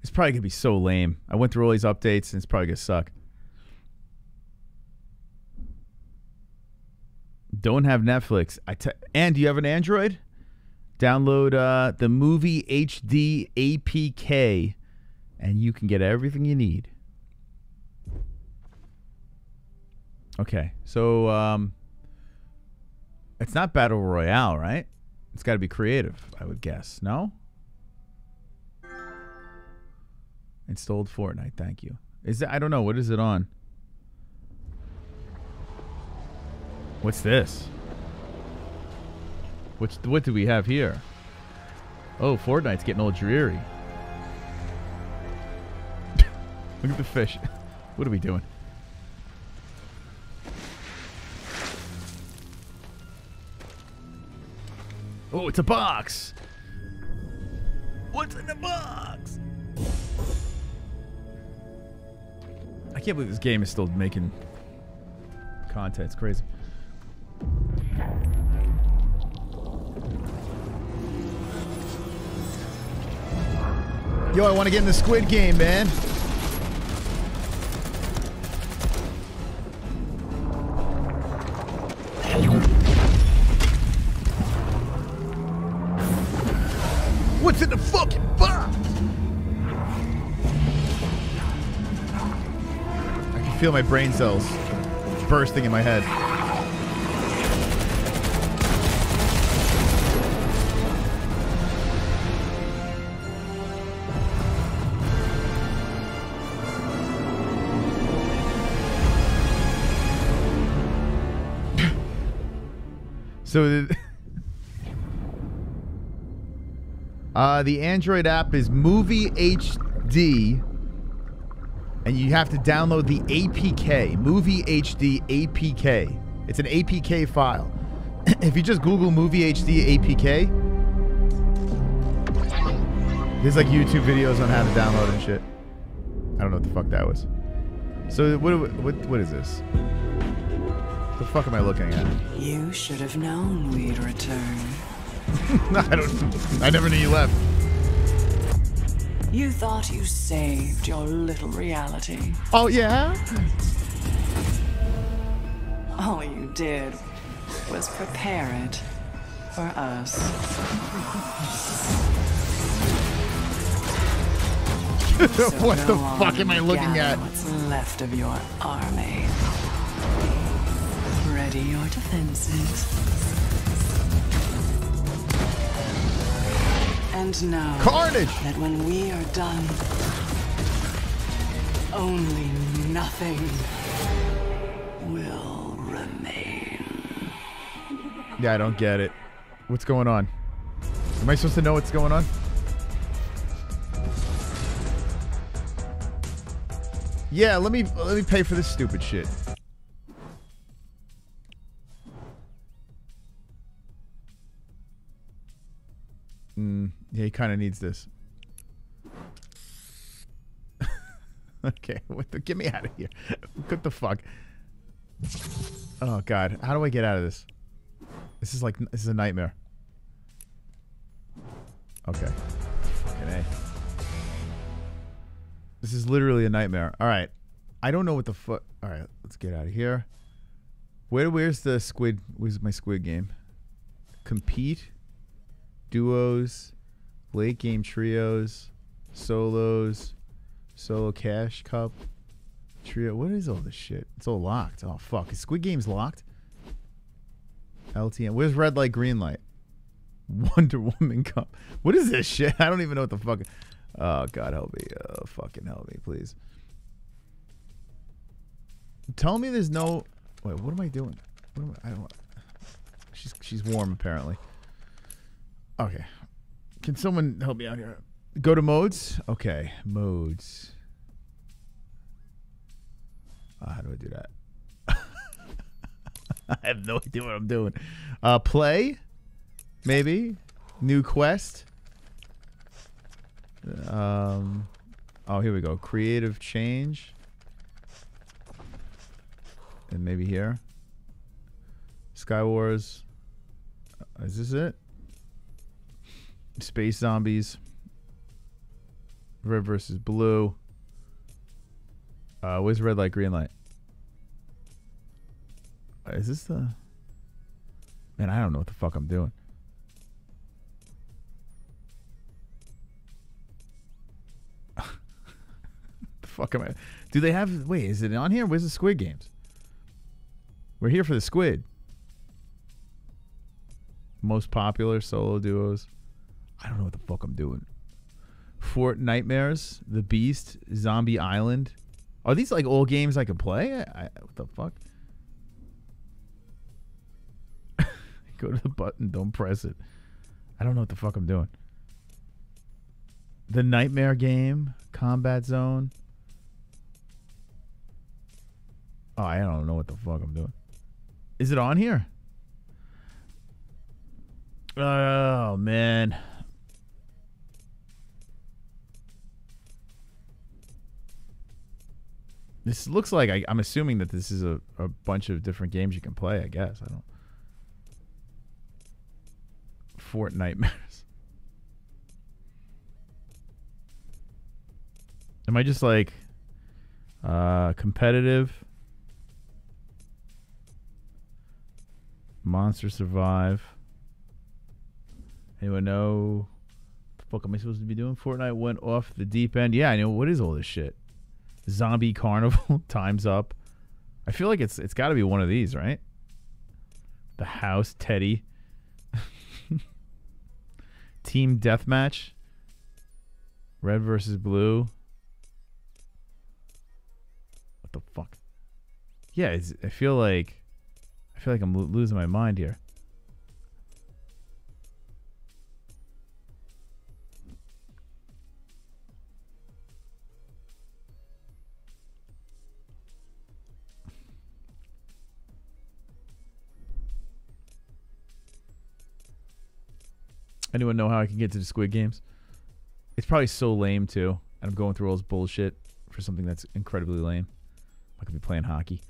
It's probably gonna be so lame. I went through all these updates and it's probably gonna suck. Don't have Netflix. I t and do you have an Android? Download uh, the Movie H D A P K and you can get everything you need. Okay, so um, it's not Battle Royale, right? It's got to be creative, I would guess. No? Installed Fortnite, thank you. Is that, I don't know, what is it on? What's this? What's, what do we have here? Oh, Fortnite's getting all dreary. Look at the fish. What are we doing? Oh, it's a box. What's in the box? I can't believe this game is still making content. It's crazy. Yo, I want to get in the Squid Game, man. What's in the fucking box? I can feel my brain cells bursting in my head. So the, uh, the Android app is Movie H D, and you have to download the A P K, Movie H D A P K. It's an A P K file. If you just Google Movie H D A P K, there's like YouTube videos on how to download and shit. I don't know what the fuck that was. So what what what is this? The fuck am I looking at? You should have known we'd return. I don't. I never knew you left. You thought you saved your little reality. Oh yeah. All you did was prepare it for us. So what the fuck am I looking at? What's left of your army? Ready your defenses. And know Carnage. That when we are done, only nothing will remain. Yeah, I don't get it. What's going on? Am I supposed to know what's going on? Yeah, let me let me pay for this stupid shit. Mm, yeah, he kind of needs this. Okay, what the, get me out of here. What the fuck? Oh god, how do I get out of this? This is like, this is a nightmare. Okay. Fucking A. This is literally a nightmare. Alright. I don't know what the fuck. Alright, let's get out of here. Where, where's the squid? Where's my Squid Game? Compete? Duos, late game trios, solos, solo cash cup, trio. What is all this shit? It's all locked. Oh fuck! Is Squid Game's locked? L T M. Where's red light, green light? Wonder Woman cup. What is this shit? I don't even know what the fuck. Oh god, help me! Oh fucking help me, please. Tell me there's no. Wait, what am I doing? What am I? I don't. She's she's warm apparently. Okay. Can someone help me out here? Go to modes? Okay. Modes. Uh, how do I do that? I have no idea what I'm doing. Uh, play? Maybe? New quest? Um, oh, here we go. Creative change. And maybe here. Skywars. Is this it? Space Zombies, Red versus Blue. Uh, where's Red Light, Green Light? Is this the... Man, I don't know what the fuck I'm doing. The fuck am I... Do they have... Wait, is it on here? Where's the Squid Games? We're here for the squid. Most popular solo duos. I don't know what the fuck I'm doing. Fort Nightmares, The Beast, Zombie Island. Are these like old games I could play? I, I, what the fuck? Go to the button, don't press it. I don't know what the fuck I'm doing. The Nightmare Game, Combat Zone. Oh, I don't know what the fuck I'm doing. Is it on here? Oh, man. This looks like I, I'm assuming that this is a, a bunch of different games you can play, I guess. I don't. Fortnite Nightmares. Am I just like uh, competitive? Monster Survive. Anyone know what the fuck am I supposed to be doing? Fortnite went off the deep end. Yeah, I know. What is all this shit? Zombie Carnival. Time's Up. I feel like it's it's got to be one of these, right? The House, Teddy. Team Deathmatch. Red versus Blue. What the fuck? Yeah, it's, I feel like I feel like I'm lo- losing my mind here. Anyone know how I can get to the Squid Games? It's probably so lame, too. And I'm going through all this bullshit for something that's incredibly lame. I could be playing hockey.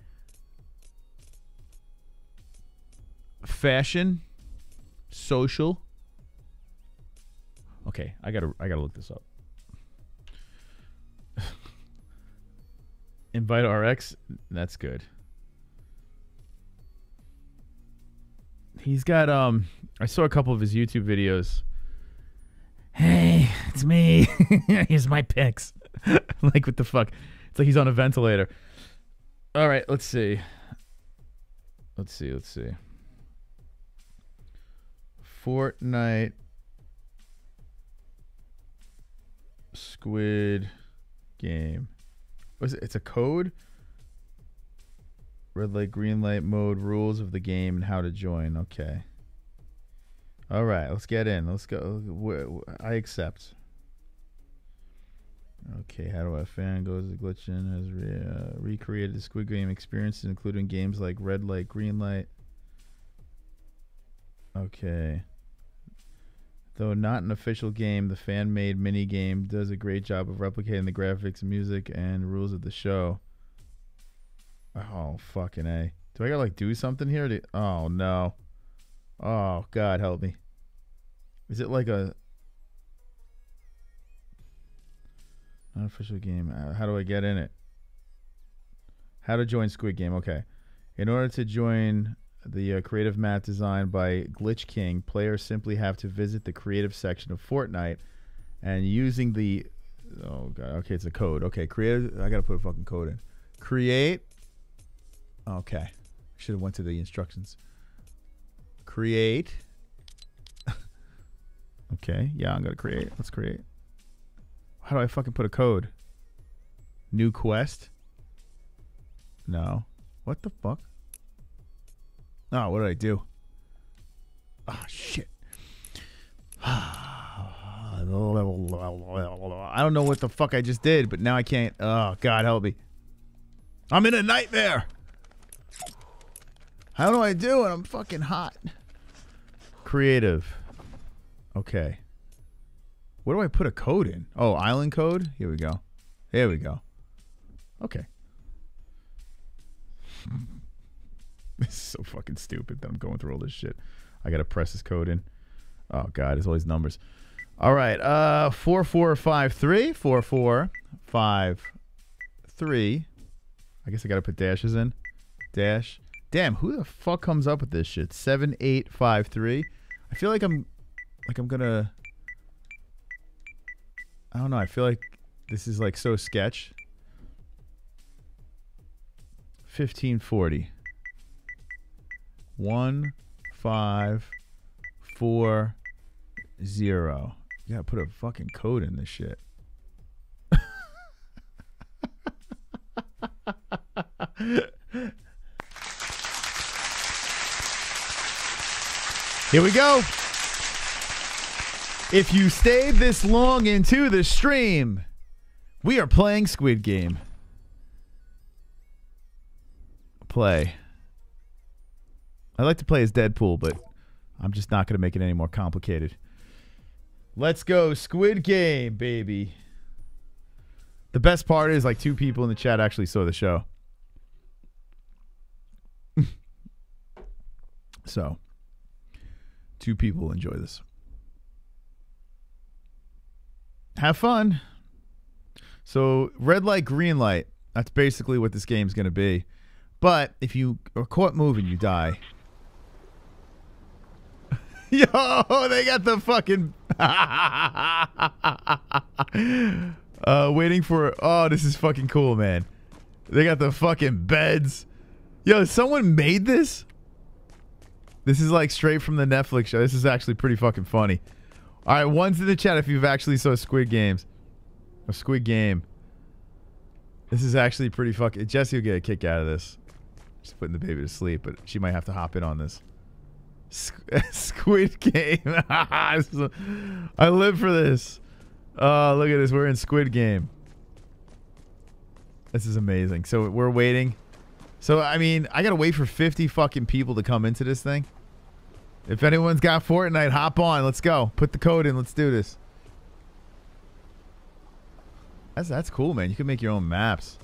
Fashion. Social. Okay, I gotta, I gotta look this up. Invite R X. That's good. He's got, um, I saw a couple of his YouTube videos. Hey, it's me. Here's my pics. Like, what the fuck? It's like he's on a ventilator. All right, let's see. Let's see, let's see. Fortnite. Squid Game. Was it? It's a code? Red light, green light mode, rules of the game, and how to join. Okay. All right, let's get in. Let's go. I accept. Okay, how do I fan goes the glitch in? Has re, uh, recreated the Squid Game experiences, including games like red light, green light. Okay. Though not an official game, the fan-made mini game does a great job of replicating the graphics, music, and rules of the show. Oh, fucking A. Do I gotta, like, do something here? To, oh, no. Oh, God, help me. Is it like a... Not official game. How do I get in it? How to join Squid Game. Okay. In order to join the uh, creative map designed by Glitch King, players simply have to visit the creative section of Fortnite and using the... Oh, God. Okay, it's a code. Okay, creative... I gotta put a fucking code in. Create... Okay, should have went to the instructions. Create. Okay, yeah, I'm gonna create. Let's create. How do I fucking put a code? New quest? No. What the fuck? Oh, what did I do? Ah, shit. I don't know what the fuck I just did, but now I can't. Oh, God help me. I'm in a nightmare. How do I do it? I'm fucking hot. Creative. Okay. Where do I put a code in? Oh, island code? Here we go. Here we go. Okay. This is so fucking stupid that I'm going through all this shit. I gotta press this code in. Oh, God. It's all these numbers. All right. Uh, four four five three four four five three. I guess I gotta put dashes in. Dash. Damn. Who the fuck comes up with this shit? Seven eight five three. I feel like I'm, like I'm gonna. I don't know. I feel like this is like so sketch. Fifteen forty. One five four zero. You gotta put a fucking code in this shit. Here we go. If you stayed this long into the stream, we are playing Squid Game. Play. I'd like to play as Deadpool, but I'm just not going to make it any more complicated. Let's go Squid Game, baby. The best part is like two people in the chat actually saw the show. So, two people enjoy this. Have fun. So, red light, green light. That's basically what this game's going to be. But if you are caught moving, you die. Yo, they got the fucking... uh, waiting for... Oh, this is fucking cool, man. They got the fucking beds. Yo, someone made this? This is like straight from the Netflix show. This is actually pretty fucking funny. All right, one's in the chat if you've actually saw Squid Games. Or Squid Game. This is actually pretty fucking... Jesse will get a kick out of this. Just putting the baby to sleep, but she might have to hop in on this. Squid Game. I live for this. Oh, look at this. We're in Squid Game. This is amazing. So we're waiting. So, I mean, I gotta wait for fifty fucking people to come into this thing. If anyone's got Fortnite, hop on. Let's go. Put the code in. Let's do this. That's, that's cool, man. You can make your own maps.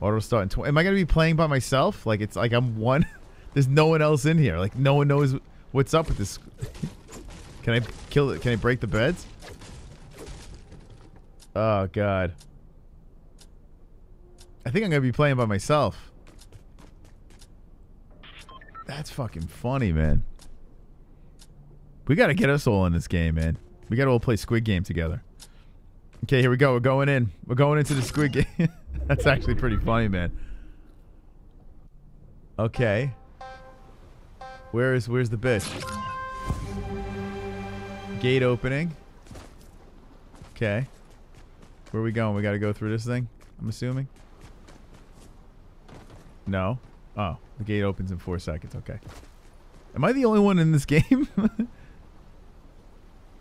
Auto start in twenty. Am I gonna be playing by myself? Like, it's like I'm one. There's no one else in here. Like, no one knows what's up with this. Can I kill it? Can I break the beds? Oh, God. I think I'm gonna be playing by myself. That's fucking funny, man. We gotta get us all in this game, man. We gotta all play Squid Game together. Okay, here we go. We're going in. We're going into the Squid Game. That's actually pretty funny, man. Okay. Where is, where's the bitch? Gate opening. Okay. Where are we going? We gotta go through this thing, I'm assuming. No. Oh, the gate opens in four seconds. Okay. Am I the only one in this game?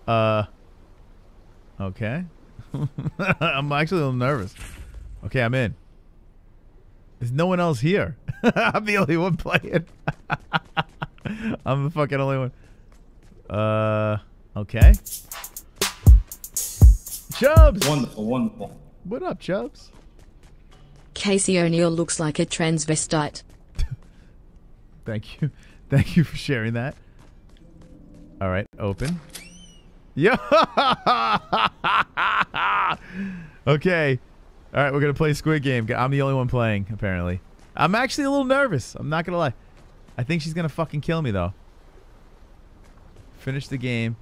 uh. Okay. I'm actually a little nervous. Okay, I'm in. There's no one else here. I'm the only one playing. I'm the fucking only one. Uh. Okay. Chubbs. Wonderful, wonderful. What up, Chubbs? Casey O'Neill looks like a transvestite. Thank you. Thank you for sharing that. All right, open. Yeah. Okay. All right, we're going to play Squid Game. I'm the only one playing, apparently. I'm actually a little nervous. I'm not going to lie. I think she's going to fucking kill me, though. Finish the game.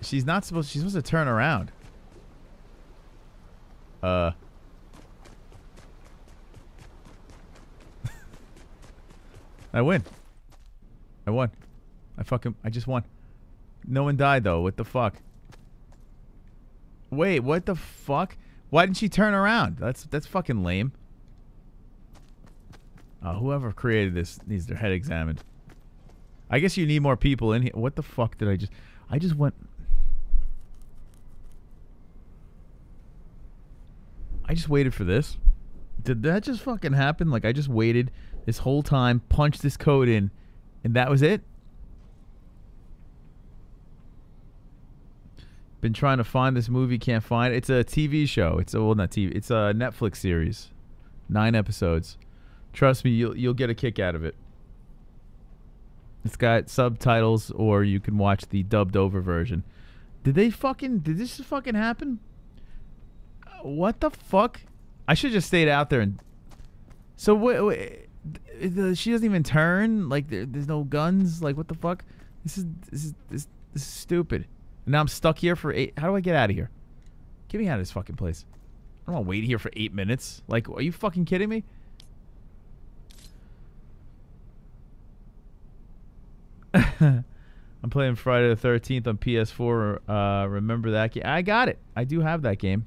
She's not supposed... She's supposed to turn around. Uh. I win. I won. I fucking... I just won. No one died, though. What the fuck? Wait, what the fuck? Why didn't she turn around? That's that's fucking lame. Uh, whoever created this needs their head examined. I guess you need more people in here. What the fuck did I just... I just went... I just waited for this. Did that just fucking happen? Like, I just waited this whole time, punched this code in, and that was it? Been trying to find this movie, can't find it. It's a T V show. It's a, well, not T V. It's a Netflix series. Nine episodes. Trust me, you'll, you'll get a kick out of it. It's got subtitles, or you can watch the dubbed over version. Did they fucking... Did this fucking happen? What the fuck? I should have just stayed out there and... So, wait, wait, the, she doesn't even turn? Like, there, there's no guns? Like, what the fuck? This is, this is, this, this is stupid. And now I'm stuck here for eight... How do I get out of here? Get me out of this fucking place. I don't want to wait here for eight minutes. Like, are you fucking kidding me? I'm playing Friday the thirteenth on P S four. Uh, remember that game? I got it. I do have that game.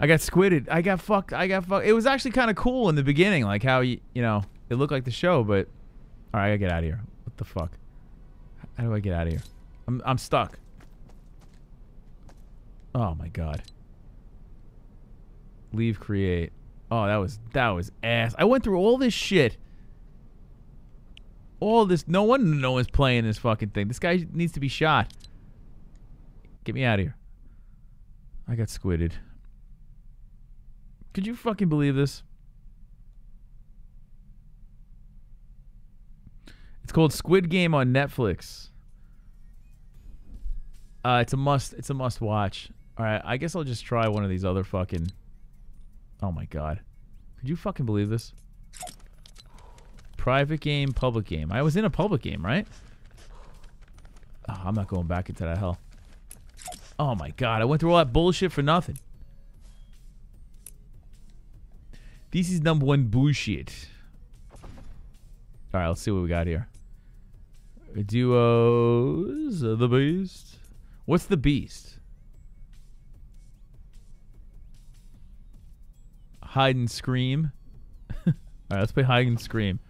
I got squidded. I got fucked. I got fucked. It was actually kind of cool in the beginning, like how you you know it looked like the show. But all right, I gotta get out of here. What the fuck? How do I get out of here? I'm I'm stuck. Oh my god. Leave create. Oh, that was that was ass. I went through all this shit. All this, no one, no one's playing this fucking thing. This guy needs to be shot. Get me out of here. I got squidded. Could you fucking believe this? It's called Squid Game on Netflix. Uh, it's a must. It's a must watch. All right, I guess I'll just try one of these other fucking. Oh my god, could you fucking believe this? Private game, public game. I was in a public game, right? Oh, I'm not going back into that hell. Oh my god, I went through all that bullshit for nothing. This is number one bullshit. Alright, let's see what we got here. Duos, the beast. What's the beast? Hide and scream. Alright, let's play hide and scream.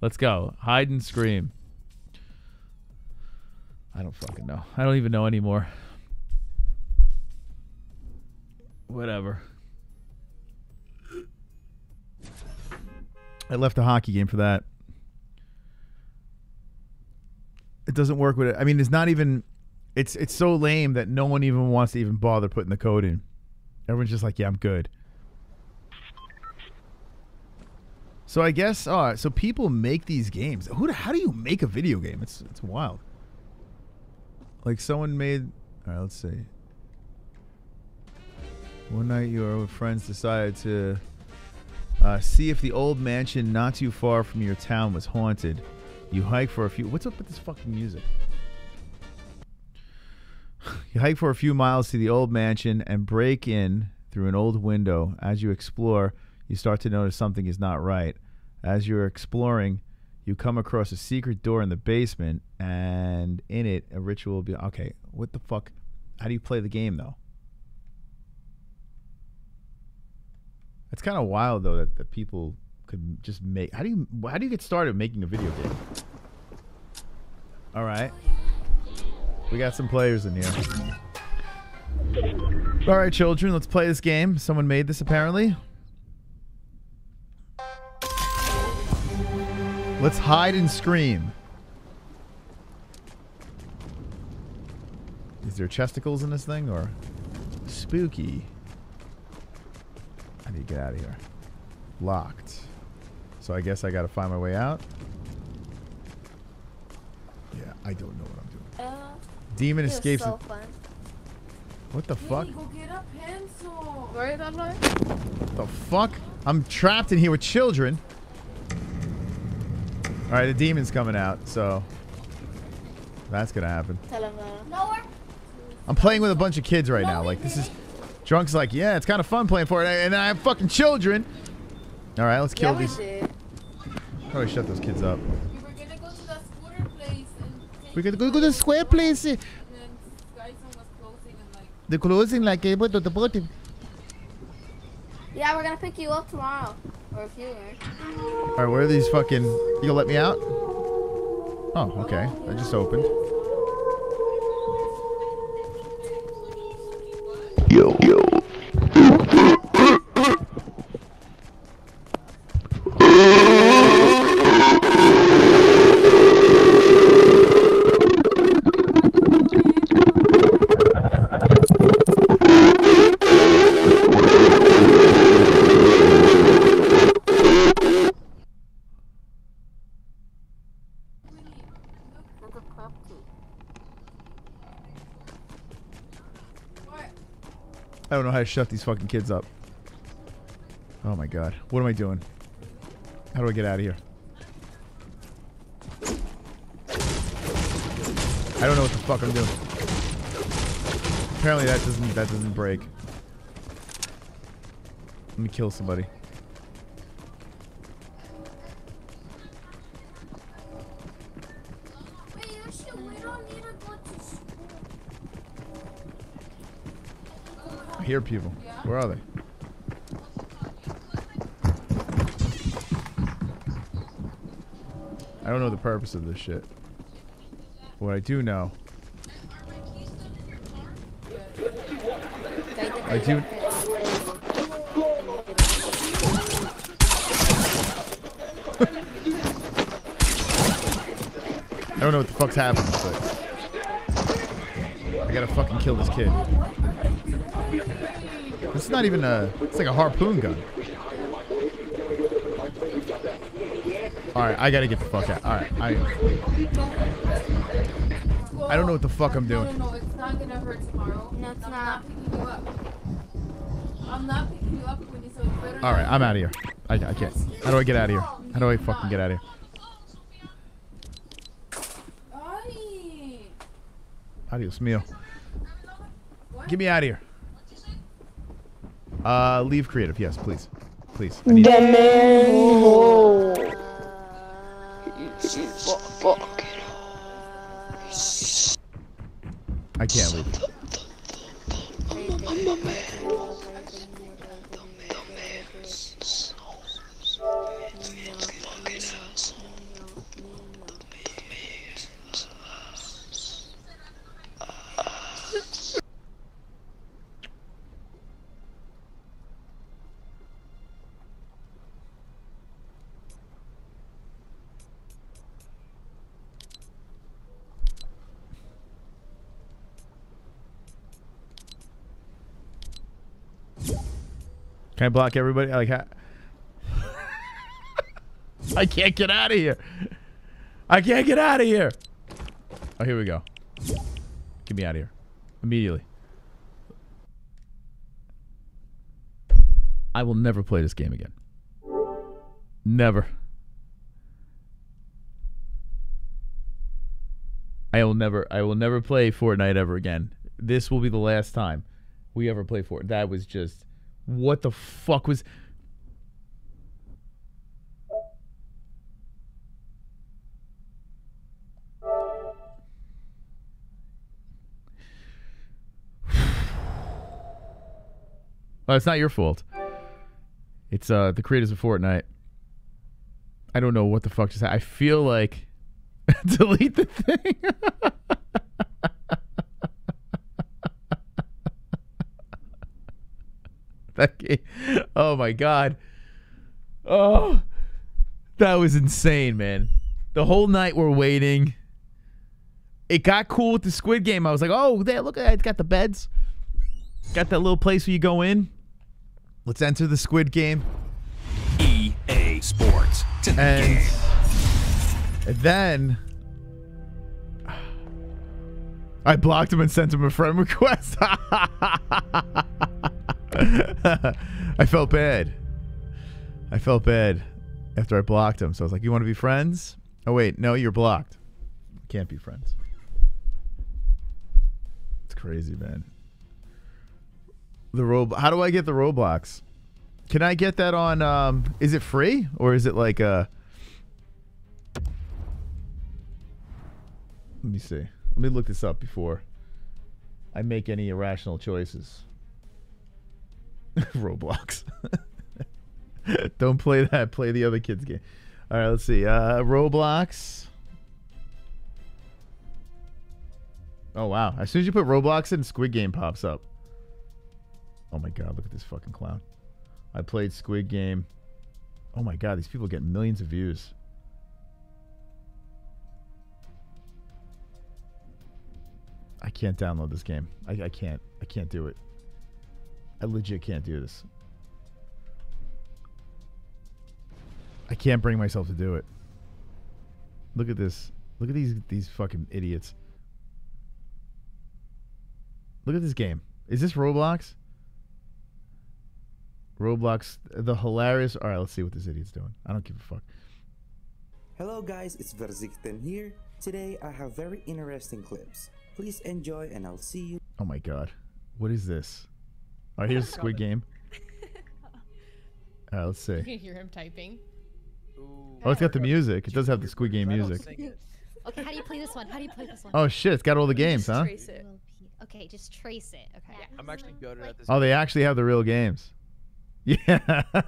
Let's go. Hide and scream. I don't fucking know. I don't even know anymore. Whatever. I left a hockey game for that. It doesn't work with it. I mean, it's not even... It's it's so lame that no one even wants to even bother putting the code in. Everyone's just like, yeah, I'm good. So I guess, uh, so people make these games. Who? How do you make a video game? It's it's wild. Like someone made, all right, let's see. One night your friends decided to uh, see if the old mansion not too far from your town was haunted. You hike for a few, what's up with this fucking music? You hike for a few miles to the old mansion and break in through an old window. As you explore, you start to notice something is not right. As you're exploring, you come across a secret door in the basement, and in it, a ritual will be... Okay, what the fuck? How do you play the game, though? It's kind of wild, though, that, that people could just make... How do you how do you get started making a video game? All right. We got some players in here. All right, children, let's play this game. Someone made this, apparently. Let's hide and scream. Is there chesticles in this thing or spooky? I need to get out of here. Locked. So I guess I gotta find my way out. Yeah, I don't know what I'm doing. Uh, Demon escapes. So fun. What the hey, fuck? Go get a pencil. Right, what the fuck? I'm trapped in here with children. All right, the demon's coming out, so that's gonna happen. I'm playing with a bunch of kids right now. Like this is, Drunk's like, yeah, it's kind of fun playing for it, and I have fucking children. All right, let's kill yeah, these. Probably shut those kids up. We were gonna go to the square place. We're gonna go to the square place. And then Skyzone was closing and like. The closing like able to the bottom. Yeah, we're gonna pick you up tomorrow. Or a few All right, where are these fucking... You gonna let me out? Oh, okay. I just opened. Yo, yo. I don't know how to shut these fucking kids up. Oh my god. What am I doing? How do I get out of here? I don't know what the fuck I'm doing. Apparently that doesn't that doesn't break. Let me kill somebody. I hear people. Where are they? I don't know the purpose of this shit. What I do know, I do. I don't know what the fuck's happening, but I gotta fucking kill this kid. This is not even a. It's like a harpoon gun. All right, I gotta get the fuck out. All right, I. I don't know what the fuck I'm doing. No, no, no, it's not gonna hurt tomorrow. No, it's not. I'm not picking you up. All right, I'm out of here. I, I can't. How do I get out of here? How do I fucking get out of here? Adios, mio. Get me out of here. Uh, leave creative. Yes, please. Please. I need the man. Oh. I can't leave. Can I block everybody? Like, I, I can't get out of here. I can't get out of here. Oh, here we go. Get me out of here. Immediately. I will never play this game again. Never. I will never, I will never play Fortnite ever again. This will be the last time we ever play Fortnite. That was just... What the fuck was... Well, it's not your fault. It's uh, the creators of Fortnite. I don't know what the fuck just happened. I feel like... Delete the thing. Oh my god. Oh, that was insane, man. The whole night we're waiting. It got cool with the Squid Game. I was like, oh, there, look at that. It's got the beds. Got that little place where you go in. Let's enter the Squid Game. E A Sports. To the and, game. And then... I blocked him and sent him a friend request. I felt bad. I felt bad after I blocked him. So I was like, you want to be friends? Oh, wait. No, you're blocked. Can't be friends. It's crazy, man. The Rob- How do I get the Roblox? Can I get that on... Um, is it free? Or is it like a... Let me see. Let me look this up before I make any irrational choices. Roblox. Don't play that. Play the other kids' game. All right, let's see. Uh, Roblox. Oh, wow. As soon as you put Roblox in, Squid Game pops up. Oh, my God. Look at this fucking clown. I played Squid Game. Oh, my God. These people get millions of views. I can't download this game. I, I can't. I can't do it. I legit can't do this. I can't bring myself to do it. Look at this. Look at these these fucking idiots. Look at this game. Is this Roblox? Roblox, the hilarious. All right, let's see what this idiot's doing. I don't give a fuck. Hello guys, it's Verzikten here. Today I have very interesting clips. Please enjoy and I'll see you. Oh my god. What is this? All right, here's Squid Game. All right, let's see. You can hear him typing. Ooh. Oh, it's got the music. It does have the Squid Game music. Okay, how do you play this one? How do you play this one? Oh shit, it's got all the games, huh? Trace it. Okay, just trace it. Okay. Yeah, I'm actually good at this. Oh, they actually have the real games. Yeah. All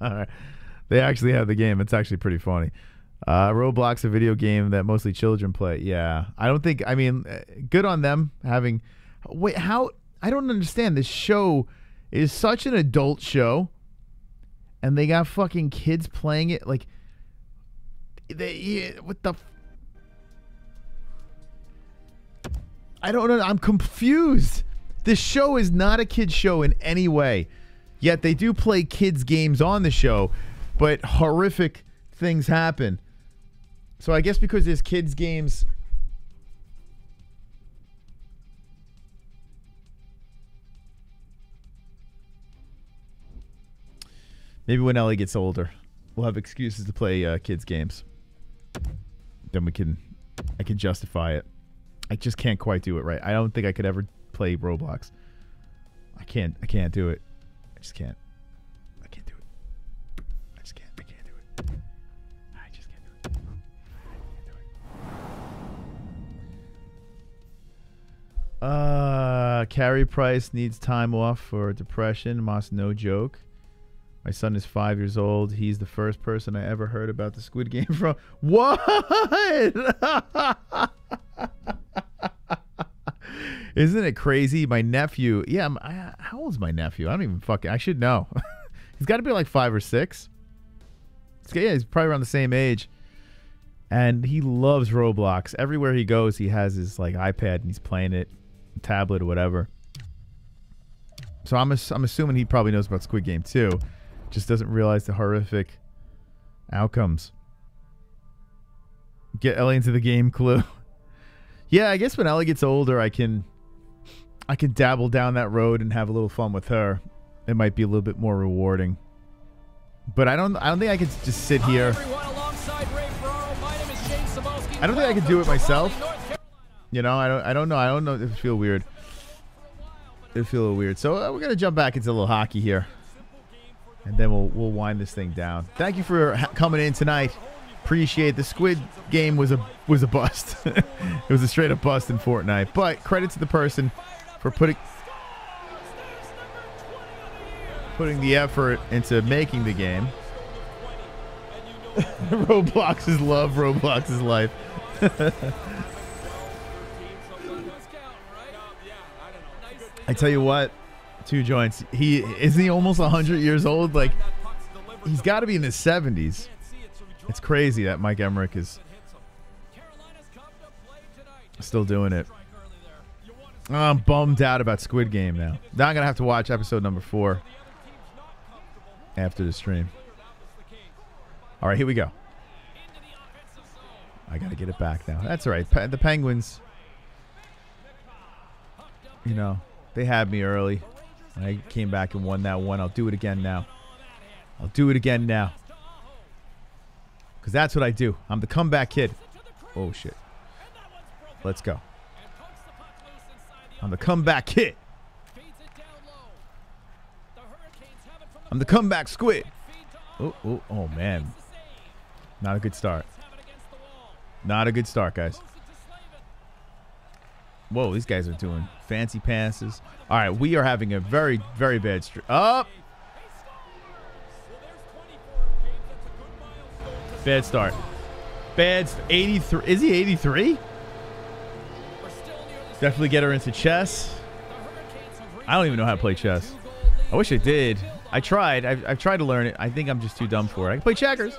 right. They actually have the game. It's actually pretty funny. Uh, Roblox, a video game that mostly children play. Yeah. I don't think, I mean, good on them having, wait, how, I don't understand. This show is such an adult show and they got fucking kids playing it. Like, they, yeah, what the, I don't know. I'm confused. This show is not a kid's show in any way. Yet they do play kids games on the show, but horrific things happen. So I guess because there's kids games. Maybe when Ellie gets older, we'll have excuses to play uh, kids games. Then we can, I can justify it. I just can't quite do it right. I don't think I could ever play Roblox. I can't, I can't do it. I just can't. I can't do it. I just can't. I can't do it. I just can't do it. I can't do it. Uh, Carrie Price needs time off for depression. Moss, no joke. My son is five years old. He's the first person I ever heard about the Squid Game from. What? Isn't it crazy? My nephew. Yeah, I, how old's my nephew? I don't even fucking. I should know. He's got to be like five or six. It's, yeah, he's probably around the same age. And he loves Roblox. Everywhere he goes, he has his like iPad and he's playing it, tablet or whatever. So I'm I'm assuming he probably knows about Squid Game too, just doesn't realize the horrific outcomes. Get Ellie into the game, clue. Yeah, I guess when Ellie gets older, I can. I can dabble down that road and have a little fun with her. It might be a little bit more rewarding. But I don't I don't think I could just sit here. I don't think I could do it myself. You know, I don't I don't know. I don't know if it'd feel weird. It'd feel a little weird. So uh, we're gonna jump back into a little hockey here. And then we'll we'll wind this thing down. Thank you for ha coming in tonight. Appreciate the Squid Game was a was a bust. It was a straight up bust in Fortnite. But credit to the person for putting putting the effort into making the game. Roblox is love, Roblox is life. I tell you what, two joints. He isn't he almost one hundred years old? Like, he's got to be in his seventies. It's crazy that Mike Emmerich is still doing it. I'm bummed out about Squid Game now. Now I'm going to have to watch episode number four after the stream. All right, here we go. I got to get it back now. That's all right. Pe- the Penguins, you know, they had me early. And I came back and won that one. I'll do it again now. I'll do it again now. Because that's what I do. I'm the comeback kid. Oh, shit. Let's go. I'm the comeback kid. I'm the comeback squid. Oh, oh, oh, man. Not a good start. Not a good start, guys. Whoa, these guys are doing fancy passes. All right, we are having a very, very bad streak. Up. Bad start. Bad st eighty-three. Is he eighty-three? Definitely get her into chess. I don't even know how to play chess. I wish I did. I tried. I've, I've tried to learn it. I think I'm just too dumb for it. I can play checkers.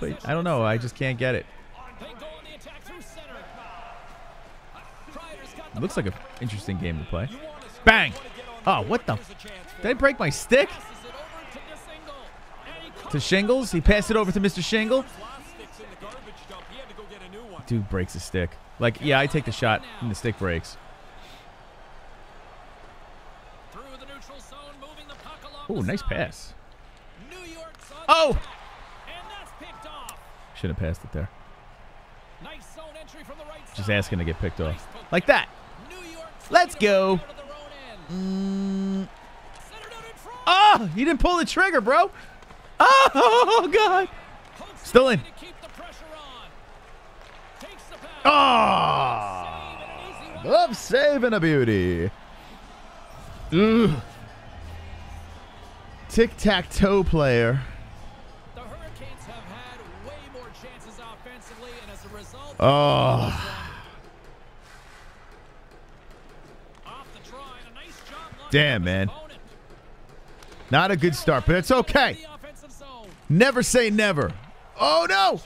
I don't know. I just can't get it. It looks like an interesting game to play. Bang! Oh, what the? Did I break my stick? To Shingles. He passed it over to Mister Shingle. Dude breaks the stick. Like, yeah, I take the shot and the stick breaks. Oh, nice pass. Oh! Should have passed it there. Just asking to get picked off. Like that. Let's go. Mm. Oh, he didn't pull the trigger, bro. Oh, God. Still in. Oh, love saving a beauty. Ugh. Tic-tac-toe player. The Hurricanes have had way more chances offensively, and as a result, oh. Off the try, a nice job. Damn, man. Not a good start, but it's okay. Never say never. Oh, no.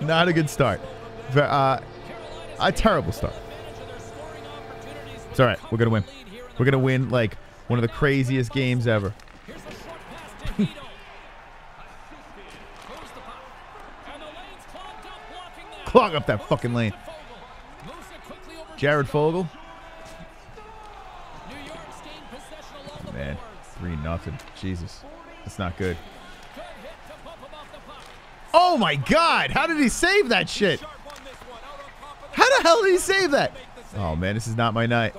Not a good start. Uh, a terrible start. It's all right. We're going to win. We're going to win like one of the craziest games ever. Clog up that fucking lane. Jared Fogle. Oh, man, three nothing. Jesus. That's not good. Oh my God, how did he save that shit? How the hell did he save that? Oh man, this is not my night.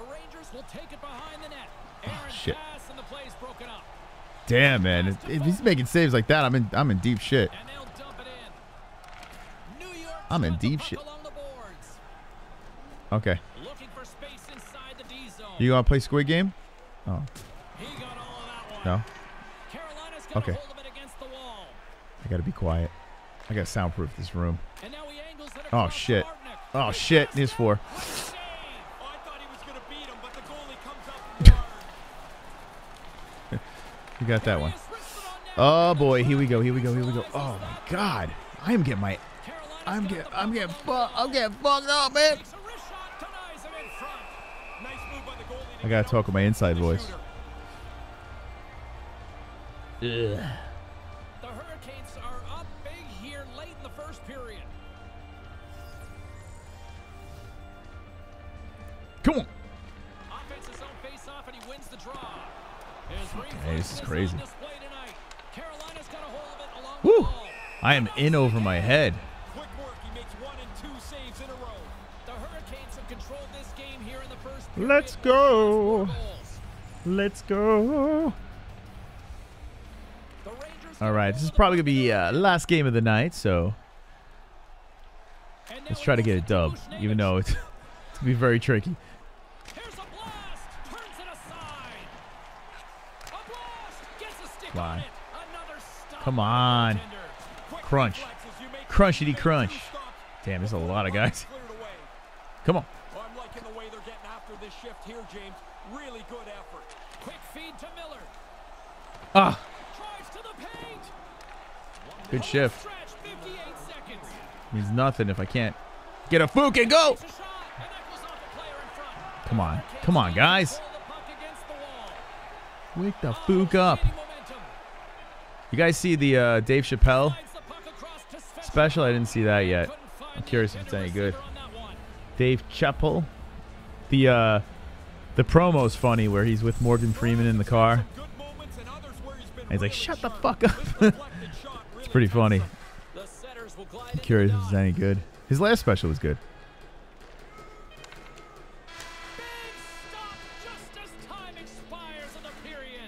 Oh, shit. Damn, man, if he's making saves like that, I'm in I'm in deep shit. I'm in deep shit. Okay. You gonna play Squid Game? Oh. No? Okay. I gotta be quiet. I gotta soundproof this room. Oh shit! Oh shit! Here's four. You got that one. Oh boy! Here we go! Here we go! Here we go! Oh my God! I am getting my. I'm getting. I'm getting fucked. I'm getting fucked up, man. I gotta talk with my inside voice. Ugh. Come on. Hey, this is crazy. Woo! I am in over my head. Let's go. Let's go. All right, this is probably gonna be uh, last game of the night, so let's try to get a dub, even though it's, it's gonna be very tricky. Line. Come on. Crunch. Crunchity crunch. Damn, there's a lot of guys. Come on. I'm liking the way they're getting after this shift here, James. Really good effort. Quick feed to Miller. Ah. Good shift. Means nothing if I can't get a fook and go. Come on. Come on, guys. Wake the fook up. You guys see the uh, Dave Chappelle special? I didn't see that yet. I'm curious if it's any good. Dave Chappelle. The uh, the promo's funny where he's with Morgan Freeman in the car. And he's like, shut the fuck up. It's pretty funny. I'm curious if it's any good. His last special was good.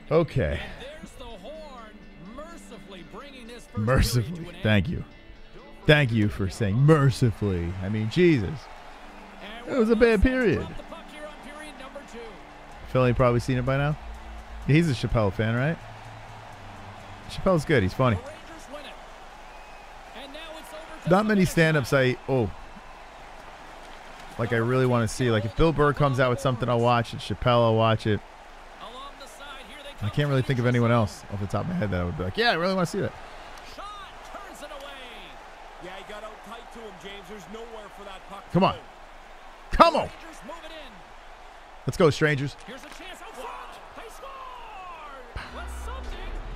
Okay. Mercifully. Thank you. Thank you for saying mercifully. I mean, Jesus. It was a bad period. Philly probably seen it by now. He's a Chappelle fan, right? Chappelle's good. He's funny. Not many stand-ups I... Oh. Like, I really want to see. Like, if Bill Burr comes out with something, I'll watch it. Chappelle, I'll watch it. I can't really think of anyone else off the top of my head that I would be like, yeah, I really want to see that. Come on. Come on. Let's go, Strangers.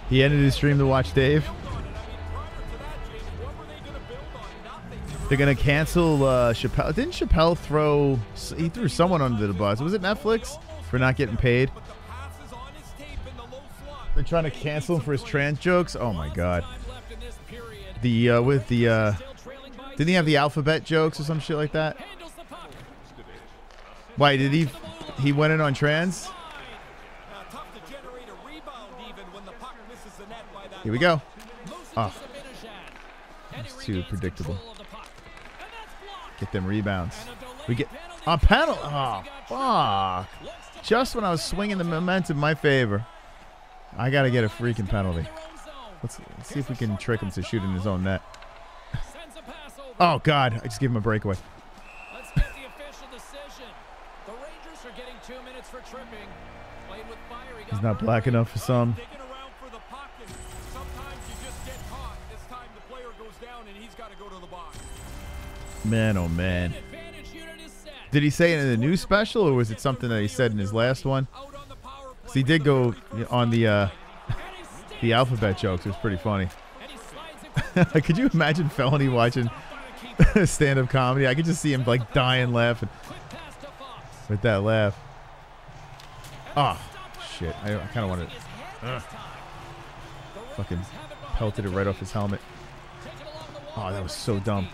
He ended his stream to watch Dave. They're going to cancel uh, Chappelle. Didn't Chappelle throw... He threw someone under the bus. Was it Netflix for not getting paid? They're trying to cancel him for his trans jokes. Oh, my God. The, uh, with the, uh... Didn't he have the alphabet jokes or some shit like that? Why, did he... He went in on trans? Here we go. Oh. That's too predictable. Get them rebounds. We get a penalty. Oh, fuck. Just when I was swinging the momentum in my favor, I got to get a freaking penalty. Let's, let's see if we can trick him to shoot in his own net. Oh, God. I just gave him a breakaway. Let's get the official decision. The Rangers are getting two minutes for tripping. Played with fire. He's not black enough for some. Man, oh man. Did he say it in the new special, or was it something that he said in his last one? Because he did go on the uh, the alphabet jokes. It was pretty funny. Could you imagine Felony watching stand-up comedy? I could just see him like dying laughing with that laugh. Oh, shit. I, I kind of wanted to uh, fucking pelted it right off his helmet. Oh, that was so dumb.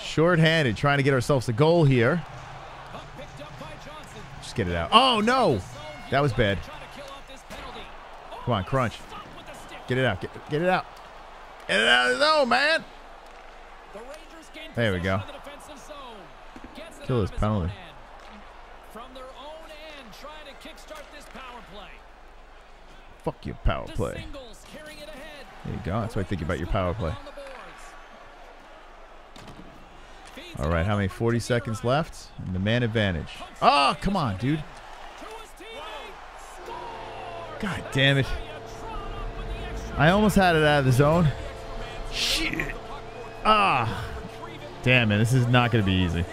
Short-handed, trying to get ourselves a goal here. Just get it out. Oh, no! That was bad. Come on, crunch. Get it out. Get, get it out. Get it out of the zone, man! There we go. Kill his penalty. Fuck your power play. There you go. That's what I think about your power play. All right, how many forty seconds left? And the man advantage. Oh, come on, dude. God damn it. I almost had it out of the zone. Shit. Ah. Damn it, this is not going to be easy.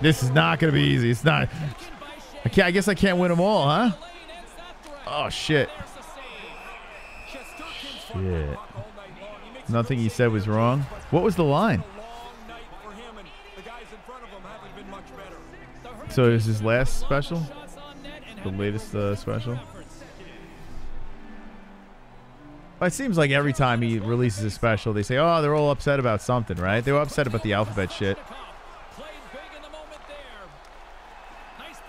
This is not going to be easy. It's not. I, can't, I guess I can't win them all, huh? Oh, shit. Shit. Nothing he said was wrong. What was the line? So is his last special, the latest uh, special? Well, it seems like every time he releases a special, they say, "Oh, they're all upset about something, right?" They were upset about the alphabet shit.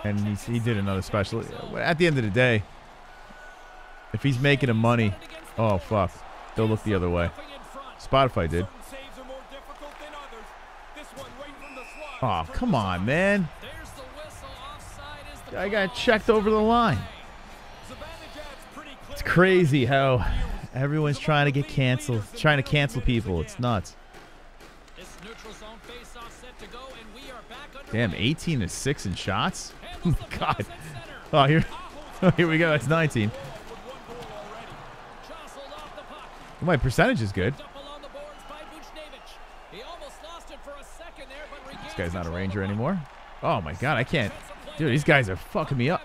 And he, he did another special. At the end of the day, if he's making him money, oh fuck, they'll look the other way. Spotify did. Oh, come on, man. I got checked over the line. It's crazy how everyone's trying to get canceled, trying to cancel people. It's nuts. Damn, eighteen to six in shots? Oh, my God. Oh, here, oh, here we go. That's nineteen. My percentage is good. This guy's not a Ranger anymore. Oh, my God. I can't. Dude, these guys are fucking me up.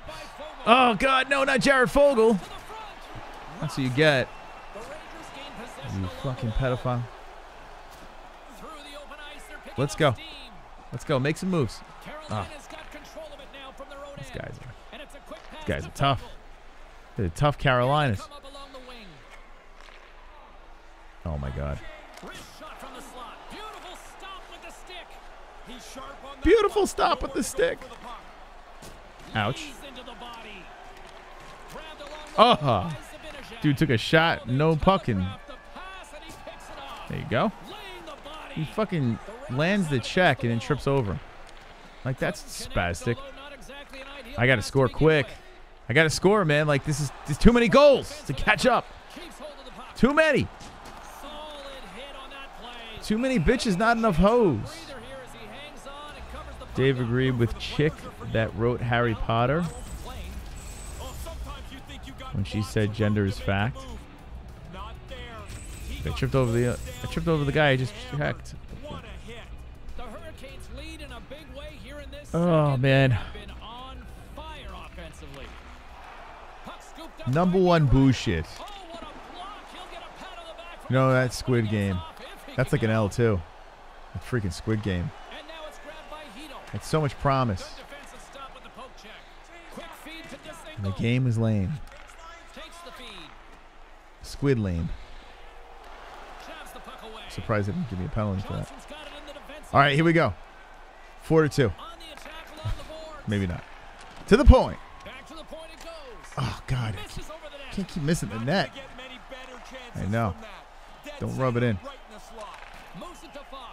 Oh, God, no, not Jared Fogle. That's what you get. You fucking pedophile. Let's go. Let's go. Make some moves. Oh. These guys are, these guys are tough. They're tough Carolinas. Oh, my God. Beautiful stop with the stick. Ouch. Oh, dude took a shot. No pucking. There you go. He fucking lands the check and then trips over. Like, that's spastic. I got to score quick. I got to score, man. Like, this is there's too many goals to catch up. Too many. Too many bitches, not enough hoes. Dave agreed with chick that wrote Harry Potter when she said gender is fact. I tripped over the uh, I tripped over the guy I just checked. Oh man! Number one bullshit. You know, that Squid Game. That's like an L, too. That freaking Squid Game. It's so much promise. And the game is lame. Squid lame. Surprised they didn't give me a penalty for that. All right, here we go. Four to two. Maybe not. To the point. Oh, God. I can't keep missing the net. I know. Don't rub it in.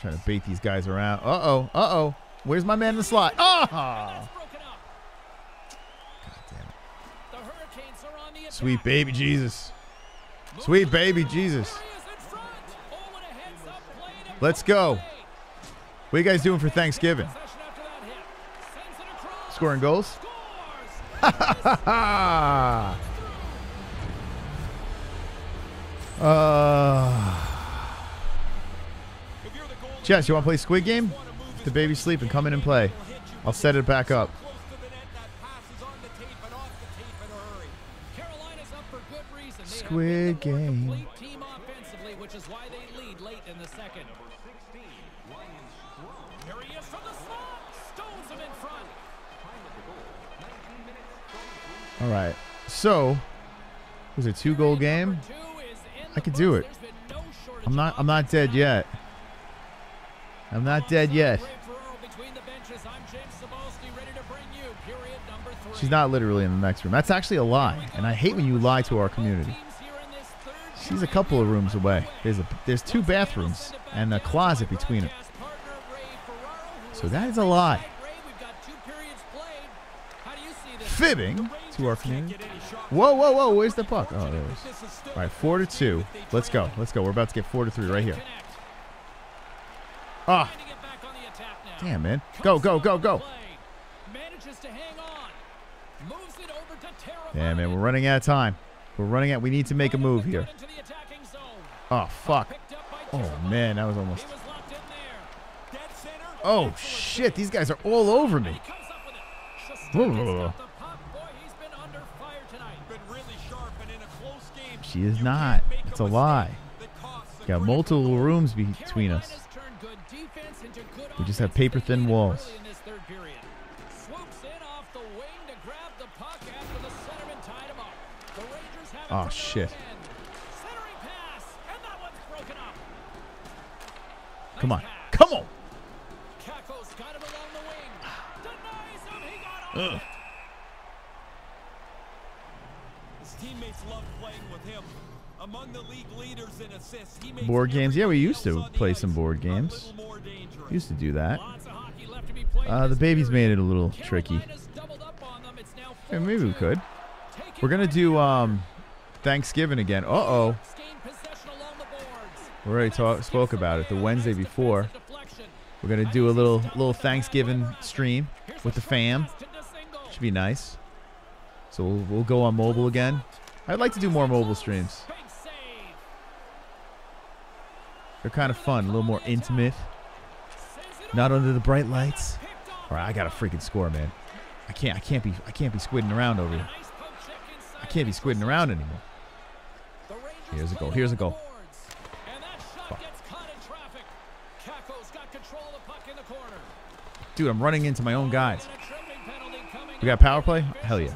Trying to bait these guys around. Uh-oh. Uh-oh. Where's my man in the slot? Oh! God damn it. Sweet baby Jesus. Sweet baby Jesus. Let's go. What are you guys doing for Thanksgiving? Scoring goals? Ha ha. Jess, you want to play Squid Game? The baby's sleeping. Come in and play. I'll set it back up. Squid Game. All right, so was it a two-goal game? I could do it. I'm not. I'm not dead yet. I'm not dead yet. She's not literally in the next room. That's actually a lie, and I hate when you lie to our community. She's a couple of rooms away. There's a. There's two bathrooms and a closet between them. So that is a lie. Fibbing to our community. Whoa, whoa, whoa! Where's the puck? Oh, there it is. All right, four to two. Let's go. Let's go. We're about to get four to three right here. Ah! Damn, man! Go, go, go, go! Yeah, man. We're running out of time. We're running out. We need to make a move here. Oh fuck! Oh man, that was almost. Oh shit! These guys are all over me. Ooh. She is not. It's a lie. We got multiple rooms between us. We just have paper thin walls. Oh shit. Come on. Come on. Ugh. His teammates love playing with him. Among the league leaders in assists, he makes board games. Yeah, we used to play some board games. Used to do that. Uh, the baby's made it a little tricky. Yeah, maybe we could. We're gonna do um, Thanksgiving again. Uh oh. We already talk, spoke about it the Wednesday before. We're gonna do a little little Thanksgiving stream with the fam. Should be nice. So we'll, we'll go on mobile again. I'd like to do more mobile streams. They're kind of fun, a little more intimate. Not under the bright lights. All right, I got a freaking score, man. I can't. I can't be. I can't be squidding around over here. I can't be squidding around anymore. Here's a goal. Here's a goal. Fuck. Dude, I'm running into my own guys. We got power play? Hell yeah.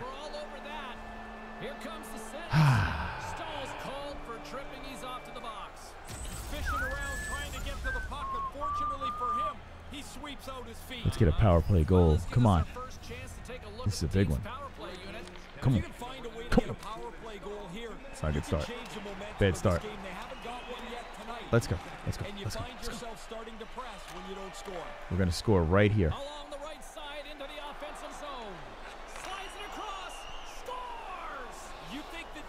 Let's get a power play goal. Come on. This is a big one. Come on. Come on. It's not a good start. Bad start. Let's go. Let's go. Let's go. Let's go. We're going to score right here.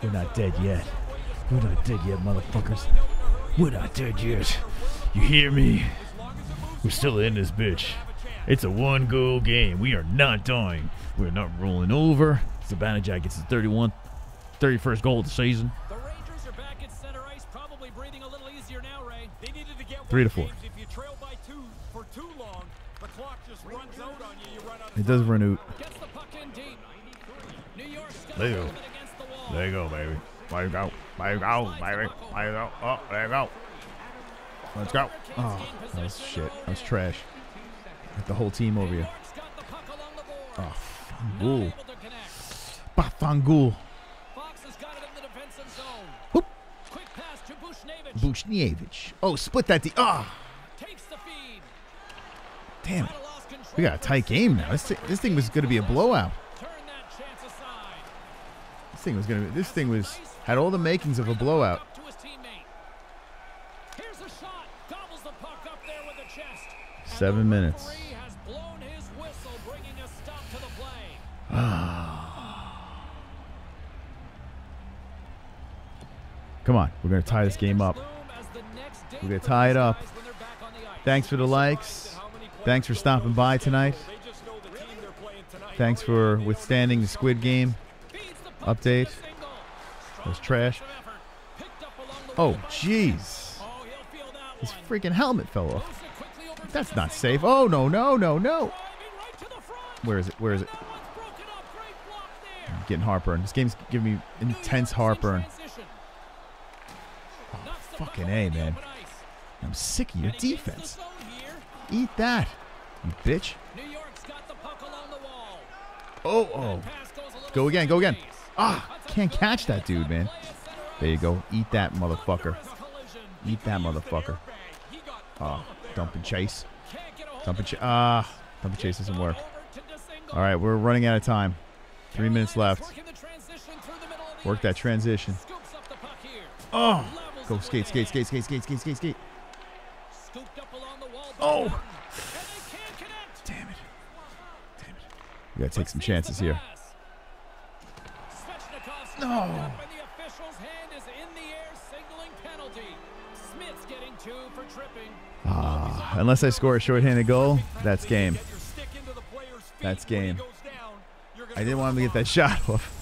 We're not dead yet. We're not dead yet, motherfuckers. We're not dead yet. You hear me? We're still in this bitch. It's a one-goal game. We are not dying. We're not rolling over. Sabanajad gets the thirty-first goal of the season. The Rangers are back at center ice, probably breathing a little easier now, Ray. They needed to get three to four. If you trail by two for too long, the clock just runs out on you. You run out. It does run out. Gets the puck in deep. New York. There you go, baby. Where you go? Where you go, baby? Where you go? Oh, there you go. Let's go. Oh, that was shit. That was trash. Got the whole team over you. Oh, Fangul. Bah, Fangul. Whoop. Bushnievich. Oh, split that D. Ah. Oh. Damn it. We got a tight game now. This, this thing was going to be a blowout. This thing was going to be. This thing was had all the makings of a blowout. Seven minutes. Come on, we're going to tie this game up. We're going to tie it up. Thanks for the likes. Thanks for stopping by tonight. Thanks for withstanding the Squid Game update. That was trash. Oh, jeez. His freaking helmet fell off. That's not safe. Oh, no, no, no, no. Where is it? Where is it? I'm getting heartburn. This game's giving me intense heartburn. Oh, fucking A, man. I'm sick of your defense. Eat that, you bitch. Oh, oh. Go again, go again. Ah, can't catch that dude, man. There you go. Eat that, motherfucker. Eat that, motherfucker. Oh, dump and chase. Dump and chase. Ah, dump and chase doesn't work. All right, we're running out of time. Three minutes left. Work that transition. Oh, go skate, skate, skate, skate, skate, skate, skate, skate. Oh! Damn it. Damn it. We gotta take some chances here. No! Ah, unless I score a shorthanded goal, that's game. That's game. I didn't want him to get that shot off.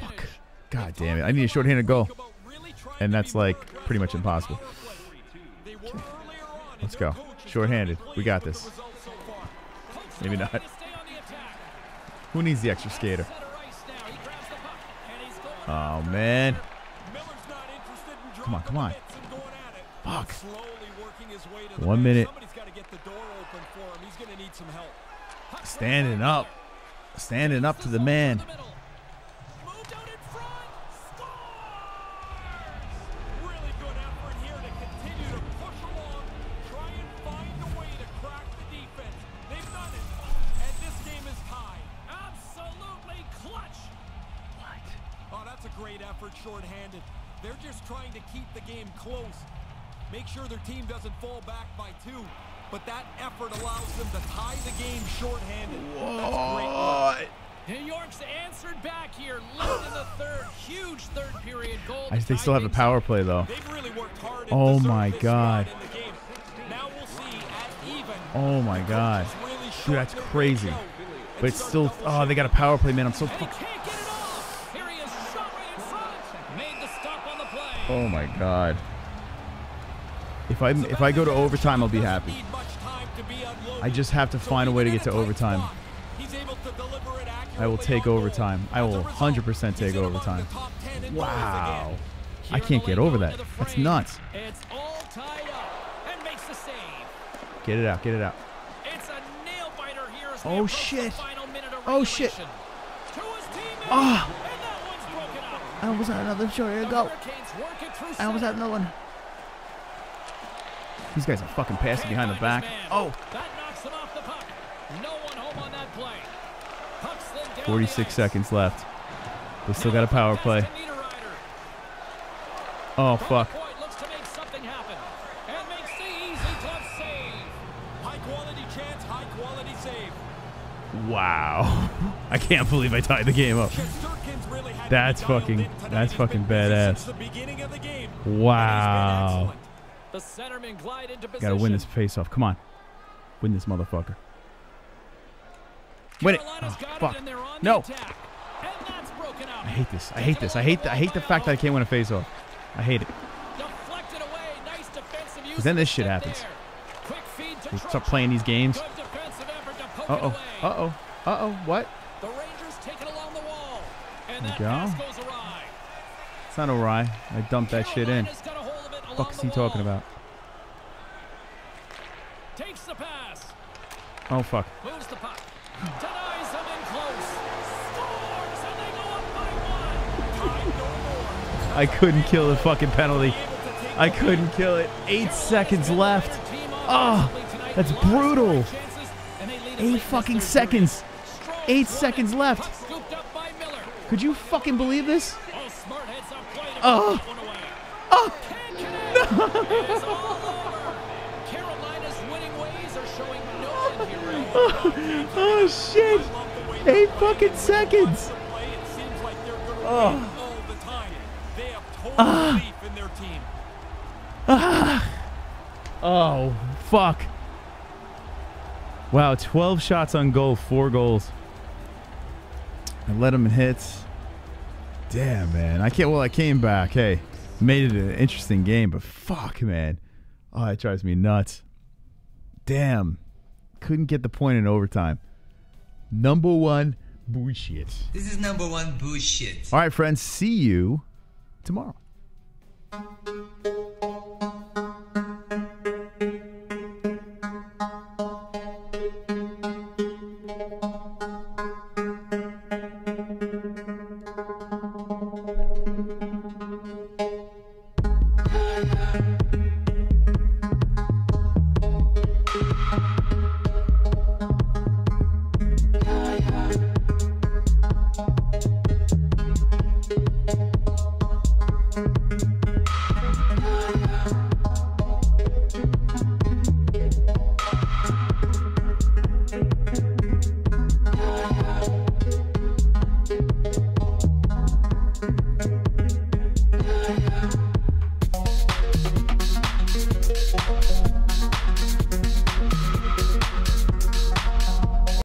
Fuck. God damn it. I need a shorthanded goal. And that's like pretty much impossible. Let's go. Shorthanded. We got this. Maybe not. Who needs the extra skater? Oh, man. Come on, come on. Fuck. One minute. Standing up. Standing up to the man. Shorthanded. They're just trying to keep the game close. Make sure their team doesn't fall back by two. But that effort allows them to tie the game shorthanded. That's great. New York's answered back here late in the third. Huge third period goal. I think they still have a power play though. They've really worked hard. Oh my god. Now we'll see at even. Oh my god. Dude, that's crazy. But it's still oh, they got a power play, man. I'm so fucking oh my god. If I if I go to overtime, I'll be happy. I just have to find a way to get to overtime. I will take overtime. I will one hundred percent take overtime. Wow. I can't get over that. That's nuts. Get it out. Get it out. Oh shit. Oh shit. Oh. I almost had another short. Here we go. I almost had another one. These guys are fucking passing behind the back. Oh. forty-six seconds left. They still got a power play. Oh, fuck. Wow. I can't believe I tied the game up. That's fucking, that's fucking badass. Wow. Gotta win this face-off. Come on. Win this motherfucker. Win it. Oh, fuck. No. I hate this. I hate this. I hate the, I hate the fact that I can't win a face-off. I hate it. Because then this shit happens. We start playing these games. Uh-oh. Uh-oh. Uh-oh. What? There we go. It's not awry. I dumped that shit in. What the fuck is he talking about? Takes the pass. Oh, fuck. Moves the puck. Denies him in close. Scores, and they go up by one. I couldn't kill the fucking penalty. I couldn't kill it. Eight seconds left. Oh, that's brutal. Eight fucking seconds. Eight seconds left. Could you fucking believe this? Oh. Oh. No. Oh, oh shit! Eight fucking seconds. Oh. Ah. Ah. Oh fuck! Wow, twelve shots on goal, four goals. I let them in hits. Damn, man, I can't. Well, I came back. Hey, made it an interesting game, but fuck, man. Oh, it drives me nuts. Damn. Couldn't get the point in overtime. Number one bullshit. This is number one bullshit. All right, friends. See you tomorrow.